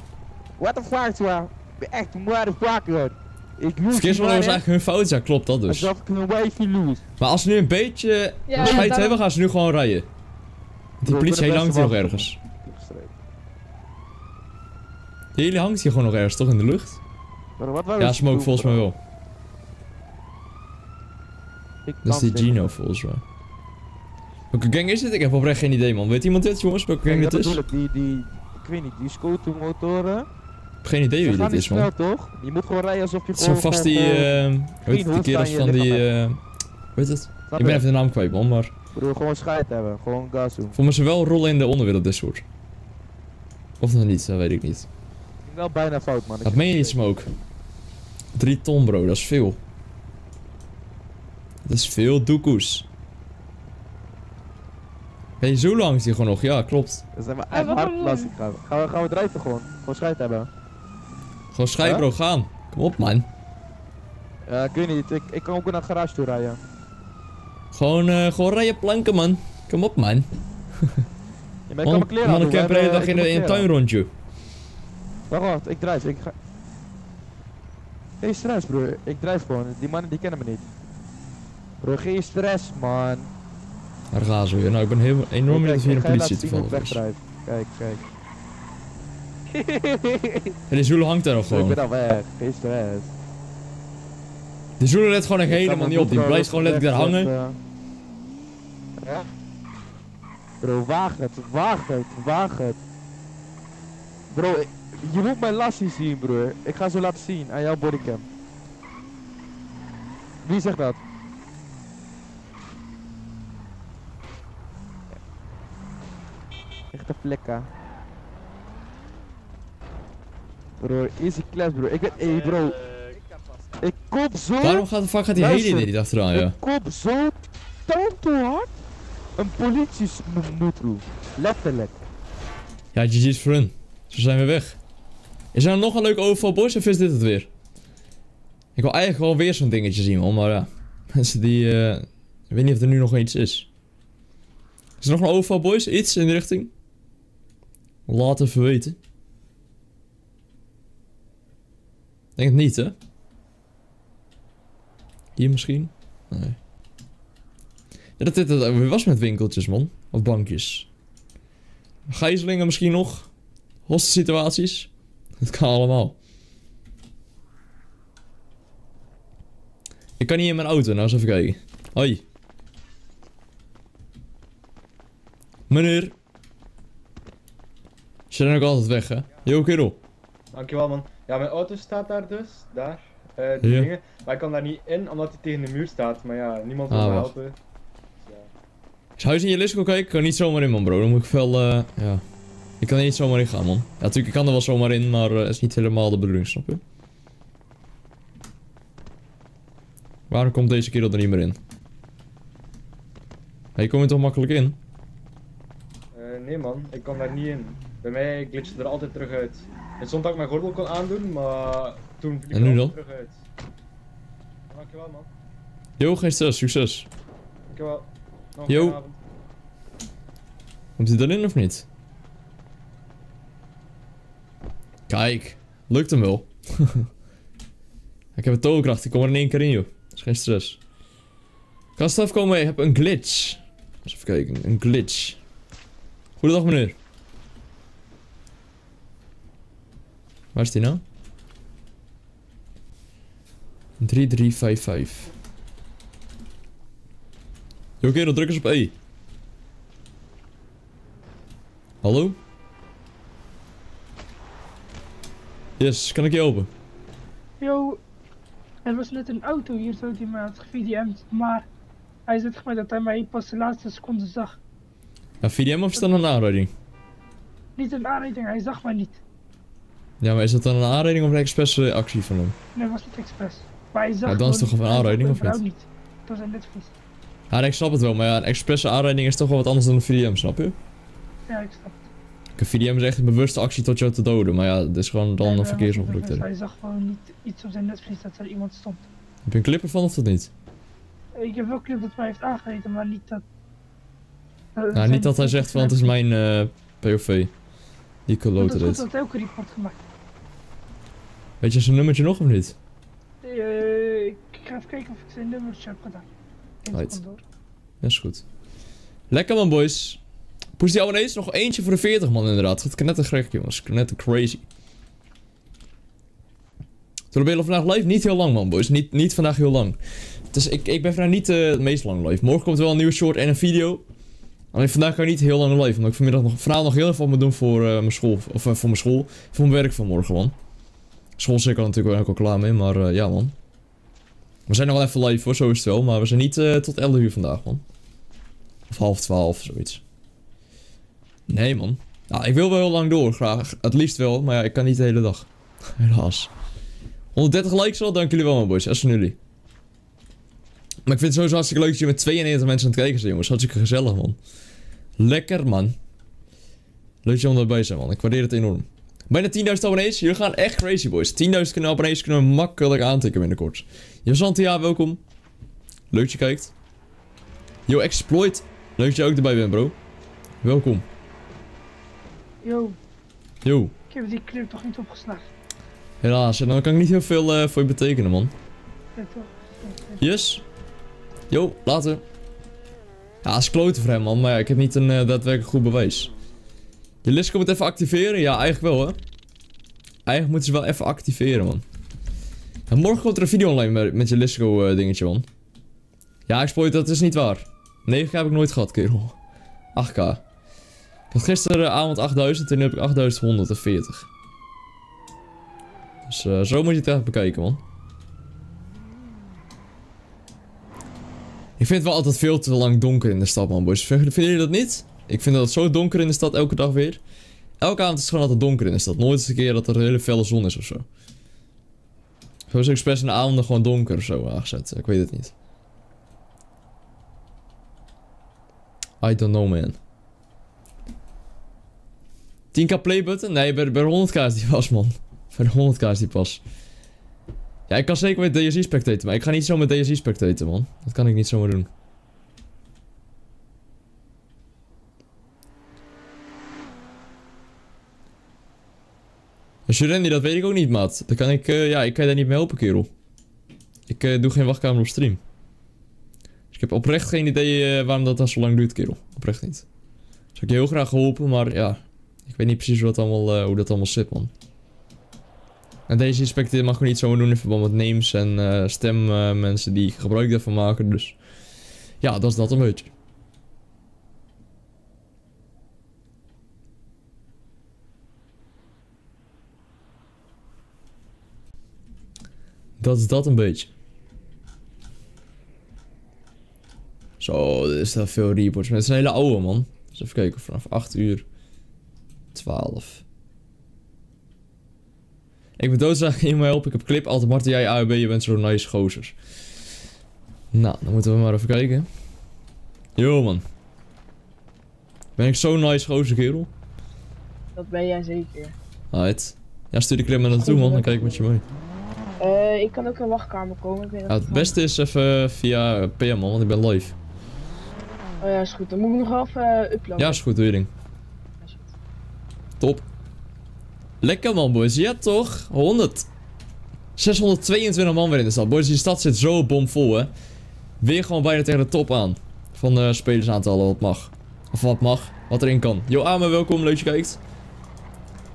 What the fuck, man. Ik ben echt een motherfucker. Excuse me, dat was eigenlijk hun fout. Ja, klopt dat dus. Alsof ik een wavy lose. Maar als ze nu een beetje spijt hebben, gaan ze nu gewoon rijden. Die politie hangt hier nog ergens. Jullie hangt hier gewoon nog ergens, toch? In de lucht? Ja, Smoke volgens mij wel. Dat is die Gino volgens mij. Welke gang is dit? Ik heb oprecht geen idee, man. Weet iemand dit, jongens? Welke gang dit is? Ik weet niet, die scootermotoren. Ik heb geen idee wie dit is, man. Snel, toch? Je moet gewoon rijden alsof je gewoon... Het zijn vast die... die kerels van die... Weet het? Ik ben even de naam kwijt, man, maar... Ik bedoel, gewoon scheid hebben. Gewoon gas doen. Voor me ze wel rollen in de onderwereld, dit soort. Of nog niet, dat weet ik niet. Ik ben wel bijna fout, man. Dat meen je niet, Smoke. 3 ton, bro. Dat is veel. Dat is veel doekoes. Hey, zo lang is die gewoon nog. Ja, klopt. Dat zijn we echt hard plastic gaan. Gaan we drijven gewoon. Gewoon scheid hebben. Gewoon scheid, bro. Gaan. Kom op, man. Ja, ik weet niet. Ik kan ook naar de garage toe rijden. Gewoon rijden planken, man. Kom op, man. Ja, maar ik kan mijn kleren aan doen. Man, ik heb de hele dag in een tuinrondje. Wacht. Ik drijf. Geen stress, broer. Ik drijf gewoon. Die mannen die kennen me niet. Bro, geen stress, man. Daar gaan ze weer. Nou, ik ben heel enorm benieuwd hier een politie te vallen. Kijk. Die zoel hangt daar nog gewoon. Ik ben al weg. Geen stress. Die zoel let gewoon echt helemaal niet op. Die blijft gewoon letterlijk daar hangen. Ja. Bro, waag het. Bro, je moet mijn lassie zien, broer. Ik ga zo laten zien aan jouw bodycam. Wie zegt dat? Echte vlekken. Bro, easy class, bro. Ik ben... Hey, bro. Ik kop zo... Waarom gaat de fuck die hele niet achteraan, ja? Ik kop zo... hard. Een politie-snoetroe. Letterlijk. Ja, GG's voor hun. Zo zijn we weg. Is er nog een leuke overval, boys? Of is dit het weer? Ik wil eigenlijk wel weer zo'n dingetje zien, man. Maar ja. Mensen die... Ik weet niet of er nu nog iets is. Is er nog een overval, boys? Iets in de richting? Laat even weten. Denk het niet, hè? Hier misschien? Nee. Ja, dat dit het weer was met winkeltjes, man. Of bankjes. Gijzelingen misschien nog. Hoste situaties. Dat kan allemaal. Ik kan niet in mijn auto. Nou, eens even kijken. Hoi. Meneer. Ze zijn ook altijd weg, hè? Yo, kerel. Dankjewel, man. Ja, mijn auto staat daar dus. Daar. Dingen. Maar ik kan daar niet in, omdat hij tegen de muur staat. Maar ja, niemand wil me helpen. Dus, ja. Als huis in Jalisco kijken, kan niet zomaar in, man, bro. Dan moet ik wel, ja. Ik kan er niet zomaar in gaan, man. Ja, natuurlijk, ik kan er wel zomaar in, maar het is niet helemaal de bedoeling, snap je? Waarom komt deze kerel er niet meer in? Hij komt er toch makkelijk in? Nee, man. Ik kan daar niet in. Bij mij glitcht het er altijd terug uit. Het stond dat ik mijn gordel kon aandoen, maar toen viel ik er altijd terug uit. Dankjewel, man. Yo, geen stress. Succes. Dankjewel. Nog een goede avond. Komt hij erin of niet? Kijk. Lukt hem wel. Ik heb een toverkracht. Ik kom er in één keer in, joh. Dat is geen stress. Kan staf komen? Ik heb een glitch. Even kijken. Een glitch. Goedendag, meneer. Waar is die nou? 3355. Yo, kerel, druk eens op E. Hallo? Yes, kan ik je helpen? Yo, er was net een auto hier zo die me had gevideomd, maar hij zegt mij dat hij mij pas de laatste seconde zag. Ja, VDM of is dat een aanrijding? Niet een aanrijding, hij zag mij niet. Ja, maar is dat dan een aanrijding of een expres actie van hem? Nee, dat was niet expres. Maar hij zag... Ja, dan is toch een aanrijding of niet? Dat was een netvlies. Ja, ik snap het wel, maar ja, een expresse aanrijding is toch wel wat anders dan een VDM, snap je? Ja, ik snap het. Een VDM is echt een bewuste actie tot jou te doden, maar ja, het is gewoon dan een verkeersongeluk. Hij zag gewoon niet iets op zijn netvlies dat er iemand stond. Heb je een clip ervan of dat niet? Ik heb wel een clip dat mij heeft aangereden, maar niet dat... Nou, niet dat hij zegt van het is mijn POV. Die klote dit. Dat ook een report gemaakt. Weet je zijn nummertje nog of niet? Ik ga even kijken of ik zijn nummertje heb gedaan. Right. Dat is goed. Lekker man boys. Poes die abonnees, nog eentje voor de 40 man inderdaad. Het kan net een gek jongens, net een crazy. We proberen vandaag live niet heel lang man boys, niet vandaag heel lang. Dus ik ben vandaag niet het meest lang live. Morgen komt wel een nieuwe short en een video. Alleen vandaag kan ik niet heel lang live, omdat ik vanavond nog heel veel moet doen voor mijn school. Of voor mijn school, voor mijn werk vanmorgen man. School is zeker natuurlijk ook al klaar mee, maar ja man. We zijn nog wel even live hoor, zo is het wel, maar we zijn niet tot 11 uur vandaag man. Of half 12, zoiets. Nee man. Nou, ik wil wel heel lang door, graag. Het liefst wel, maar ja, ik kan niet de hele dag. Helaas. 130 likes al, dank jullie wel man boys, dat zijn jullie. Maar ik vind het sowieso hartstikke leuk dat je met 92 mensen aan het kijken zijn jongens, hartstikke gezellig man. Lekker man. Leuk dat je allemaal erbij zijn man, ik waardeer het enorm. Bijna 10.000 abonnees, jullie gaan echt crazy boys. 10.000 abonnees kunnen we makkelijk aantikken binnenkort. Jasantia, welkom. Leuk dat je kijkt. Yo Exploit, leuk dat je ook erbij bent bro. Welkom. Yo. Yo. Ik heb die clip toch niet opgeslagen. Helaas, en dan kan ik niet heel veel voor je betekenen man. Ja toch. Yes. Yo, later. Ja, dat is kloten voor hem man, maar ja, ik heb niet een daadwerkelijk goed bewijs. Jalisco moet even activeren? Ja, eigenlijk wel hè. Eigenlijk moeten ze wel even activeren man. En morgen komt er een video online met Jalisco dingetje man. Ja, Exploit, dat is niet waar. 9k heb ik nooit gehad kerel. 8k. Ik had gisteravond 8000 en nu heb ik 8140. Dus zo moet je het echt bekijken man. Ik vind het wel altijd veel te lang donker in de stad man boys. Vinden jullie dat niet? Ik vind dat zo donker in de stad elke dag weer. Elke avond is het gewoon altijd donker in de stad. Nooit eens een keer dat er een hele felle zon is ofzo. Zo is expres in de avonden gewoon donker ofzo aangezet. Ik weet het niet. I don't know man. 10k playbutton? Nee, bij 100k is die pas man. Bij 100k is die pas. Ja, ik kan zeker met DSI spectaten, maar ik ga niet zo met DSI spectaten man. Dat kan ik niet zomaar doen. Jurendi, dat weet ik ook niet maat. Dan kan ik, ja, ik kan je daar niet mee helpen kerel. Ik doe geen wachtkamer op stream. Dus ik heb oprecht geen idee waarom dat dan zo lang duurt kerel. Oprecht niet. Dus ik je heel graag geholpen, maar ja. Ik weet niet precies wat allemaal, hoe dat allemaal zit man. En deze inspectie mag ik niet zomaar doen in verband met names en stemmensen die gebruik daarvan maken, dus... Ja, dat is dat een beetje. Dat is dat een beetje. Zo, er staan veel reports. Maar het is een hele oude man. Dus even kijken, vanaf 8 uur... 12. Ik ben doodzaak, je moet helpen. Ik heb clip, altijd Marten, jij AUB, je bent zo'n nice gozer. Nou, dan moeten we maar even kijken. Yo man. Ben ik zo'n nice gozer kerel? Dat ben jij zeker. Alright. Ja, stuur de clip maar naartoe man, dan kijk ik met je mee. Ik kan ook in de wachtkamer komen. Ik weet ja, het beste is even via PM man, want ik ben live. Oh ja, is goed. Dan moet ik nog wel even uploaden. Ja, is goed, doe je ding. Top. Lekker man boys, ja toch? 100. 622 man weer in de stad. Boys, die stad zit zo bomvol hè. Weer gewoon bijna tegen de top aan. Van de spelersaantallen wat mag. Of wat mag, wat erin kan. Yo Amen, welkom, leuk dat je kijkt.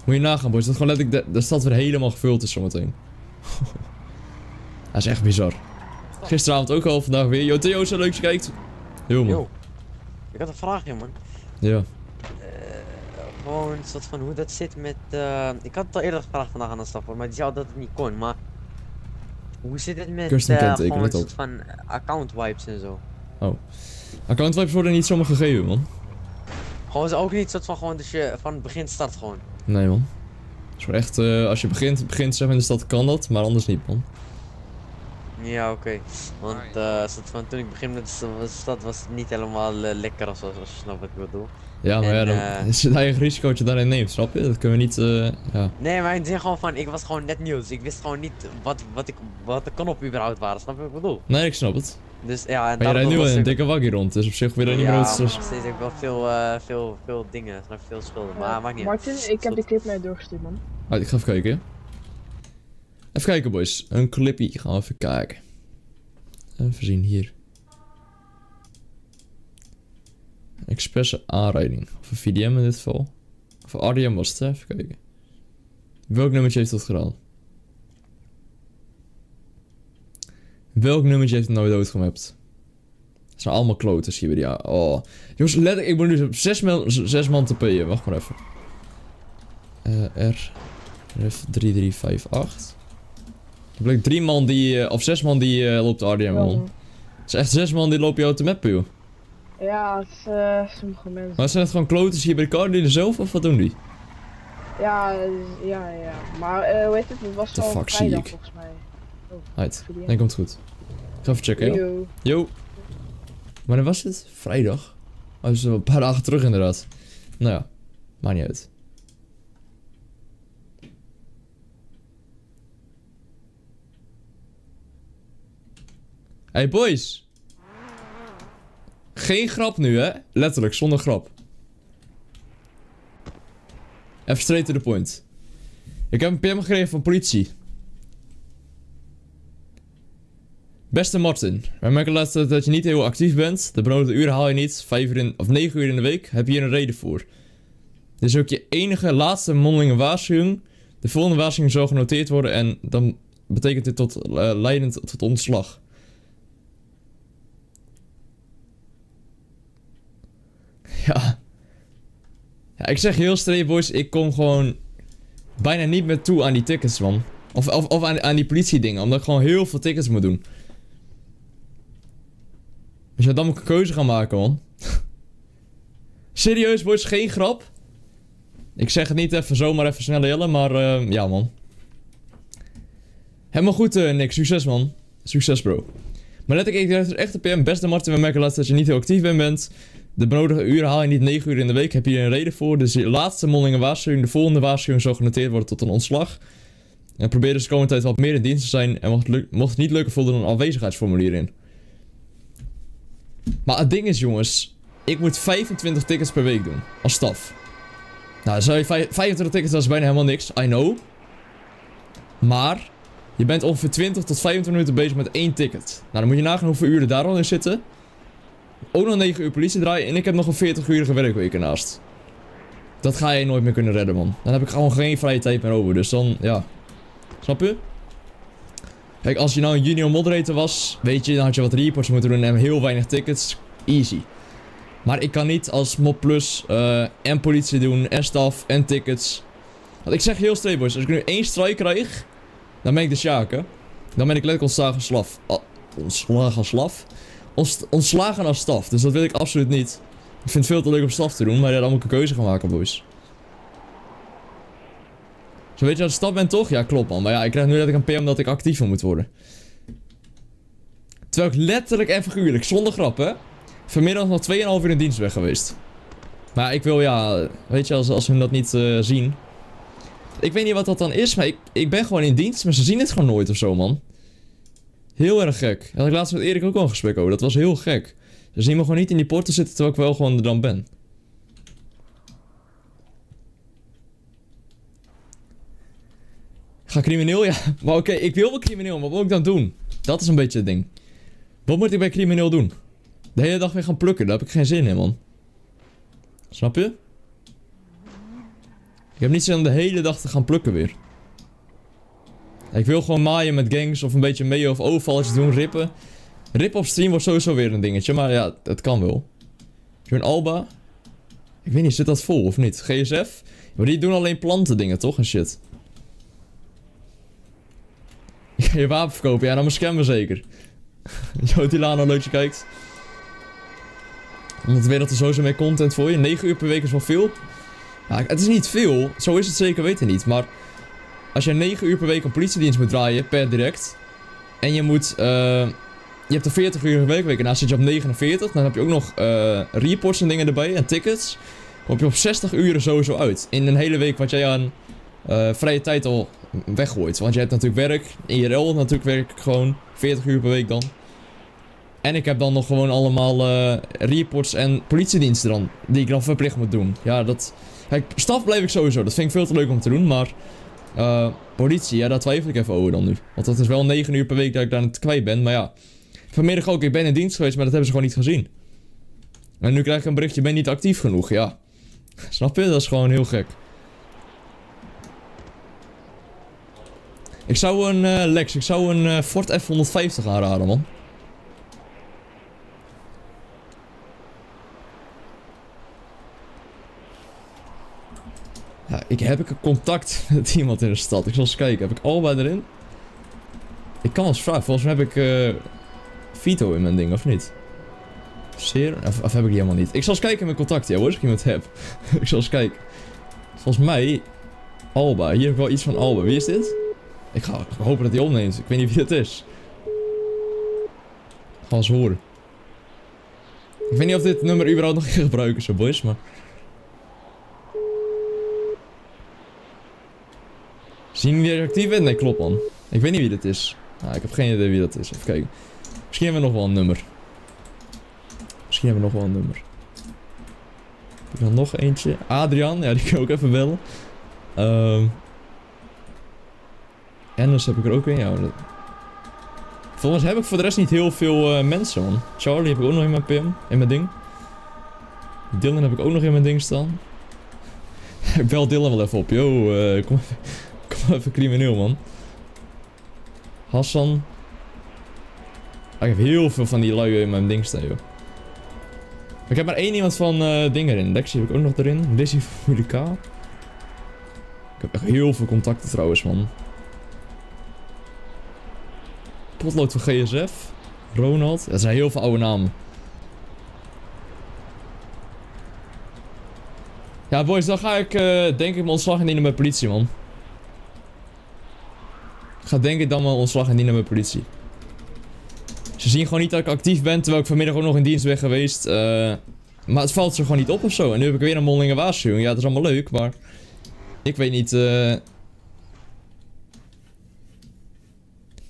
Moet je nagaan boys, dat gewoon letterlijk de stad weer helemaal gevuld is zometeen. Dat is echt bizar. Gisteravond ook al, vandaag weer. Yo Theo, zo leuk dat je kijkt. Yo man. Yo. Ik had een vraagje man. Ja. Gewoon een soort van hoe dat zit met... ik had het al eerder gevraagd vandaag aan de staf hoor, maar die zou dat het niet kon, maar... Hoe zit het met gewoon een soort van account wipes en zo? Oh. Account wipes worden niet zomaar gegeven man. Gewoon ze ook niet soort van gewoon dat dus je van het begin start gewoon? Nee man. Zo dus echt, als je begint zeg maar in de stad kan dat, maar anders niet man. Ja oké, want soort van, toen ik begin met de stad was het niet helemaal lekker als je snapt wat ik bedoel. Ja, maar en, ja, dan is het eigen risico dat je daarin neemt, snap je? Dat kunnen we niet, ja. Nee, maar ik zeg gewoon van, ik was gewoon net nieuws. Ik wist gewoon niet wat er kon op überhaupt waren, snap je wat ik bedoel? Nee, ik snap het. Dus, ja, en maar je rijdt nu wel een dikke waggie rond, dus op zich weer er niet meer uit. Ja, steeds heb ik wel veel dingen, veel schulden, maar maakt niet uit. Martin, ik heb de clip naar je doorgestuurd, man. Ah, ik ga even kijken. Even kijken, boys. Een clipje, gaan we even kijken. Even zien, hier. Expresse aanrijding. Of een VDM in dit geval. Of Arjan was het, hè? Even kijken. Welk nummertje heeft dat gedaan? Welk nummertje heeft het nou doodgemapt? Het zijn allemaal kloters hier bij die oh. Jongens, letterlijk, ik ben nu op 6 man te p'en. Wacht maar even. Ref 3358. Er blijkt 3 man die, of 6 man die loopt de RDM man. Het is echt 6 man die lopen jou te mappen, joh. Ja, het is sommige mensen. Maar zijn het gewoon kloters hier bij de carddealer zelf, of wat doen die? Ja. Maar hoe heet het? Het was al vrijdag volgens mij. Uit, dan komt goed. Ik ga even checken, joh. Yo. Wanneer was het? Vrijdag? Oh, dus een paar dagen terug inderdaad. Nou ja, maakt niet uit. Hey boys! Geen grap nu, hè? Letterlijk, zonder grap. Even straight to the point. Ik heb een PM gekregen van politie. Beste Martin, wij merken laatst dat je niet heel actief bent. De benodigde uren haal je niet. 9 uur in de week. Heb je hier een reden voor. Dit is ook je enige laatste mondelinge waarschuwing. De volgende waarschuwing zal genoteerd worden en dan betekent dit tot leidend tot ontslag. Ja, ik zeg heel straight, boys, ik kom gewoon bijna niet meer toe aan die tickets, man. Of aan die politiedingen, omdat ik gewoon heel veel tickets moet doen. Dus ja, dan moet ik een keuze gaan maken, man. Serieus, boys, geen grap. Ik zeg het niet even zomaar even snel hillen, maar ja, man. Helemaal goed, Nick. Succes, man. Succes, bro. Maar let ik krijg dus echt een PM. Beste Martin, we merken laatst dat je niet heel actief bent. De benodigde uren haal je niet 9 uur in de week. Heb je hier een reden voor. Dus je laatste mondelinge waarschuwing. De volgende waarschuwing zal genoteerd worden tot een ontslag. En probeer dus de komende tijd wat meer in dienst te zijn. En mocht het niet lukken, vul er een afwezigheidsformulier in. Maar het ding is, jongens. Ik moet 25 tickets per week doen. Als staf. Nou, zou je 25 tickets, dat is bijna helemaal niks. I know. Maar je bent ongeveer 20 tot 25 minuten bezig met 1 ticket. Nou, dan moet je nagaan hoeveel uren daar al in zitten. Ook nog 9 uur politie draaien en ik heb nog een 40-urige werkweek ernaast. Dat ga je nooit meer kunnen redden, man. Dan heb ik gewoon geen vrije tijd meer over, dus dan, ja. Snap je? Kijk, als je nou een junior moderator was, weet je, dan had je wat reports moeten doen en heel weinig tickets. Easy. Maar ik kan niet als mod plus en politie doen en staf en tickets. Want ik zeg heel straight, boys, als ik nu 1 strike krijg, dan ben ik de Sjaak, hè. Dan ben ik letterlijk ontslagen als slaf. Ontslagen als slaf? Ontslagen als staf, dus dat wil ik absoluut niet. Ik vind het veel te leuk om staf te doen, maar ja, dan moet ik een keuze gaan maken, boys. Zo weet je dat je staf bent, toch? Ja, klopt, man. Maar ja, ik krijg nu dat ik een PM dat ik actiever moet worden. Terwijl ik letterlijk en figuurlijk, zonder grap, hè, vanmiddag nog 2,5 uur in dienst ben geweest. Maar ja, ik wil, ja, weet je, als hun dat niet zien. Ik weet niet wat dat dan is, maar ik ben gewoon in dienst, maar ze zien het gewoon nooit of zo, man. Heel erg gek. Had ik laatst met Erik ook al een gesprek over. Dat was heel gek. Ze zien me gewoon niet in die poorten zitten terwijl ik wel gewoon er dan ben. Ga crimineel? Ja. Maar oké, ik wil wel crimineel, maar wat moet ik dan doen? Dat is een beetje het ding. Wat moet ik bij crimineel doen? De hele dag weer gaan plukken. Daar heb ik geen zin in, man. Snap je? Ik heb niet zin om de hele dag te gaan plukken weer. Ik wil gewoon maaien met gangs of een beetje mee of overvalletjes doen, rippen. Rip op stream wordt sowieso weer een dingetje, maar ja, het kan wel. Vito Alba. Ik weet niet, zit dat vol of niet? GSF? Maar die doen alleen planten dingen, toch? En shit. Je wapen verkopen, ja, dan beschermen zeker. Yo, Dylan, leuk je kijkt. Omdat de wereld er sowieso meer content voor je. 9 uur per week is wel veel. Ja, het is niet veel, zo is het zeker weten niet, maar... Als je 9 uur per week een politiedienst moet draaien, per direct. En je moet, je hebt een 40 uur werkweek en dan zit je op 49. Dan heb je ook nog reports en dingen erbij en tickets. Dan kom je op 60 uur sowieso uit. In een hele week wat jij aan vrije tijd al weggooit. Want je hebt natuurlijk werk, IRL natuurlijk werk gewoon. 40 uur per week dan. En ik heb dan nog gewoon allemaal reports en politiediensten dan, die ik dan verplicht moet doen. Ja, dat... Kijk, staf blijf ik sowieso. Dat vind ik veel te leuk om te doen, maar... politie, ja, daar twijfel ik even over dan nu. Want dat is wel 9 uur per week dat ik daar aan het kwijt ben, maar ja. Vanmiddag ook, ik ben in dienst geweest, maar dat hebben ze gewoon niet gezien. En nu krijg ik een berichtje, ben je niet actief genoeg, ja. Snap je? Dat is gewoon heel gek. Ik zou een, Lex, ik zou een Ford F-150 aanraden, man. Ja, heb ik een contact met iemand in de stad? Ik zal eens kijken, heb ik Alba erin? Ik kan eens vragen, volgens mij heb ik Vito in mijn ding, of niet? Zeer? Of heb ik die helemaal niet? Ik zal eens kijken in mijn contact, ja hoor, als ik iemand heb. Ik zal eens kijken. Volgens mij... Alba, hier heb ik wel iets van Alba. Wie is dit? Ik ga hopen dat hij opneemt. Ik weet niet wie het is. Ik ga eens horen. Ik weet niet of dit nummer überhaupt nog kan gebruiken, zo boys, maar... Zien jullie dat actief bent? Nee, klopt man. Ik weet niet wie dit is. Nou, ik heb geen idee wie dat is. Even kijken. Misschien hebben we nog wel een nummer. Heb ik dan nog eentje? Adrian, ja die kan ik ook even bellen. Dennis heb ik er ook in. Ja, dat... Volgens mij heb ik voor de rest niet heel veel mensen man. Charlie heb ik ook nog in mijn pim, in mijn ding. Dylan heb ik ook nog in mijn ding staan. Ik bel Dylan wel even op. Yo, kom even crimineel man. Hassan. Ah, ik heb heel veel van die lui in mijn ding staan joh. Ik heb maar één iemand van dingen erin. Lexie heb ik ook nog erin. Lizzie van K. Ik heb echt heel veel contacten trouwens man. Potlood van GSF. Ronald. Dat zijn heel veel oude namen. Ja boys, dan ga ik denk ik mijn ontslag indienen bij politie man. Ik ga denk ik dan mijn ontslag indienen bij politie. Ze zien gewoon niet dat ik actief ben, terwijl ik vanmiddag ook nog in dienst ben geweest. Maar het valt ze gewoon niet op ofzo. En nu heb ik weer een mondelinge waarschuwing. Ja, dat is allemaal leuk, maar... Ik weet niet...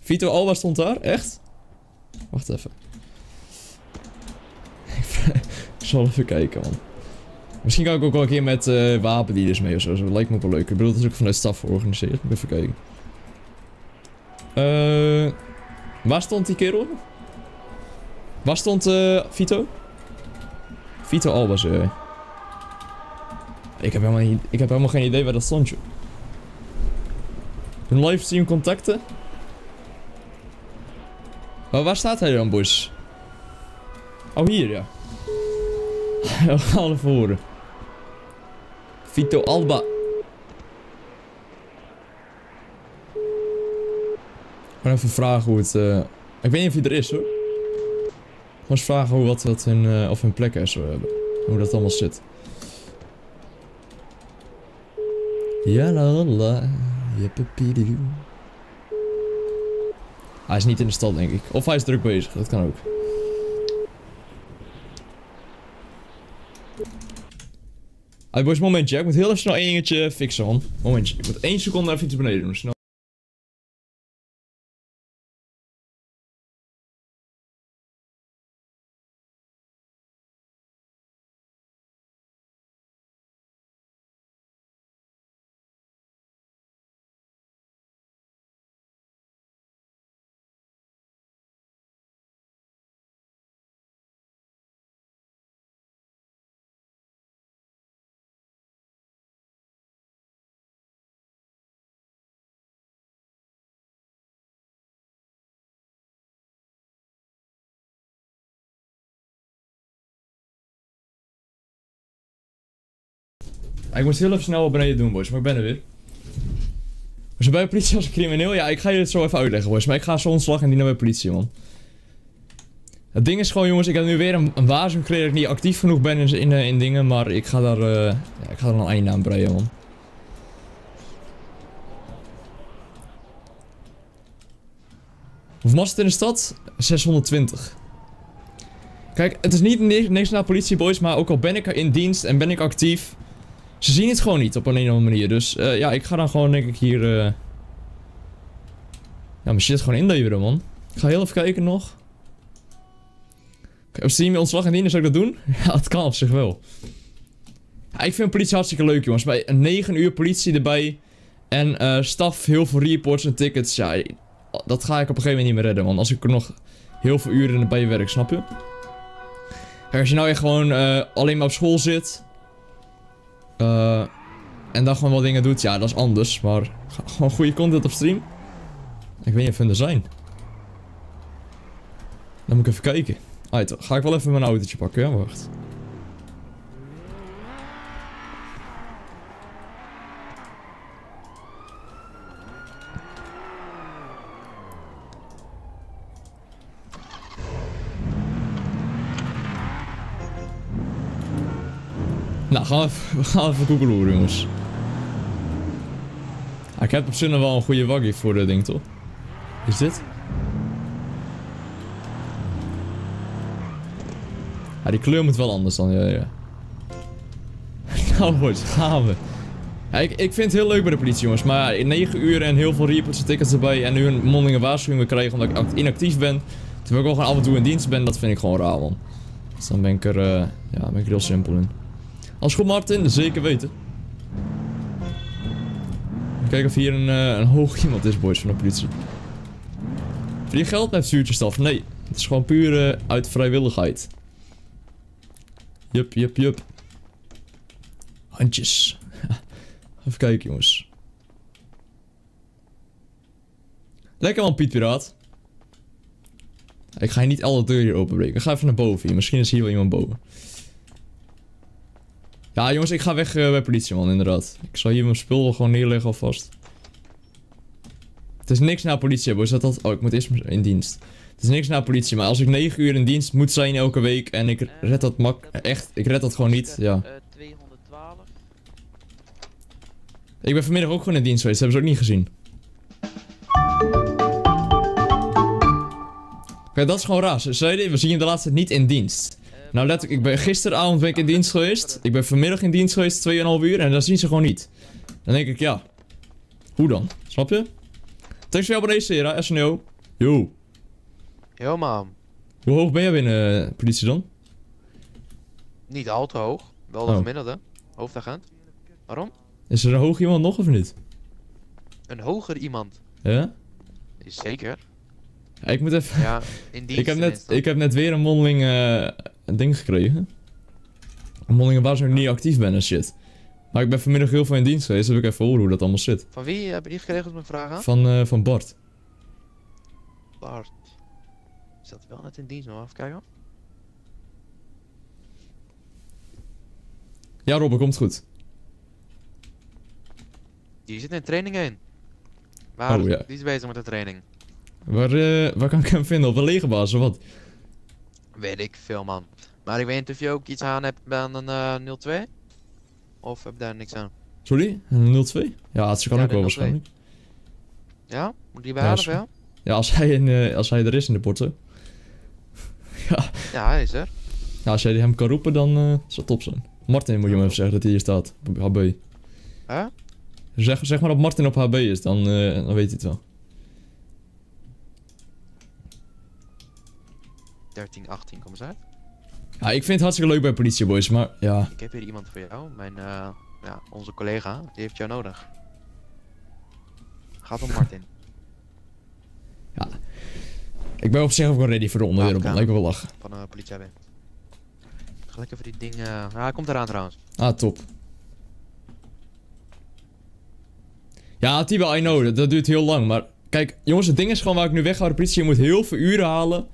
Vito Alba stond daar? Echt? Wacht even. Ik zal even kijken, man. Misschien kan ik ook wel een keer met wapendealers mee ofzo. Dat lijkt me ook wel leuk. Ik bedoel, dat is ook vanuit staf georganiseerd. Even kijken. Waar stond die kerel? Waar stond Vito? Vito Alba, zei hij. Ik heb helemaal geen idee waar dat stond, joh. Een livestream contacten? Maar waar staat hij dan, boys? Oh, hier, ja. We gaan even horen. Vito Alba. Gewoon even vragen hoe het... Ik weet niet of hij er is, hoor. Gewoon eens vragen hoe wat hun, of hun plek is, hoe dat allemaal zit. Ja, la, la. Hij is niet in de stad, denk ik. Of hij is druk bezig, dat kan ook. Hey boys, momentje. Ik moet heel even snel één dingetje fixen, man. Momentje. Ik moet 1 seconde even iets beneden doen, snel. Ik moet heel even snel wat beneden doen, boys, maar ik ben er weer. Was je bij de politie als een crimineel? Ja, ik ga je dit zo even uitleggen, boys, maar ik ga zo ontslag indienen bij de politie, man. Het ding is gewoon, jongens, ik heb nu weer een waarschuwing gekregen dat ik niet actief genoeg ben in dingen, maar ik ga daar een einde aan breien, man. Hoeveel mast in de stad? 620. Kijk, het is niet niks naar politie, boys, maar ook al ben ik in dienst en ben ik actief... Ze zien het gewoon niet op een of andere manier, dus ja, ik ga dan gewoon denk ik hier... Ja, mijn shit gewoon inleveren, man. Ik ga heel even kijken nog. Of zien we ontslag indienen? Zou ik dat doen? Ja, dat kan op zich wel. Ik vind politie hartstikke leuk, jongens. Bij 9 uur politie erbij. En staf, heel veel reports en tickets. Ja, dat ga ik op een gegeven moment niet meer redden, man. Als ik er nog heel veel uren bij werk, snap je? Kijk, als je nou echt gewoon alleen maar op school zit. En dan gewoon wel dingen doet. Ja, dat is anders. Maar gewoon goede content op stream. Ik weet niet of hun er zijn. Dan moet ik even kijken. Alright, ga ik wel even mijn autootje pakken. Ja, wacht. Nou, we gaan even koekeloeren, jongens. Ah, ik heb op z'n nog wel een goede waggie voor dat ding, toch? Is dit? Ja, die kleur moet wel anders dan, ja. Nou, boys, gaan we. Ja, ik vind het heel leuk bij de politie, jongens. Maar in 9 uur en heel veel reports en tickets erbij. En nu een mondelinge waarschuwing krijgen omdat ik inactief ben. Terwijl ik wel gewoon af en toe in dienst ben, dat vind ik gewoon raar, man. Dus dan ben ik er, ja, ben ik er heel simpel in. Als goed, Martin, zeker weten. Kijken of hier een hoog iemand is, boys, van de politie. Voor die geld heeft stuurtjesstaf? Nee, het is gewoon puur uit vrijwilligheid. Jup. Handjes. Even kijken, jongens. Lekker man, Piet Piraat. Ik ga hier niet alle deuren hier openbreken. Ik ga even naar boven hier. Misschien is hier wel iemand boven. Ja, jongens, ik ga weg bij politie, man, inderdaad. Ik zal hier mijn spul gewoon neerleggen alvast. Het is niks naar politie, boys. Dat... Oh, ik moet eerst in dienst. Het is niks naar politie, maar als ik 9 uur in dienst moet zijn elke week en ik red dat echt, ik red dat gewoon niet, ja. 212. Ik ben vanmiddag ook gewoon in dienst geweest, dat hebben ze ook niet gezien. Kijk, dat is gewoon raar. Ze zeiden, we zien je de laatste tijd niet in dienst. Nou let op, gisteravond ben ik in dienst geweest. Ik ben vanmiddag in dienst geweest, 2,5 uur. En dat zien ze gewoon niet. Dan denk ik, ja. Hoe dan? Snap je? Thanks voor je abonnees, Sera, SNO. Yo. Yo, man. Hoe hoog ben jij binnen politie dan? Niet al te hoog. Wel de gemiddelde. Hoofdagent. Waarom? Is er een hoog iemand nog of niet? Een hoger iemand? Ja? Zeker. Ja, ik moet even... Ja, in dienst. ik heb net weer een mondeling... een ding gekregen. Mondelinge waarschuwing niet actief ben en shit. Maar ik ben vanmiddag heel veel in dienst geweest, dus heb ik even horen hoe dat allemaal zit. Van wie heb je die gekregen, is mijn vraag aan? Van Bart. Bart. Is dat wel net in dienst nog? Even kijken. Ja, Robin, komt goed. Die zit in training heen. Waar, oh, ja. Die is bezig met de training. Waar kan ik hem vinden? Op een legerbasis of wat? Weet ik veel, man. Maar ik weet niet of je ook iets aan hebt aan een 02? Of heb je daar niks aan? Sorry? Een 02? Ja, het kan ook wel waarschijnlijk. Ja? Moet die bij of wel? Ja, als hij er is in de porten. Ja. Ja, hij is er. Ja, als jij hem kan roepen, dan is dat top zijn. Martin moet je hem even zeggen dat hij hier staat. Op HB. Huh? Zeg maar dat Martin op HB is, dan weet hij het wel. 13, 18, kom eens uit. Ja, ik vind het hartstikke leuk bij politie, boys, maar ja. Ik heb hier iemand voor jou. Onze collega, die heeft jou nodig. Gaat om Martin. Ja. Ik ben op zich ook wel ready voor de onderwereld, man. Leuk wel lachen. Van de politie hebben. Ga lekker voor die dingen. Ja, hij komt eraan trouwens. Ah, top. Ja, Tiba, I know. Dat duurt heel lang, maar kijk, jongens, het ding is gewoon waar ik nu weg ga. De politie, je moet heel veel uren halen.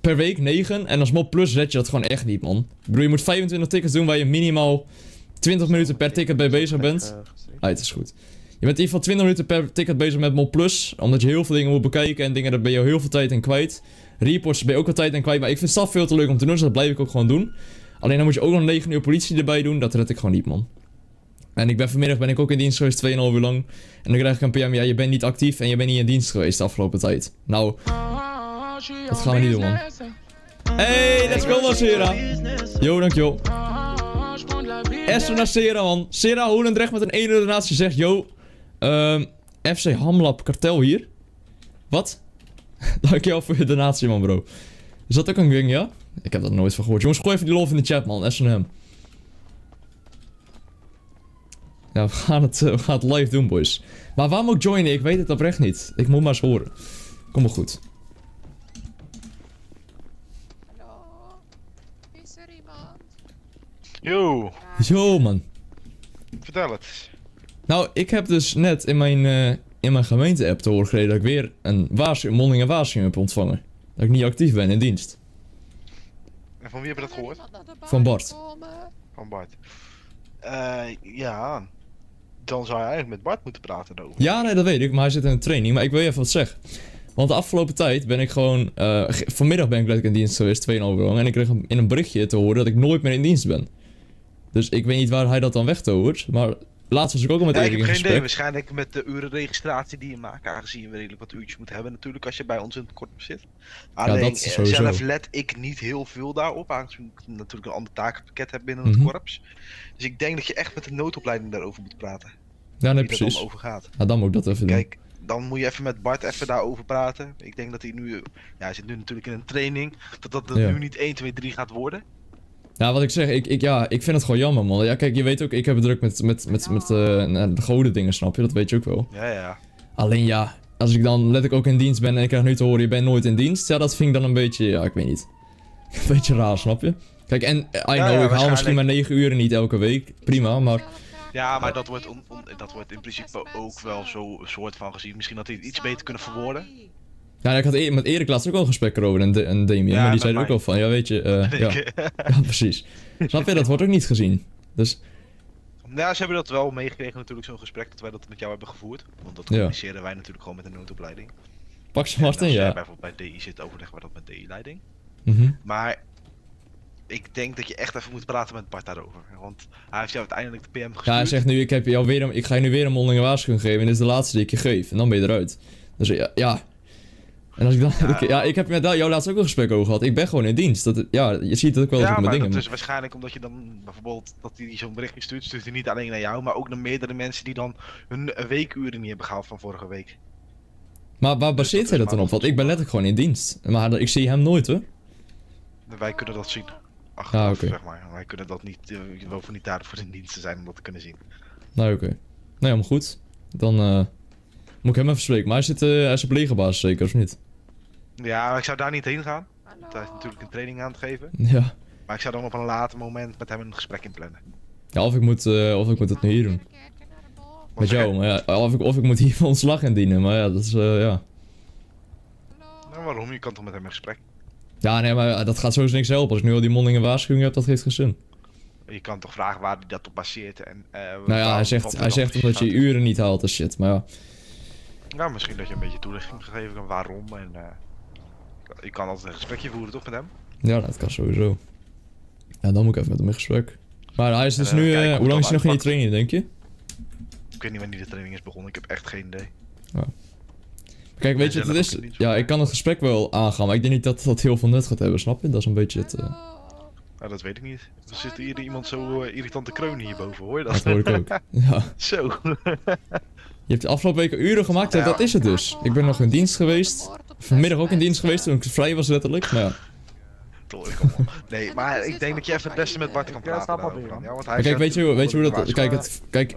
Per week 9 en als mod plus red je dat gewoon echt niet, man. Ik bedoel, je moet 25 tickets doen waar je minimaal 20 minuten per ticket bij bezig bent. Het is goed. Je bent in ieder geval 20 minuten per ticket bezig met mod plus. Omdat je heel veel dingen moet bekijken en dingen, daar ben je heel veel tijd in kwijt. Reports ben je ook al tijd in kwijt, maar ik vind staf veel te leuk om te doen, dus dat blijf ik ook gewoon doen. Alleen dan moet je ook nog 9 uur politie erbij doen, dat red ik gewoon niet, man. En ik ben vanmiddag ook in dienst geweest, 2,5 uur lang. En dan krijg ik een PM, ja, je bent niet actief en je bent niet in dienst geweest de afgelopen tijd. Nou... Dat gaan we niet doen, man. Hey, let's go, man, Sera. Yo, dankjewel. Esso naar Sera, man. Sera Holendrecht met een ene donatie zegt, yo. FC Hamlab kartel hier. Wat? Dankjewel voor je donatie, man, bro. Is dat ook een ding, ja? Ik heb dat nooit van gehoord. Jongens, gooi even die lof in de chat, man. S&M. Ja, we gaan het live doen, boys. Maar waarom ook joinen? Ik weet het oprecht niet. Ik moet maar eens horen. Kom maar goed. Hallo. Is er iemand? Yo. Yo, man. Vertel het. Nou, ik heb dus net in mijn gemeente-app te horen gereden dat ik weer een mondelinge waarschuwing heb ontvangen. Dat ik niet actief ben in dienst. En van wie heb je dat gehoord? Van Bart. Van Bart. Ja. Dan zou je eigenlijk met Bart moeten praten daarover. Ja, nee, dat weet ik, maar hij zit in een training. Maar ik wil je even wat zeggen. Want de afgelopen tijd ben ik gewoon... vanmiddag ben ik letterlijk in dienst geweest, 2,5 uur lang. En ik kreeg in een berichtje te horen dat ik nooit meer in dienst ben. Dus ik weet niet waar hij dat dan wegtovert, maar... Laatst was ik ook al met Erik in gesprek. Ik heb geen idee, waarschijnlijk met de urenregistratie die je maakt, aangezien we redelijk wat uurtjes moet hebben natuurlijk als je bij ons in het kort zit. Alleen ja, dat is zelf let ik niet heel veel daarop, aangezien ik natuurlijk een ander takenpakket heb binnen het korps. Dus ik denk dat je echt met de noodopleiding daarover moet praten. Ja, nee, precies. Dan over gaat. Ja, dan moet ik dat even doen. Kijk, dan moet je even met Bart even daarover praten. Ik denk dat hij nu, ja, hij zit nu natuurlijk in een training, dat ja. Nu niet 1, 2, 3 gaat worden. Ja, wat ik zeg, ik vind het gewoon jammer, man. Ja, kijk, je weet ook, ik heb het druk met de goden dingen, snap je? Dat weet je ook wel. Ja, ja. Alleen ja, als ik dan letterlijk ook in dienst ben en ik krijg nu te horen, je bent nooit in dienst. Ja, dat vind ik dan een beetje, ja, ik weet niet. Een beetje raar, snap je? Kijk, en, ik haal misschien maar 9 uur niet elke week. Prima, maar... Ja, maar dat wordt in principe ook wel zo een soort van gezien. Misschien dat hij het iets beter kunnen verwoorden. Ja, ik had met Erik laatst ook al een gesprek erover en Damien, ja, maar die zei er ook al van, ja weet je, ja. Ja, precies. Snap je, dat wordt ook niet gezien. Dus... Ja, ze hebben dat wel meegekregen natuurlijk, zo'n gesprek dat wij dat met jou hebben gevoerd. Want dat communiceren wij natuurlijk gewoon met een noodopleiding. Pak ze maar in, ja. Als jij bijvoorbeeld bij DI zit, overleggen wij dat met DI-leiding. Maar ik denk dat je echt even moet praten met Bart daarover. Want hij heeft jou uiteindelijk de PM gestuurd. Ja, hij zegt nu, ik ga je nu weer een mondelinge waarschuwing geven en dit is de laatste die ik je geef. En dan ben je eruit. Dus ja. En als ik dan... Ja, ik heb met jou laatst ook een gesprek over gehad. Ik ben gewoon in dienst. Dat, ja, je ziet het ook wel eens op mijn dingen. Ja, maar dat is waarschijnlijk omdat je dan bijvoorbeeld... dat hij zo'n berichtje stuurt, stuurt hij niet alleen naar jou... maar ook naar meerdere mensen die dan hun weekuren niet hebben gehaald van vorige week. Maar waar baseert hij dat dan op? Want ik ben letterlijk gewoon in dienst. Maar ik zie hem nooit, hoor. Wij kunnen dat zien. Achteraf, zeg maar. Wij kunnen dat niet... we hoeven niet daarvoor in dienst te zijn om dat te kunnen zien. Nou, oké. Nou ja, maar goed. Dan... moet ik hem even spreken, maar hij is op legerbasis zeker, of niet? Ja, ik zou daar niet heen gaan. Want hij is natuurlijk een training aan het geven. Ja. Maar ik zou dan op een later moment met hem een gesprek inplannen. Ja, of ik moet het nu hier doen. Met jou, maar ja. Of ik moet hier ontslag indienen, maar ja, dat is, ja. Nou, waarom? Je kan toch met hem in gesprek? Ja, nee, maar dat gaat sowieso niks helpen. Als ik nu al die mondelinge waarschuwing heb, dat geeft geen zin. Je kan toch vragen waar hij dat op baseert en... nou ja, hij zegt omdat je uren niet haalt en shit, maar ja. Nou, misschien dat je een beetje toelichting gegeven kan waarom en ik kan altijd een gesprekje voeren toch met hem? Ja, dat kan sowieso. Ja, dan moet ik even met hem in gesprek. Maar hij is dus nu, hoe lang is hij nog in die training, denk je? Ik weet niet wanneer de training is begonnen, ik heb echt geen idee. Ja. Kijk, weet je wat het is? Ja, ik kan het gesprek wel aangaan, maar ik denk niet dat dat heel veel nut gaat hebben, snap je? Dat is een beetje het... Nou, dat weet ik niet. Er zit hier iemand zo irritante kreunen hierboven, hoor je dat? Dat hoor ik ook, ja. Zo. Je hebt de afgelopen weken uren gemaakt en ja, dat is het dus. Ik ben nog in dienst geweest. Vanmiddag ook in dienst geweest toen ik vrij was letterlijk, maar ja. Nee, maar ik denk dat je even het beste met Bart kan praten daarover. Ja, want hij kijk, weet je hoe dat... Kijk,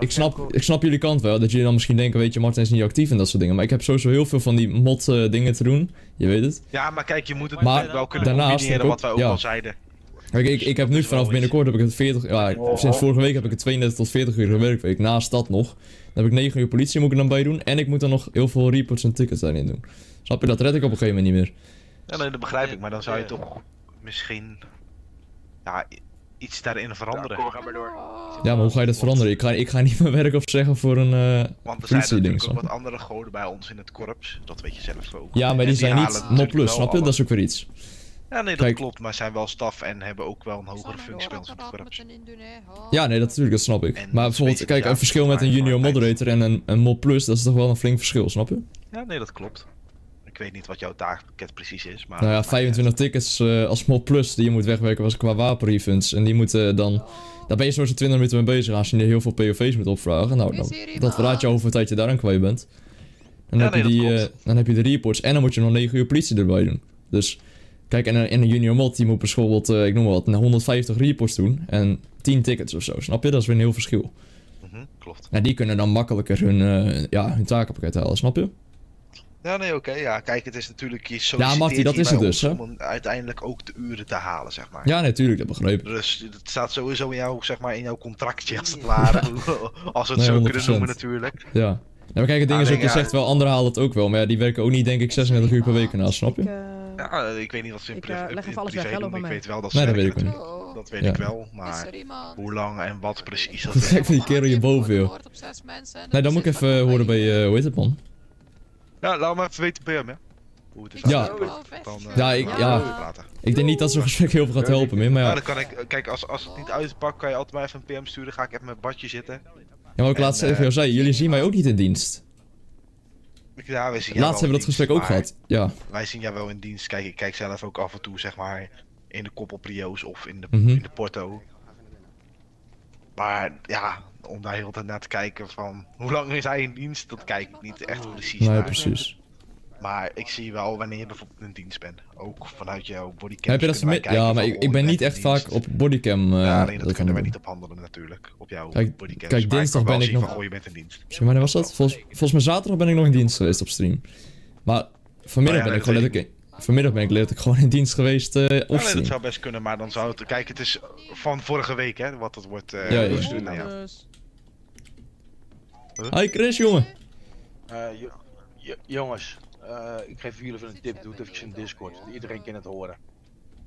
ik snap jullie kant wel, dat jullie dan misschien denken, weet je, Martin is niet actief en dat soort dingen. Maar ik heb sowieso heel veel van die mod dingen te doen, je weet het. Ja, maar kijk, je moet het maar wel kunnen combineren wat wij ook al zeiden. Kijk, ik heb nu vanaf binnenkort heb ik het 40, ja, sinds vorige week heb ik het 32 tot 40 uur werkweek, naast dat nog. Dan heb ik 9 uur politie moet ik dan bij doen en ik moet dan nog heel veel reports en tickets daarin doen. Snap je, dat red ik op een gegeven moment niet meer. Ja, nee, dat begrijp ik, maar dan zou je toch misschien ja, iets daarin veranderen. Ja, maar door. Ja, maar hoe ga je dat veranderen? Ik ga niet mijn werk opzeggen voor een want er zijn natuurlijk ook wat andere goden bij ons in het korps, dat weet je zelf ook. Ja, maar die zijn niet mod plus, snap je? Dat is ook weer iets. Ja, nee, dat klopt, maar zijn wel staf en hebben ook wel een hogere functie bij ons in het korps. Ja, nee, dat snap ik. En maar bijvoorbeeld, kijk, een verschil met een junior moderator en een mod plus, dat is toch wel een flink verschil, snap je? Ja, nee, dat klopt. Ik weet niet wat jouw taakpakket precies is, maar... Nou ja, 25 tickets als mod plus die je moet wegwerken was qua wapenrefunds. En die moeten dan... Daar ben je sowieso 20 minuten mee bezig als je heel veel POV's moet opvragen. Nou, dan, dat verraadt je over hoeveel tijd je daar aan kwijt bent. En dan, ja, nee, dan heb je de reports en dan moet je nog 9 uur politie erbij doen. Dus... Kijk, en in een junior mod die moet bijvoorbeeld, ik noem maar wat, 150 reports doen en 10 tickets of zo. Snap je? Dat is weer een heel verschil. Klopt. En die kunnen dan makkelijker hun, hun takenpakket halen, snap je? Ja, nee, oké. Ja, kijk, het is natuurlijk, je solliciteert dat is het dus, hè? Om uiteindelijk ook de uren te halen, zeg maar. Ja, natuurlijk, dat begreep ik. Dus het staat sowieso in jouw, zeg maar, in jouw contractje, als het ware. Ja. Als we het zo kunnen noemen, natuurlijk. Ja. Nou, maar kijk, het ding is ook, je zegt wel, anderen halen het ook wel. Maar ja, die werken ook niet, denk ik, 36 uur per week naast, snap je? Ja, ik weet niet wat ze in privé doen. Ik weet wel dat ze dat weet ik wel, maar hoe lang en wat precies. Dat is echt van die kerel hierboven, joh. Nee, dan moet ik even horen bij, hoe heet het, man? Ja, laat me even weten bij hem, hè. Hoe het is ik denk niet dat zo'n gesprek heel veel gaat helpen meer, maar ja. Dan kan ik, kijk, als het niet uitpakt, kan je altijd maar even een PM sturen, ga ik even met Bartje zitten. Ja, maar ik laatst even jou zei, jullie zien mij ook niet in dienst. Ja, wij zien laatst hebben we dat gesprek ook gehad, ja. Wij zien jou wel in dienst, kijk, ik kijk zelf ook af en toe, zeg maar, in de koppelprio's of in de porto. Maar ja, om daar heel tijd naar te kijken van hoe lang is hij in dienst, dat kijk ik niet echt precies naar. Precies. Maar ik zie wel wanneer je bijvoorbeeld in dienst bent. Ook vanuit jouw bodycam. Heb je dat kijken, ja, maar ik ben niet echt vaak op bodycam. Ja, alleen dat kunnen wij niet op handelen natuurlijk. Op jouw bodycam. Kijk, dinsdag ben ik nog... je bent in dienst. Sorry, wanneer was dat? Volgens mij zaterdag ben ik nog in dienst geweest op stream. Maar vanmiddag ben ik gewoon letterlijk... Vanmiddag ben ik letterlijk gewoon in dienst geweest of nee, dat zou best kunnen, maar dan zou het... Kijk, het is van vorige week, hè, wat dat wordt gestuurd naar jou. Hi Chris, jongen. Jongens, ik geef jullie even een tip. Doe het eventjes in Discord. Iedereen kan het horen.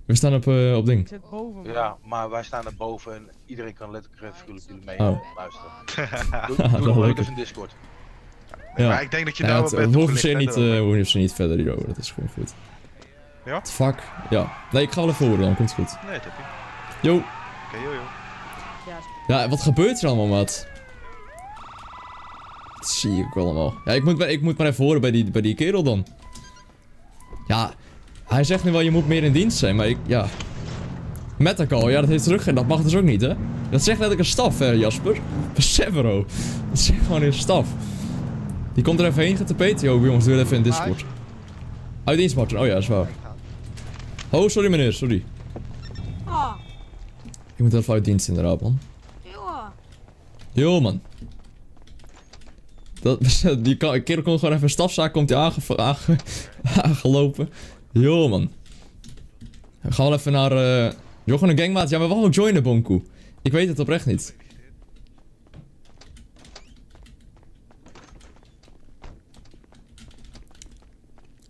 We staan op ding. Ik zit boven, man. Ja, maar wij staan er boven en iedereen kan letterlijk jullie mee luisteren. Doe het even in Discord. Nee, ja, maar ik denk dat je daar wel bent. Hoef je niet verder hierover. Dat is gewoon goed. Ja? Fuck. Ja. Nee, ik ga wel even horen, dan komt het goed. Nee, tapje. Yo. Oké, yo. Ja, wat gebeurt er allemaal, maat? Dat zie ik allemaal. Ja, ik moet maar even horen bij die kerel dan. Ja, hij zegt nu wel, je moet meer in dienst zijn, maar ik, ja. Metacall, ja, dat heeft terug en dat mag dus ook niet, hè? Dat zegt net ik een staf, hè, Jasper? Severo. Dat zegt gewoon een staf. Die komt er even heen, gaat de PT. Yo, jongens, doe even in Discord. Uit dienst, Martin. Oh ja, dat is waar. Oh, sorry meneer, sorry. Ik moet even uit dienst inderdaad, man. Yo, man. Die kerel komt gewoon even een stafzaak, komt hij aangelopen. Yo, man. We gaan wel even naar... Joh, gewoon een gangmaat. Ja, maar waarom ook joinen, Bonku? Ik weet het oprecht niet.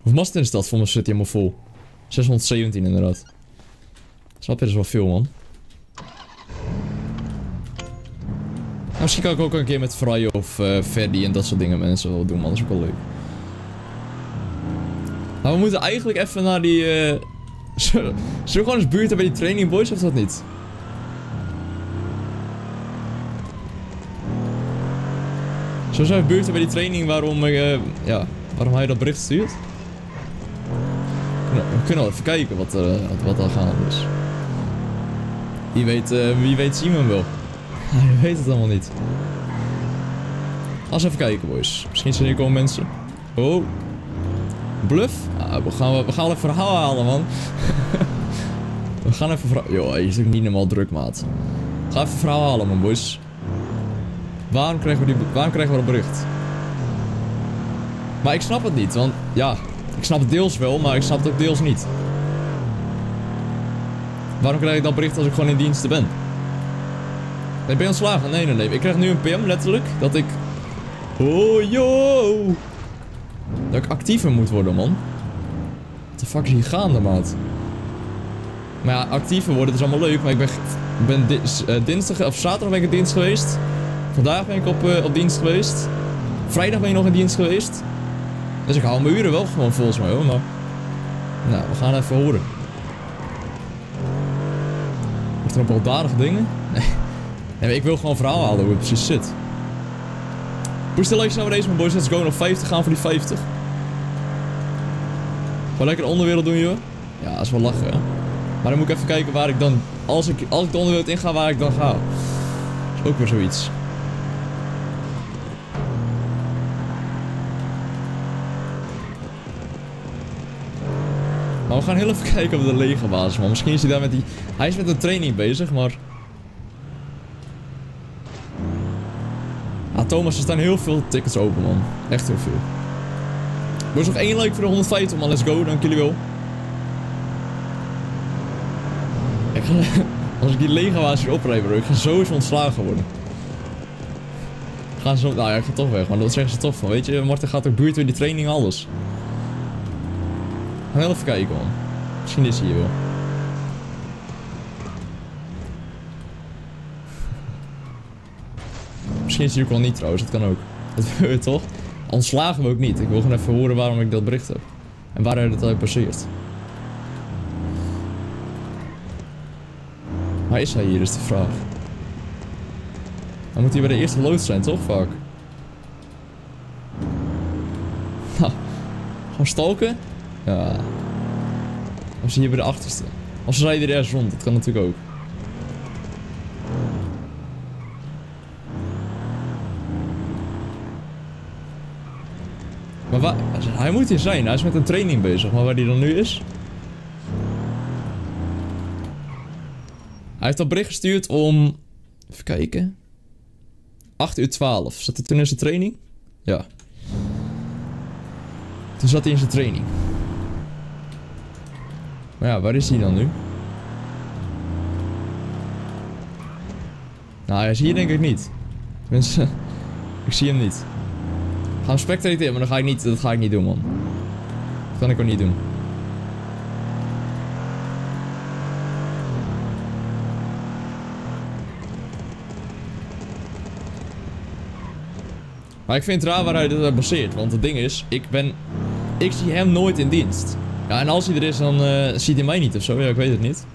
Of Masten is dat, voor mijn zit helemaal vol. 617 inderdaad. Snap je, dat is wel veel, man. Nou, misschien kan ik ook een keer met Frye of Ferdi en dat soort dingen mensen wel doen, man. Dat is ook wel leuk. Maar we moeten eigenlijk even naar die... Zullen we gewoon eens buurten bij die training boys, of dat niet? Zo zijn we buurten bij die training waarom hij dat bericht stuurt. Nou, we kunnen al even kijken wat daar gaande is. Wie weet zien we hem wel. Hij weet het allemaal niet. Als even kijken, boys. Misschien zijn hier gewoon mensen. Oh. Bluff? Ah, we gaan even verhaal halen, man. We gaan even verhaal... Yo, je is ook niet normaal druk, maat. Ga even verhaal halen, man, boys. Waarom krijgen we dat bericht? Maar ik snap het niet, want... Ja, ik snap het deels wel, maar ik snap het ook deels niet. Waarom krijg ik dat bericht als ik gewoon in diensten ben? Nee, ben je ontslagen? Nee. Ik krijg nu een PM, letterlijk, dat ik... Oh, yo! Dat ik actiever moet worden, man. Wat de fuck is hier gaande, maat? Maar ja, actiever worden, dat is allemaal leuk, maar ik ben dinsdag... Of zaterdag ben ik in dienst geweest. Vandaag ben ik op dienst geweest. Vrijdag ben ik nog in dienst geweest. Dus ik hou mijn uren wel gewoon volgens mij, hoor, maar... Nou, we gaan even horen. Wordt er nog baldadige dingen? Nee. Nee, maar ik wil gewoon verhaal halen hoe het precies zit. Push de likes naar deze, mijn boys. Let's go. Nog 50 gaan voor die 50. Gewoon lekker de onderwereld doen, joh. Ja, dat is wel lachen, hè. Maar dan moet ik even kijken waar ik dan... Als ik de onderwereld inga, waar ik dan ga. Dat is ook weer zoiets. Maar we gaan heel even kijken op de lege basis, man. Misschien is hij daar met die... Hij is met een training bezig, maar... Ah, Thomas, er staan heel veel tickets open, man. Echt heel veel. Er is nog 1 like voor de 150, man. Let's go, dank jullie wel. Ik ga... Als ik die lege basis oprijd, bro, ik ga sowieso ontslagen worden. Gaan ze zo... Nou ja, ik ga toch weg, maar dat zeggen ze toch van. Weet je, Marten gaat ook buurt weer die training, alles. We gaan even kijken, man. Misschien is hij hier wel. Misschien is hij ook wel niet, trouwens. Dat kan ook. Dat wil je toch? Ontslagen we ook niet. Ik wil gewoon even horen waarom ik dat bericht heb. En waar hij dat uit passeert. Maar is hij hier, is de vraag. Dan moet hij bij de eerste lood zijn, toch? Fuck. Nou. Gewoon stalken. Ja. Of ze hier bij de achterste. Of ze rijden er ergens rond, dat kan natuurlijk ook. Maar waar... Hij moet hier zijn, hij is met een training bezig, maar waar hij dan nu is? Hij heeft dat bericht gestuurd om... Even kijken... 8:12. Zat hij toen in zijn training? Ja. Toen zat hij in zijn training. Maar ja, waar is hij dan nu? Nou, hij is hier denk ik niet. Tenminste, ik zie hem niet. Ik ga hem spectateren, maar dat ga ik niet doen, man. Dat kan ik ook niet doen. Maar ik vind het raar waar hij dat baseert, want het ding is, ik zie hem nooit in dienst. Ja, en als hij er is, dan ziet hij mij niet ofzo. Ja, ik weet het niet.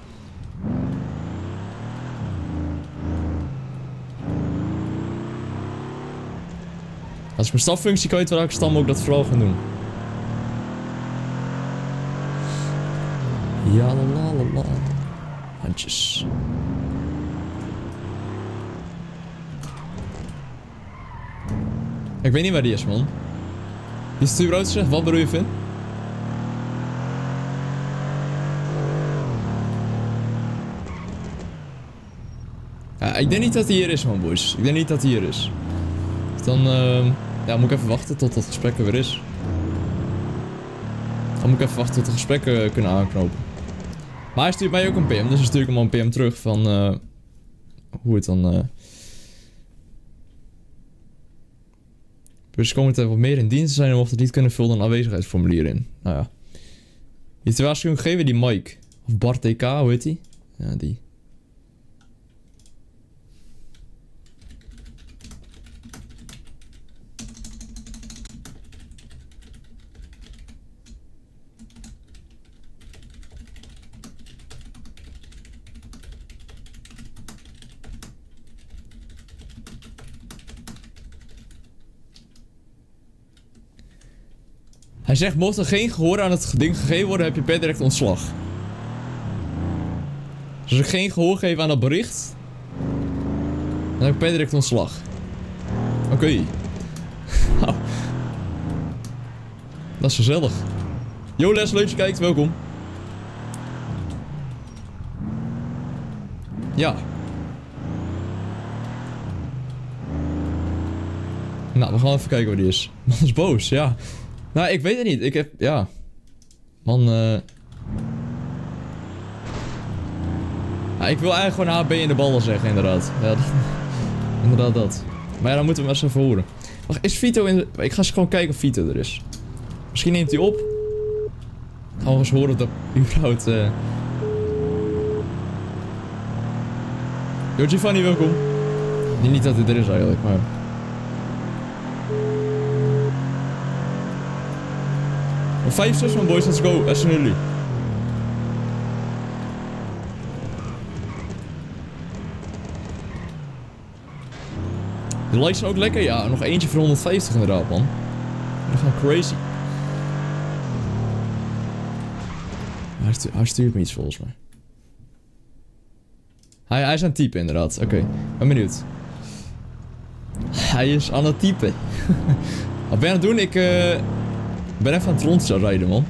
Als ik mijn staffunctie kwijt raak, dan moet ik dat vooral gaan doen. Ja, lalalala. Handjes. Ik weet niet waar die is, man. Die stuurrood zegt, wat bedoel je, Finn? Ik denk niet dat hij hier is, man, boys. Ik denk niet dat hij hier is. Dus dan ja, moet ik even wachten tot dat gesprek er weer is. Dan moet ik even wachten tot de gesprekken kunnen aanknopen. Maar hij stuurt mij ook een PM, dus dan stuur ik hem al een PM terug van... hoe het dan... Dus komen er wat meer in dienst zijn en mocht het niet kunnen vullen een aanwezigheidsformulier in. Nou ja. Die te waarschuwing geven, die Mike. Of Bart TK, hoe heet die? Ja, die. Hij zegt, mocht er geen gehoor aan het ding gegeven worden, heb je per direct ontslag. Dus als ik geen gehoor geef aan dat bericht, dan heb ik per direct ontslag. Oké. Nou. Dat is gezellig. Yo Les, leuk je kijkt, welkom. Ja. Nou, we gaan even kijken waar die is. Man is boos, ja. Nou, ik weet het niet. Ik heb... Ja. Man, ja, ik wil eigenlijk gewoon HB in de ballen zeggen, inderdaad. Ja, dat... Inderdaad dat. Maar ja, dan moeten we hem eens even horen. Wacht, is Vito in... Ik ga eens gewoon kijken of Vito er is. Misschien neemt hij op. Gaan we eens horen of dat überhaupt... Yo, Giovanni, welkom. Niet dat hij er is eigenlijk, maar... Een 5-6 man, boys, let's go, as jullie. De likes zijn ook lekker, ja. Nog eentje voor 150 inderdaad, man. We gaan crazy. Hij stuurt me iets volgens mij. Hij is aan het typen inderdaad, oké. Ben benieuwd. Hij is aan het typen. Wat ben je aan het doen? Ik ben even aan het rondrijden, man.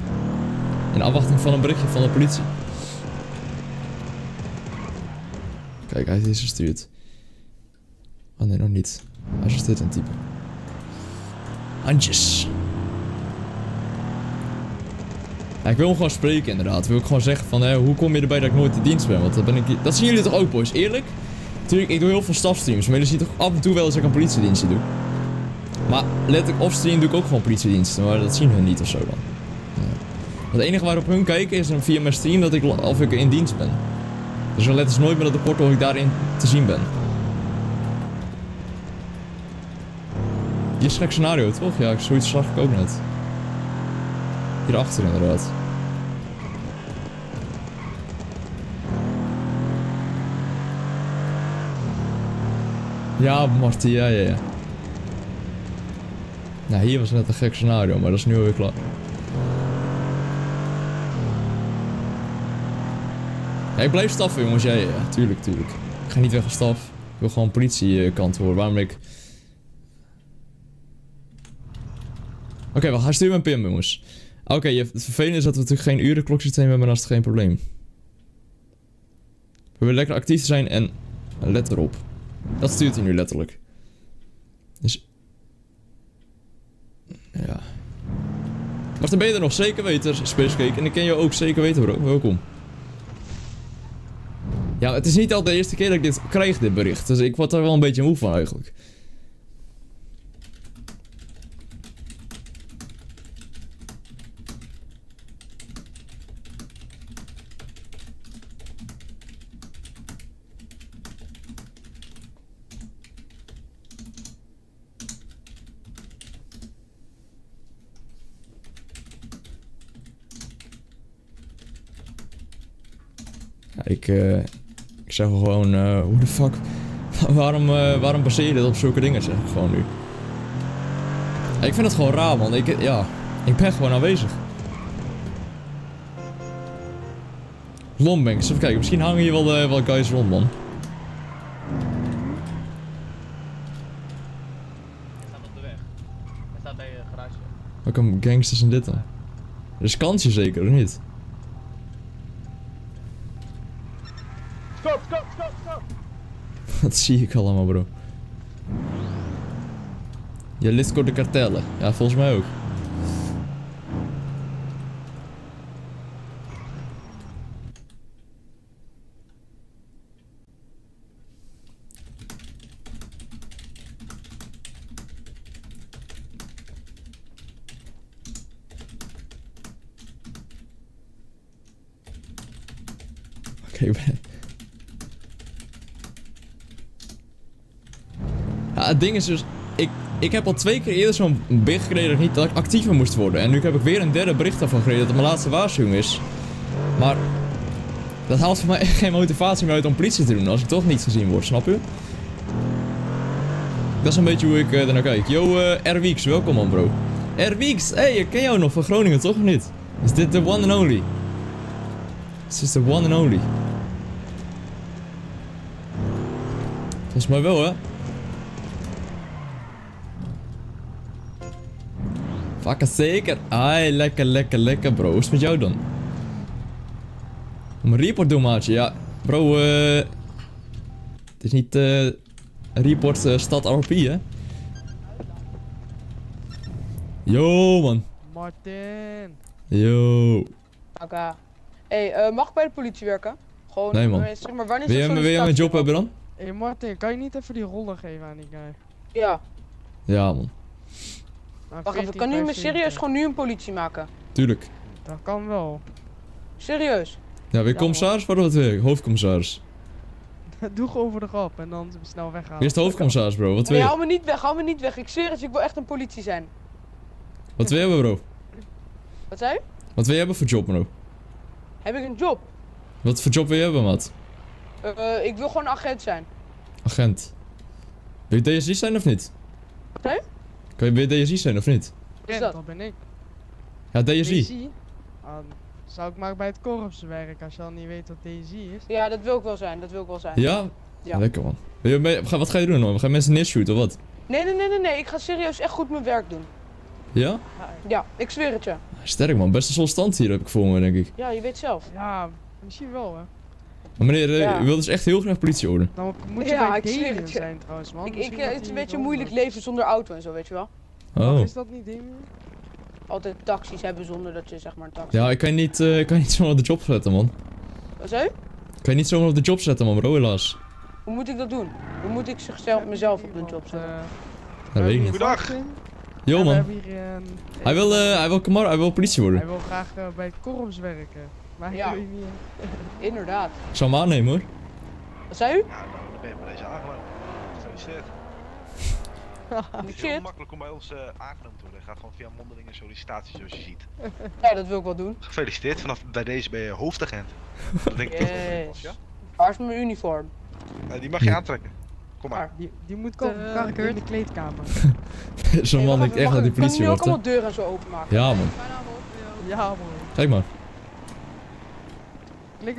In afwachting van een berichtje van de politie. Kijk, hij is gestuurd. Oh nee, nog niet. Hij is gestuurd aan het typen. Handjes. Ja, ik wil hem gewoon spreken inderdaad. Wil ik gewoon zeggen van, hè, hoe kom je erbij dat ik nooit in dienst ben? Want dat, ben ik... dat zien jullie toch ook, boys? Eerlijk? Tuurlijk, ik doe heel veel stafstreams. Maar jullie zien toch af en toe wel eens dat ik een politiedienstje doe. Maar letterlijk offstream doe ik ook gewoon politiediensten. Maar dat zien hun niet of zo dan. Ja. Het enige waarop hun kijken is via mijn stream dat ik, of ik in dienst ben. Dus dan letten ze nooit meer op de portal of ik daarin te zien ben. Dit is een slecht scenario toch? Ja, zoiets zag ik ook net. Hierachter inderdaad. Ja, Marty, ja. Nou, hier was net een gek scenario, maar dat is nu alweer klaar. Ja, ik blijf staffen, jongens. Ja, tuurlijk. Ik ga niet weg van staf. Ik wil gewoon politiekantoor, waarom ik... Oké, we gaan sturen een pin, jongens. Oké, het vervelende is dat we natuurlijk geen urenkloksysteem hebben, maar dat is geen probleem. We willen lekker actief zijn en let erop. Dat stuurt hij nu letterlijk. Dus... ja. Maar dan ben je er nog zeker weten, Spacecake. En ik ken jou ook zeker weten, bro. Welkom. Ja, het is niet al de eerste keer dat ik dit krijg, dit bericht. Dus ik word daar wel een beetje moe van eigenlijk. Ik zeg gewoon, hoe de fuck, waarom baseer je dit op zulke dingen, zeg ik gewoon nu. Ik vind het gewoon raar, man. Ik ben gewoon aanwezig. Lombanks, even kijken, misschien hangen hier wel guys rond, man. Hij staat op de weg. Hij staat bij de garage. Wat komen gangsters in dit dan? Er is kansje zeker, of niet? Stop! Dat zie ik allemaal, bro. Jalisco de kartellen. Ja, volgens mij ook. Oké, het ding is dus, ik heb al 2 keer eerder zo'n bericht gekregen dat ik actiever moest worden. En nu heb ik weer een derde bericht daarvan gekregen dat het mijn laatste waarschuwing is. Maar dat haalt voor mij echt geen motivatie meer uit om politie te doen als ik toch niet gezien word, snap je? Dat is een beetje hoe ik ernaar kijk. Yo, Erwieks, welkom man, bro. Erwieks, hey, ik ken jou nog van Groningen, toch of niet? Is dit de one and only? Is dit de one and only? Volgens mij wel, hè? Vakken zeker. Ai, lekker bro. Hoe is het met jou dan? Om een report doen, maatje. Ja, bro, het is niet report stad RP, hè? Yo, man. Martin. Yo. Oké. Hey, mag ik bij de politie werken? Gewoon, nee, man. Zeg maar, wanneer wil je mijn job hebben dan? Hé, hey, Martin, kan je niet even die rollen geven aan die guy? Ja. Ja, man. Wacht even, kan u me serieus gewoon nu een politie maken? Tuurlijk. Dat kan wel. Serieus? Ja, weer commissaris? Wat wordt het weer? Hoofdcommissaris. Doe gewoon voor de grap en dan snel weggaan. Wie is de hoofdcommissaris, bro? Wat wil je? Hou me niet weg, Ik serieus, ik wil echt een politie zijn. Wat wil je hebben, bro? Wat zei je? Wat wil je hebben voor job, bro? Heb ik een job? Wat voor job wil je hebben, maat? Ik wil gewoon agent zijn. Agent? Wil je DSI zijn of niet? Wat zei je? Kan je weer DSI zijn of niet? Ja, dat ben ik. Ja, DSI? Zou ik maar bij het korps werken als je al niet weet wat DSI is? Ja, dat wil ik wel zijn, Ja? Ja. Lekker man. Wat ga je doen, man? Ga je mensen neershoot of wat? Nee, ik ga serieus echt goed mijn werk doen. Ja? Ja, ik zweer het je. Sterk man, best een solstand hier heb ik voor me, denk ik. Ja, je weet zelf. Ja, misschien wel hè. Maar meneer, u wilt dus echt heel graag politieorde. Dan moet je bij Damien zijn trouwens man. Het is een beetje een moeilijk leven zonder auto en zo, weet je wel. Oh. Is dat niet Damien? Altijd taxis hebben zonder dat je zeg maar een taxi... Ja, ik kan je niet zomaar op de job zetten man. Wat zei je? Ik kan je niet zomaar op de job zetten man bro, helaas. Hoe moet ik dat doen? Hoe moet ik mezelf op de job zetten? Dat weet ik niet. Goedendag! Yo man. Hij wil politie worden. Hij wil graag bij Korms werken. Maar ja. Inderdaad. Ik zou hem aannemen hoor. Wat zei u? Ja, dan ben je maar deze aangenomen. Gefeliciteerd. Het is heel makkelijk om bij ons aangenomen te worden. Je gaat gewoon via mondeling en sollicitatie zoals je ziet. Ja, dat wil ik wel doen. Gefeliciteerd, vanaf bij deze ben je hoofdagent. Dat denk ik toch wel was, ja? Waar is mijn uniform? Die mag je aantrekken. Kom maar. Die moet komen. Kan ik in de kleedkamer. Zo'n man denkt echt dat die politie wordt. Kan je ook allemaal deuren en zo openmaken? Ja man. Ja man. Kijk maar.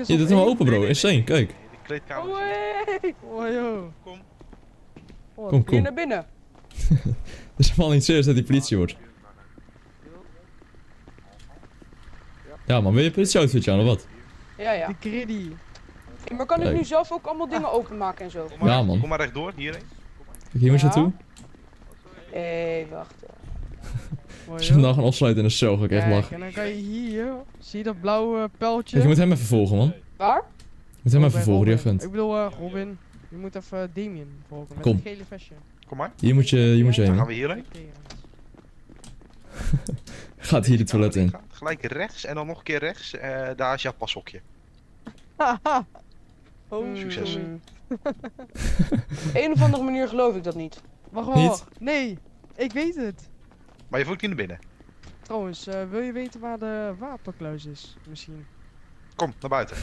Je doet hem open bro, insane, kijk. De kleedkamer. Kom. Kom, kom. Naar binnen. Het is helemaal niet serieus dat die politie wordt. Ja man, wil je een politieautootje aan of wat? Ja ja. Die gritty. Maar kan ik nu zelf ook allemaal dingen openmaken en zo? Ja man. Kom maar rechtdoor, hierheen. Kijk, hier moet je naartoe. Hé, wacht. Als je hem nou gaan opsluiten in een cel, ga ik echt lachen. En dan kan je hier, zie je dat blauwe pijltje? Kijk, je moet hem even volgen man. Waar? Je moet hem even volgen, die agent. Ik bedoel Robin, je moet even Damien volgen met een gele vestje. Kom maar. Hier moet je heen. Dan gaan we hierheen. Gaat hier de toilet in. Gelijk rechts en dan nog een keer rechts, daar is jouw pashokje. Haha. Succes. Op een of andere manier geloof ik dat niet. Wacht wel. Nee, ik weet het. Maar je voelt niet naar binnen. Trouwens, wil je weten waar de wapenkluis is? Misschien. Kom, naar buiten.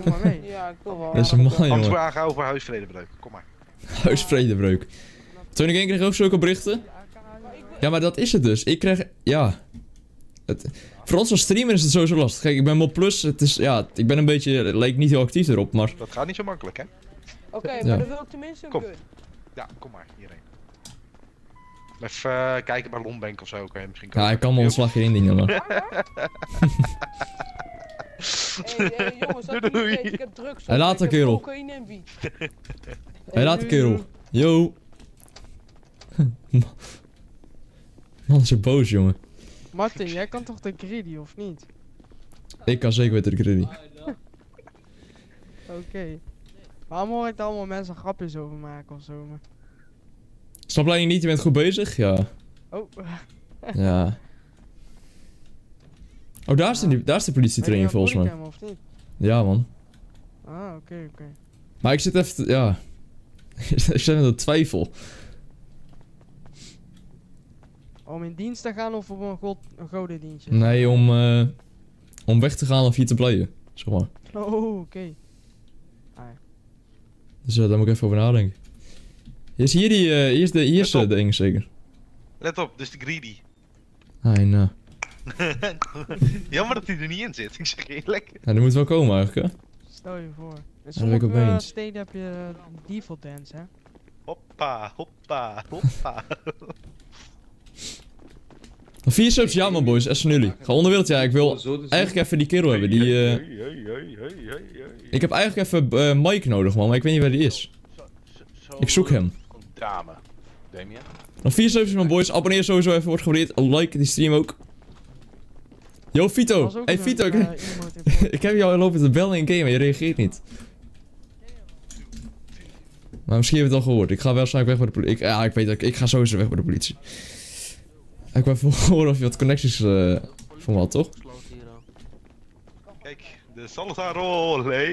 Kom maar mee. Ja, ik wil wel. Dat is een man, jongen. Antwoord aangehouden voor huisvredebreuk. Kom maar. Huisvredebreuk. Toen ik één kreeg ook zulke berichten. Ja, maar dat is het dus. Ik kreeg... Ja. Voor ons als streamer is het sowieso lastig. Kijk, ik ben Mol Plus, het is, ja, ik ben een beetje, het lijkt niet heel actief erop, maar... Dat gaat niet zo makkelijk, hè? Oké, maar dan wil ik tenminste een gun. Ja, kom maar, hierheen. Even kijken bij Lombank of zo, kan je misschien... Ja, ik kan mijn ontslagje indienen, maar... Hey, jongens, dat doe je niet, ik heb drugs. Hij laat de kerel. Hij laat de kerel. Yo. Man, is je boos, jongen. Martin, jij kan toch de greedy, of niet? Ik kan zeker weten de greedy. Oké. Waarom hoor ik daar allemaal mensen grapjes over maken of zo? Snap jij niet, je bent goed bezig? Ja. Oh. Ja. Oh, daar is de politietraining volgens mij. Ja, man. Ah, oké. Maar ik zit even... Ja. Ik zit in de twijfel. Om in dienst te gaan of om een godendienstje? Nee, om weg te gaan of hier te blijven, zeg maar. Oh, oké. Dus daar moet ik even over nadenken. Hier is de enge zeker. Let op, dus de greedy. Ai, nou. Jammer dat hij er niet in zit, ik zeg eerlijk. Ja, die moet wel komen eigenlijk, hè? Stel je voor. In sommige steden heb je default dance, hè? Hoppa, hoppa, hoppa. 4 subs, ja man boys, echt van jullie. Ga onderwereld, ja, ik wil eigenlijk even die kerel hebben, die... Ik heb eigenlijk even Mike nodig man, maar ik weet niet waar die is. Ik zoek hem. Dame, Damien. 4 subs man boys, abonneer sowieso even, wordt gewaardeerd, like die stream ook. Yo Vito, hey Vito, ik heb jou lopen te bellen in game, maar je reageert niet. Maar misschien heb je het al gehoord, ik ga waarschijnlijk weg bij de politie. Ja, ik weet dat ik ga sowieso weg bij de politie. Ik wil even horen of je wat connecties van me had, toch? Kijk, de Salazarol, hey.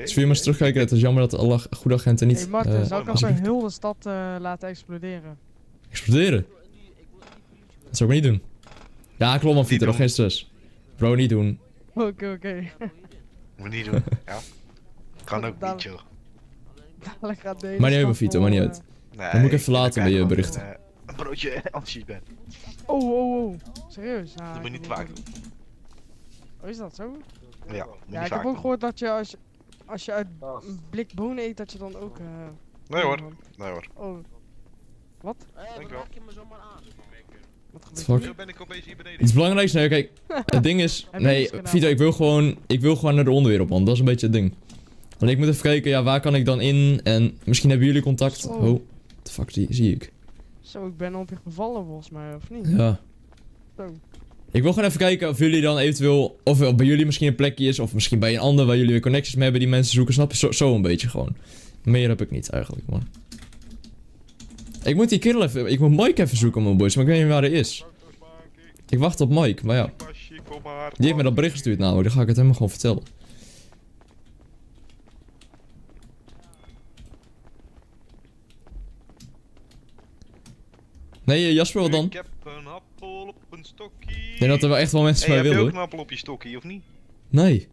Dus wil je maar eens terugkijken, het is jammer dat alle goede agenten niet... Hé hey Martin, zou ik als een heel de stad laten exploderen? Exploderen? Dat zou ik maar niet doen. Ja, klopt man, Vito, nog geen stress. Bro, niet doen. Oké. Moet niet doen, ja. Kan ook niet, joh. Maar niet uit, Vito, maar niet uit. Nee, dan moet ik even later bij je berichten. Een broodje als je bent. Oh. Serieus? Nou, dat moet je niet vaak doen. Oh, is dat zo? Ja, ik heb ook gehoord dat je als je uit een blik bonen eet, dat je dan ook... Nee hoor. Wat? Wat raak je me zomaar aan? Wat gebeurt er? Ben ik opeens hier beneden. Iets belangrijks, nee, kijk. Het ding is, nee, Vito, ik wil gewoon naar de onderwereld, man. Dat is een beetje het ding. Want ik moet even kijken, ja, waar kan ik dan in? En misschien hebben jullie contact. Oh, what the fuck, zie ik. Zo, ik ben op je gevallen volgens mij, of niet? Ja. Zo. Ik wil gewoon even kijken of jullie dan eventueel, of bij jullie misschien een plekje is, of misschien bij een ander waar jullie weer connecties mee hebben die mensen zoeken, snap je? Zo een beetje gewoon. Meer heb ik niet eigenlijk, man. Ik moet die kerel even, ik moet Mike even zoeken, man, boys, maar ik weet niet waar hij is. Ik wacht op Mike, maar ja. Die heeft me dat bericht gestuurd namelijk, dan ga ik het hem gewoon vertellen. Nee, Jasper, wat dan? Ik heb een appel op een stokkie. Nee, dat er wel echt wel mensen bij willen, hoor. Heb je ook een appel op je stokkie, of niet? Nee.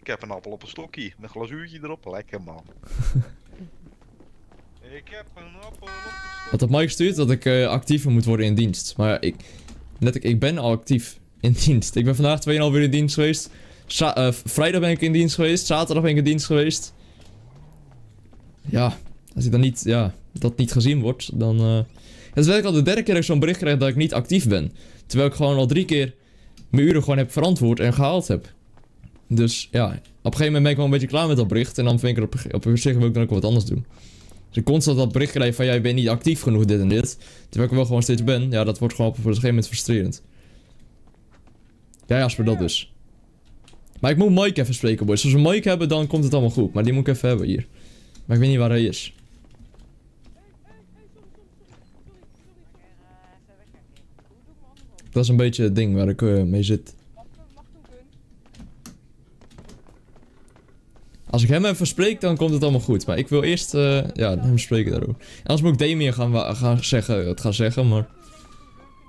Ik heb een appel op een stokkie. Met een glazuurtje erop. Lekker, man. Ik heb een appel op een stokkie. Wat dat Mike stuurt, dat ik actiever moet worden in dienst. Maar ik... Net, ik ben al actief in dienst. Ik ben vandaag 2,5 uur in dienst geweest. Vrijdag ben ik in dienst geweest. Zaterdag ben ik in dienst geweest. Ja. Als ik dan niet... Ja. Dat niet gezien wordt, dan... Het is werkelijk al de derde keer dat ik zo'n bericht krijg dat ik niet actief ben. Terwijl ik gewoon al 3 keer mijn uren gewoon heb verantwoord en gehaald heb. Dus ja, op een gegeven moment ben ik wel een beetje klaar met dat bericht. En dan vind ik er op zich wil ik dan ook wat anders doen. Dus ik constant dat bericht krijg van, jij bent niet actief genoeg, dit en dit. Terwijl ik wel gewoon steeds ben. Ja, dat wordt gewoon op een gegeven moment frustrerend. Ja, Jasper, dat dus. Maar ik moet Mike even spreken, boys. Als we Mike hebben, dan komt het allemaal goed. Maar die moet ik even hebben hier. Maar ik weet niet waar hij is. Dat is een beetje het ding waar ik mee zit. Als ik hem even spreek, dan komt het allemaal goed. Maar ik wil eerst ja, hem spreken daarover. En anders moet ik Damien gaan zeggen, maar...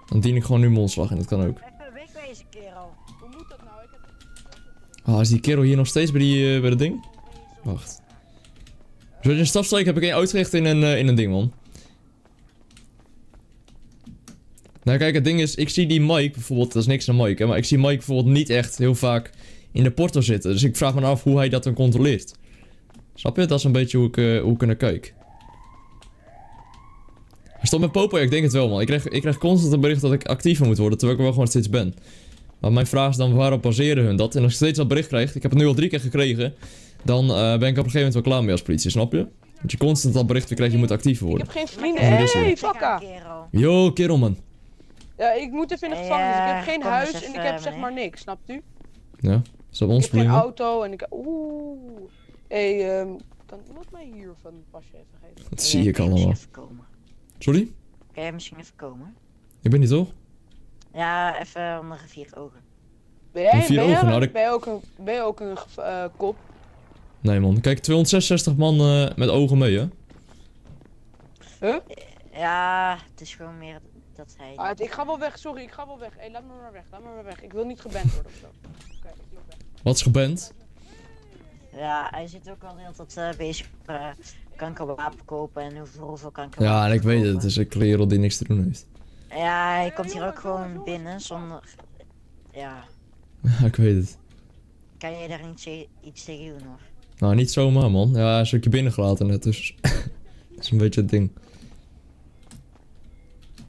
Dan dien ik gewoon nu mondslag en dat kan ook. Even wegwezen, kerel. Hoe moet dat nou? Ah, is die kerel hier nog steeds bij dat ding? Wacht. Zoals je een stafstreek heb ik één uitgericht in een ding, man. Nou kijk, het ding is, ik zie die Mike bijvoorbeeld, dat is niks aan Mike, hè, maar ik zie Mike bijvoorbeeld niet echt heel vaak in de porto zitten. Dus ik vraag me af hoe hij dat dan controleert. Snap je? Dat is een beetje hoe ik er naar kijk. Hij stond met Popo, ja, ik denk het wel, man. Ik krijg constant een bericht dat ik actiever moet worden, terwijl ik wel gewoon steeds ben. Maar mijn vraag is dan, waarop baseren hun dat? En als ik steeds dat bericht krijg, ik heb het nu al 3 keer gekregen, dan ben ik op een gegeven moment wel klaar mee als politie, snap je? Want je constant dat bericht weer krijgt, je moet actiever worden. Ik heb geen vrienden. Hey, fucka! Yo, kerel, man. Ja, ik moet even in de gevangenis. Ik heb geen huis en ik heb zeg maar niks, snapt u? Ja, is dat ons probleem? Ik heb geen auto en ik... Oeh. Hey, kan iemand mij hier van een pasje even geven? Dat zie ik allemaal. Sorry? Kan jij misschien even komen? Ik ben niet toch? Ja, even om de 4 ogen. Ben je ook een kop? Nee, man. Kijk, 266 man met ogen mee, hè? Huh? Ja, het is gewoon meer... Dat hij... ik ga wel weg, sorry, ik ga wel weg. Hey, laat me maar weg, laat me maar weg. Ik wil niet geband worden ofzo. Okay, ik loop weg. Wat is geband? Ja, hij zit ook al heel tot bezig kankerwapen kopen en hoeveel kankerwapen. Ja, en ik weet het, het is een kerel die niks te doen heeft. Ja, hij komt hier ook gewoon binnen zonder... Ja. Ik weet het. Kan je daar niet iets tegen doen of? Nou, niet zomaar, man. Ja, hij is ook je binnengelaten net, dus... Dat is een beetje het ding.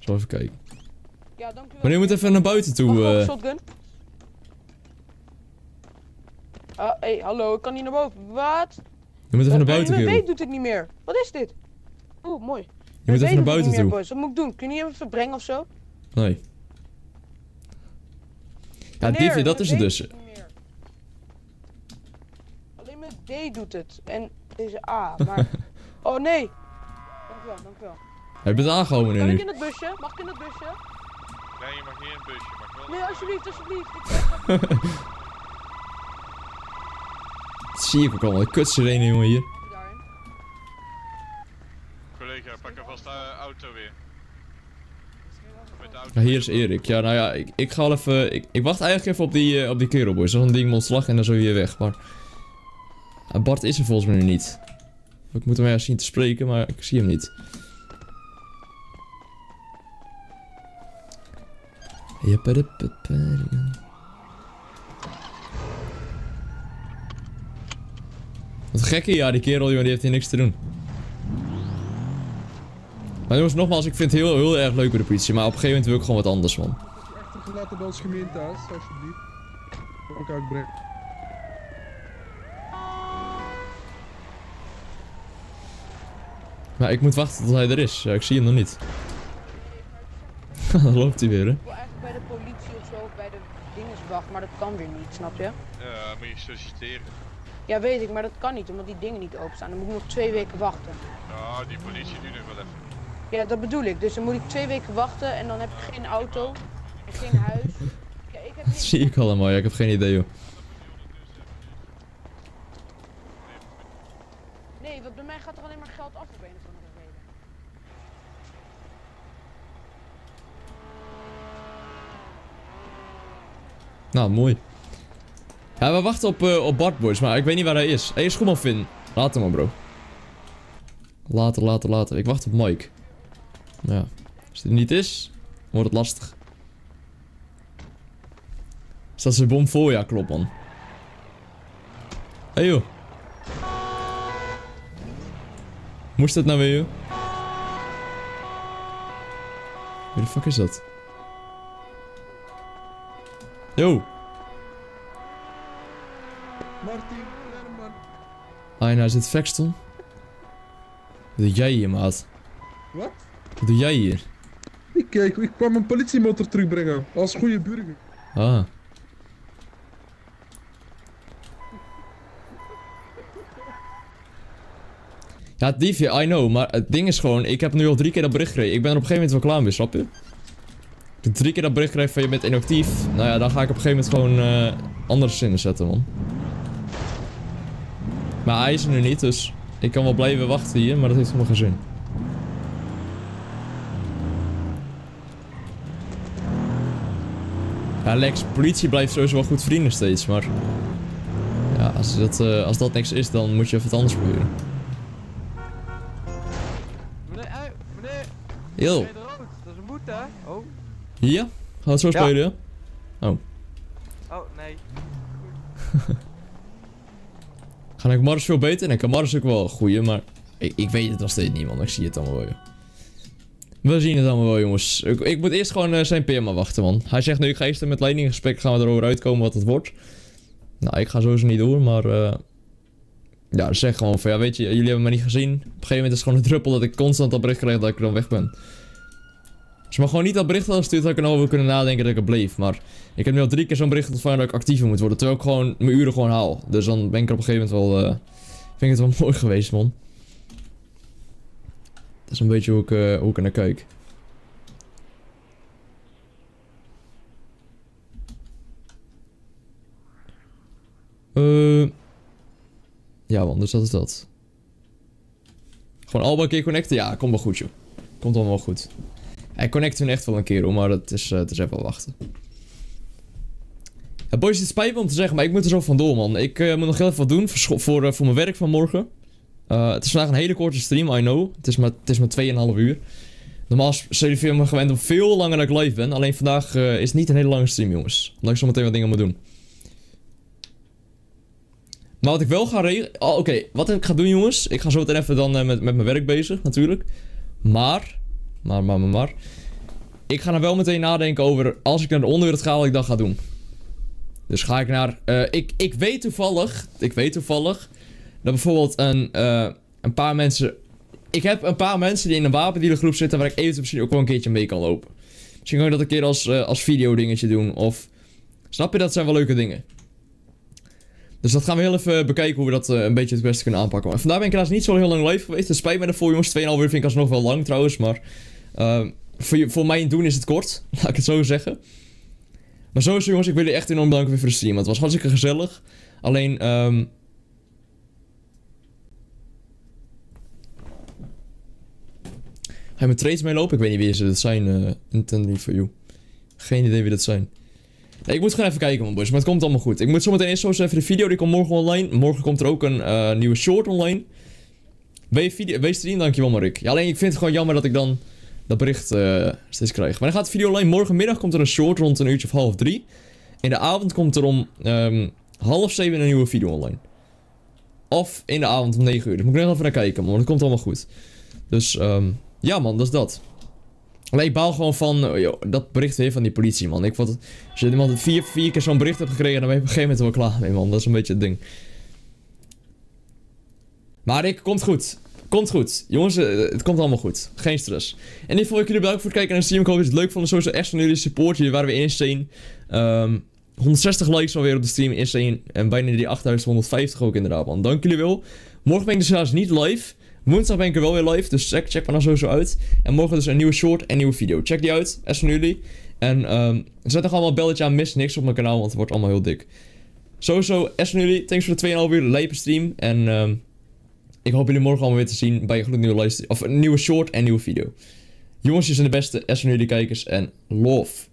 Zal even kijken. Ja, dank u wel. Maar nu moet even naar buiten toe. Shotgun. Hey, hallo, ik kan niet naar boven. Wat? Je moet even naar buiten, kerel. Mijn weet doet het niet meer. Wat is dit? Oeh, mooi. Je moet even naar buiten toe. Wat moet ik doen? Kun je hem even verbrengen of zo? Nee. Ja, diefje, dat is het dus. Alleen met D doet het. En deze A, maar... Oh, nee. Dank u wel, dank u wel. Hij bent aangehouden nu. Mag ik in het busje? Mag ik in het busje? Nee, je mag niet in het busje. Mag wel. Nee, alsjeblieft, alsjeblieft. Dat zie ik ook allemaal. Kut sirene, jongen, hier. Collega, pak alvast de auto weer. Ja, hier is Erik. Ja, nou ja, ik ga al even... Ik wacht eigenlijk even op die kerel, boys. Dan ding ik ontslag en dan zo weer weg, maar... Bart is er volgens mij nu niet. Ik moet hem ergens zien te spreken, maar ik zie hem niet. Wat gekke, ja, die kerel, jongen, die heeft hier niks te doen. Maar jongens, nogmaals, ik vind het heel erg leuk bij de politie. Maar op een gegeven moment wil ik gewoon wat anders, man. Echt laten bij ons gemeentehuis, alsjeblieft. Ook uitbrengen. Maar ik moet wachten tot hij er is. Ik zie hem nog niet. Dan loopt hij weer, hè? Ik wil eigenlijk bij de politie of zo, of bij de dingenswacht, maar dat kan weer niet, snap je? Ja, moet je solliciteren. Ja, weet ik, maar dat kan niet, omdat die dingen niet openstaan. Dan moet ik nog 2 weken wachten. Ja, die politie duurt nog wel even. Ja, dat bedoel ik. Dus dan moet ik 2 weken wachten en dan heb ik geen auto en geen huis. Ja, ik heb niet... Dat zie ik allemaal, ja, ik heb geen idee, joh. Nee, want bij mij gaat er alleen maar geld af op een of andere reden. Nou, mooi. Ja, we wachten op Bart, boys, maar ik weet niet waar hij is. Hé, is goed man, Finn. Later man, bro. Later. Ik wacht op Mike. Ja, als hij er niet is, wordt het lastig. Is dat zijn bom vol? Ja, klopt man. Hé, joh. Moest dat nou weer, joh? Wie de fuck is dat? Yo! Martin, Herman. Ah, nou is dit Vexton? Wat doe jij hier, maat? Wat? Wat doe jij hier? Ik kwam een politiemotor terugbrengen, als goede burger. Ah. Ja, diefje, I know, maar het ding is gewoon, ik heb nu al 3 keer dat bericht gekregen. Ik ben er op een gegeven moment wel klaar mee, snap je? Ik heb 3 keer dat bericht gekregen van je bent inactief. Nou ja, dan ga ik op een gegeven moment gewoon andere zinnen zetten, man. Maar hij is er nu niet, dus ik kan wel blijven wachten hier, maar dat heeft helemaal geen zin. Ja, Lex, politie blijft sowieso wel goed vrienden steeds, maar... Ja, als dat niks is, dan moet je even wat anders proberen. Meneer! Yo! Dat is een boete, hè? Oh. Ja? Gaat het zo spelen, ja? Oh. Oh, nee. Gaan ik Mars veel beter? En ik kan Mars ook wel goeie, maar... Ik weet het nog steeds niet, man. Ik zie het allemaal wel, joh. We zien het allemaal wel, jongens. Ik moet eerst gewoon zijn PMA wachten, man. Hij zegt nu, ik ga eerst met leiding in gesprek. Gaan we erover uitkomen wat het wordt. Nou, ik ga sowieso niet door, maar... Ja, zeg gewoon van, ja, weet je, jullie hebben me niet gezien. Op een gegeven moment is het gewoon een druppel dat ik constant dat bericht krijg dat ik dan weg ben. Als je me gewoon niet dat bericht hadden gestuurd, had ik er nou over kunnen nadenken dat ik er bleef. Maar ik heb nu al 3 keer zo'n bericht ontvangen dat ik actiever moet worden. Terwijl ik gewoon mijn uren gewoon haal. Dus dan ben ik er op een gegeven moment wel... vind ik het wel mooi geweest, man. Dat is een beetje hoe ik er naar kijk. Ja, man, dus dat is dat. Gewoon Alba een keer connecten? Ja, komt wel goed, joh. Komt allemaal wel goed. Hij connect hun echt wel een keer, hoor, maar het is even wel wachten. Ja, boys, het spijt me om te zeggen, maar ik moet er zo vandoor, man. Ik moet nog heel even wat doen voor mijn werk van morgen. Het is vandaag een hele korte stream, I know. Het is maar 2,5 uur. Normaal zijn jullie me gewend om veel langer dan ik live ben. Alleen vandaag is het niet een hele lange stream, jongens. Omdat ik zo meteen wat dingen moet doen. Maar wat ik wel ga regelen... Oh, oké. Wat ik ga doen, jongens. Ik ga zo meteen even dan met mijn werk bezig, natuurlijk. Maar. Ik ga dan wel meteen nadenken over... Als ik naar de onderwereld ga, wat ik dan ga doen. Dus ga ik naar... Ik weet toevallig... Dat bijvoorbeeld een paar mensen... Ik heb een paar mensen die in een wapendealergroep zitten... Waar ik eventueel misschien ook wel een keertje mee kan lopen. Misschien kan ik dat een keer als video dingetje doen. Of... Snap je? Dat zijn wel leuke dingen. Dus dat gaan we heel even bekijken hoe we dat een beetje het beste kunnen aanpakken. Maar vandaag ben ik helaas niet zo heel lang live geweest. Het spijt me ervoor, jongens. 2,5 uur vind ik alsnog wel lang trouwens. Maar voor mijn doen is het kort. Laat ik het zo zeggen. Maar sowieso, jongens, ik wil jullie echt enorm bedanken weer voor de stream. Het was hartstikke gezellig. Alleen... Ga je met trades mee lopen? Ik weet niet wie ze dat zijn. Intended for you. Geen idee wie dat zijn. Nee, ik moet gewoon even kijken, man, boys, maar het komt allemaal goed. Ik moet zometeen eerst even de video, die komt morgen online. Morgen komt er ook een nieuwe short online. Wees stream, dankjewel, Rick. Ja, alleen ik vind het gewoon jammer dat ik dan dat bericht steeds krijg. Maar dan gaat de video online. Morgenmiddag komt er een short rond een uurtje of 2:30. In de avond komt er om 6:30 een nieuwe video online. Of in de avond om 9 uur. Daar moet ik nog even naar kijken, man, want het komt allemaal goed. Dus Ja man, dat is dat. Maar ik baal gewoon van joh, dat bericht weer van die politie, man. Ik vond het, als je iemand vier keer zo'n bericht hebt gekregen, dan ben je op een gegeven moment wel klaar mee, man. Dat is een beetje het ding. Maar Rick, komt goed. Komt goed. Jongens, het komt allemaal goed. Geen stress. En in ieder geval wil ik jullie bedanken voor het kijken naar de stream. Ik hoop dat je het leuk vond. Sowieso echt van jullie support. Jullie waren weer insane. 160 likes alweer op de stream. Insane. En bijna die 8150 ook inderdaad, man. Dank jullie wel. Morgen ben ik dus helaas niet live. Woensdag ben ik er wel weer live. Dus check maar dan sowieso uit. En morgen dus een nieuwe short en nieuwe video. Check die uit. Echt van jullie. En zet nog allemaal een belletje aan. Mis niks op mijn kanaal, want het wordt allemaal heel dik. Sowieso, echt van jullie. Thanks voor de 2,5 uur lijpe stream. En... ik hoop jullie morgen allemaal weer te zien bij een gloednieuwe short en nieuwe video. Jongens, jullie zijn de beste. S van jullie kijkers en love.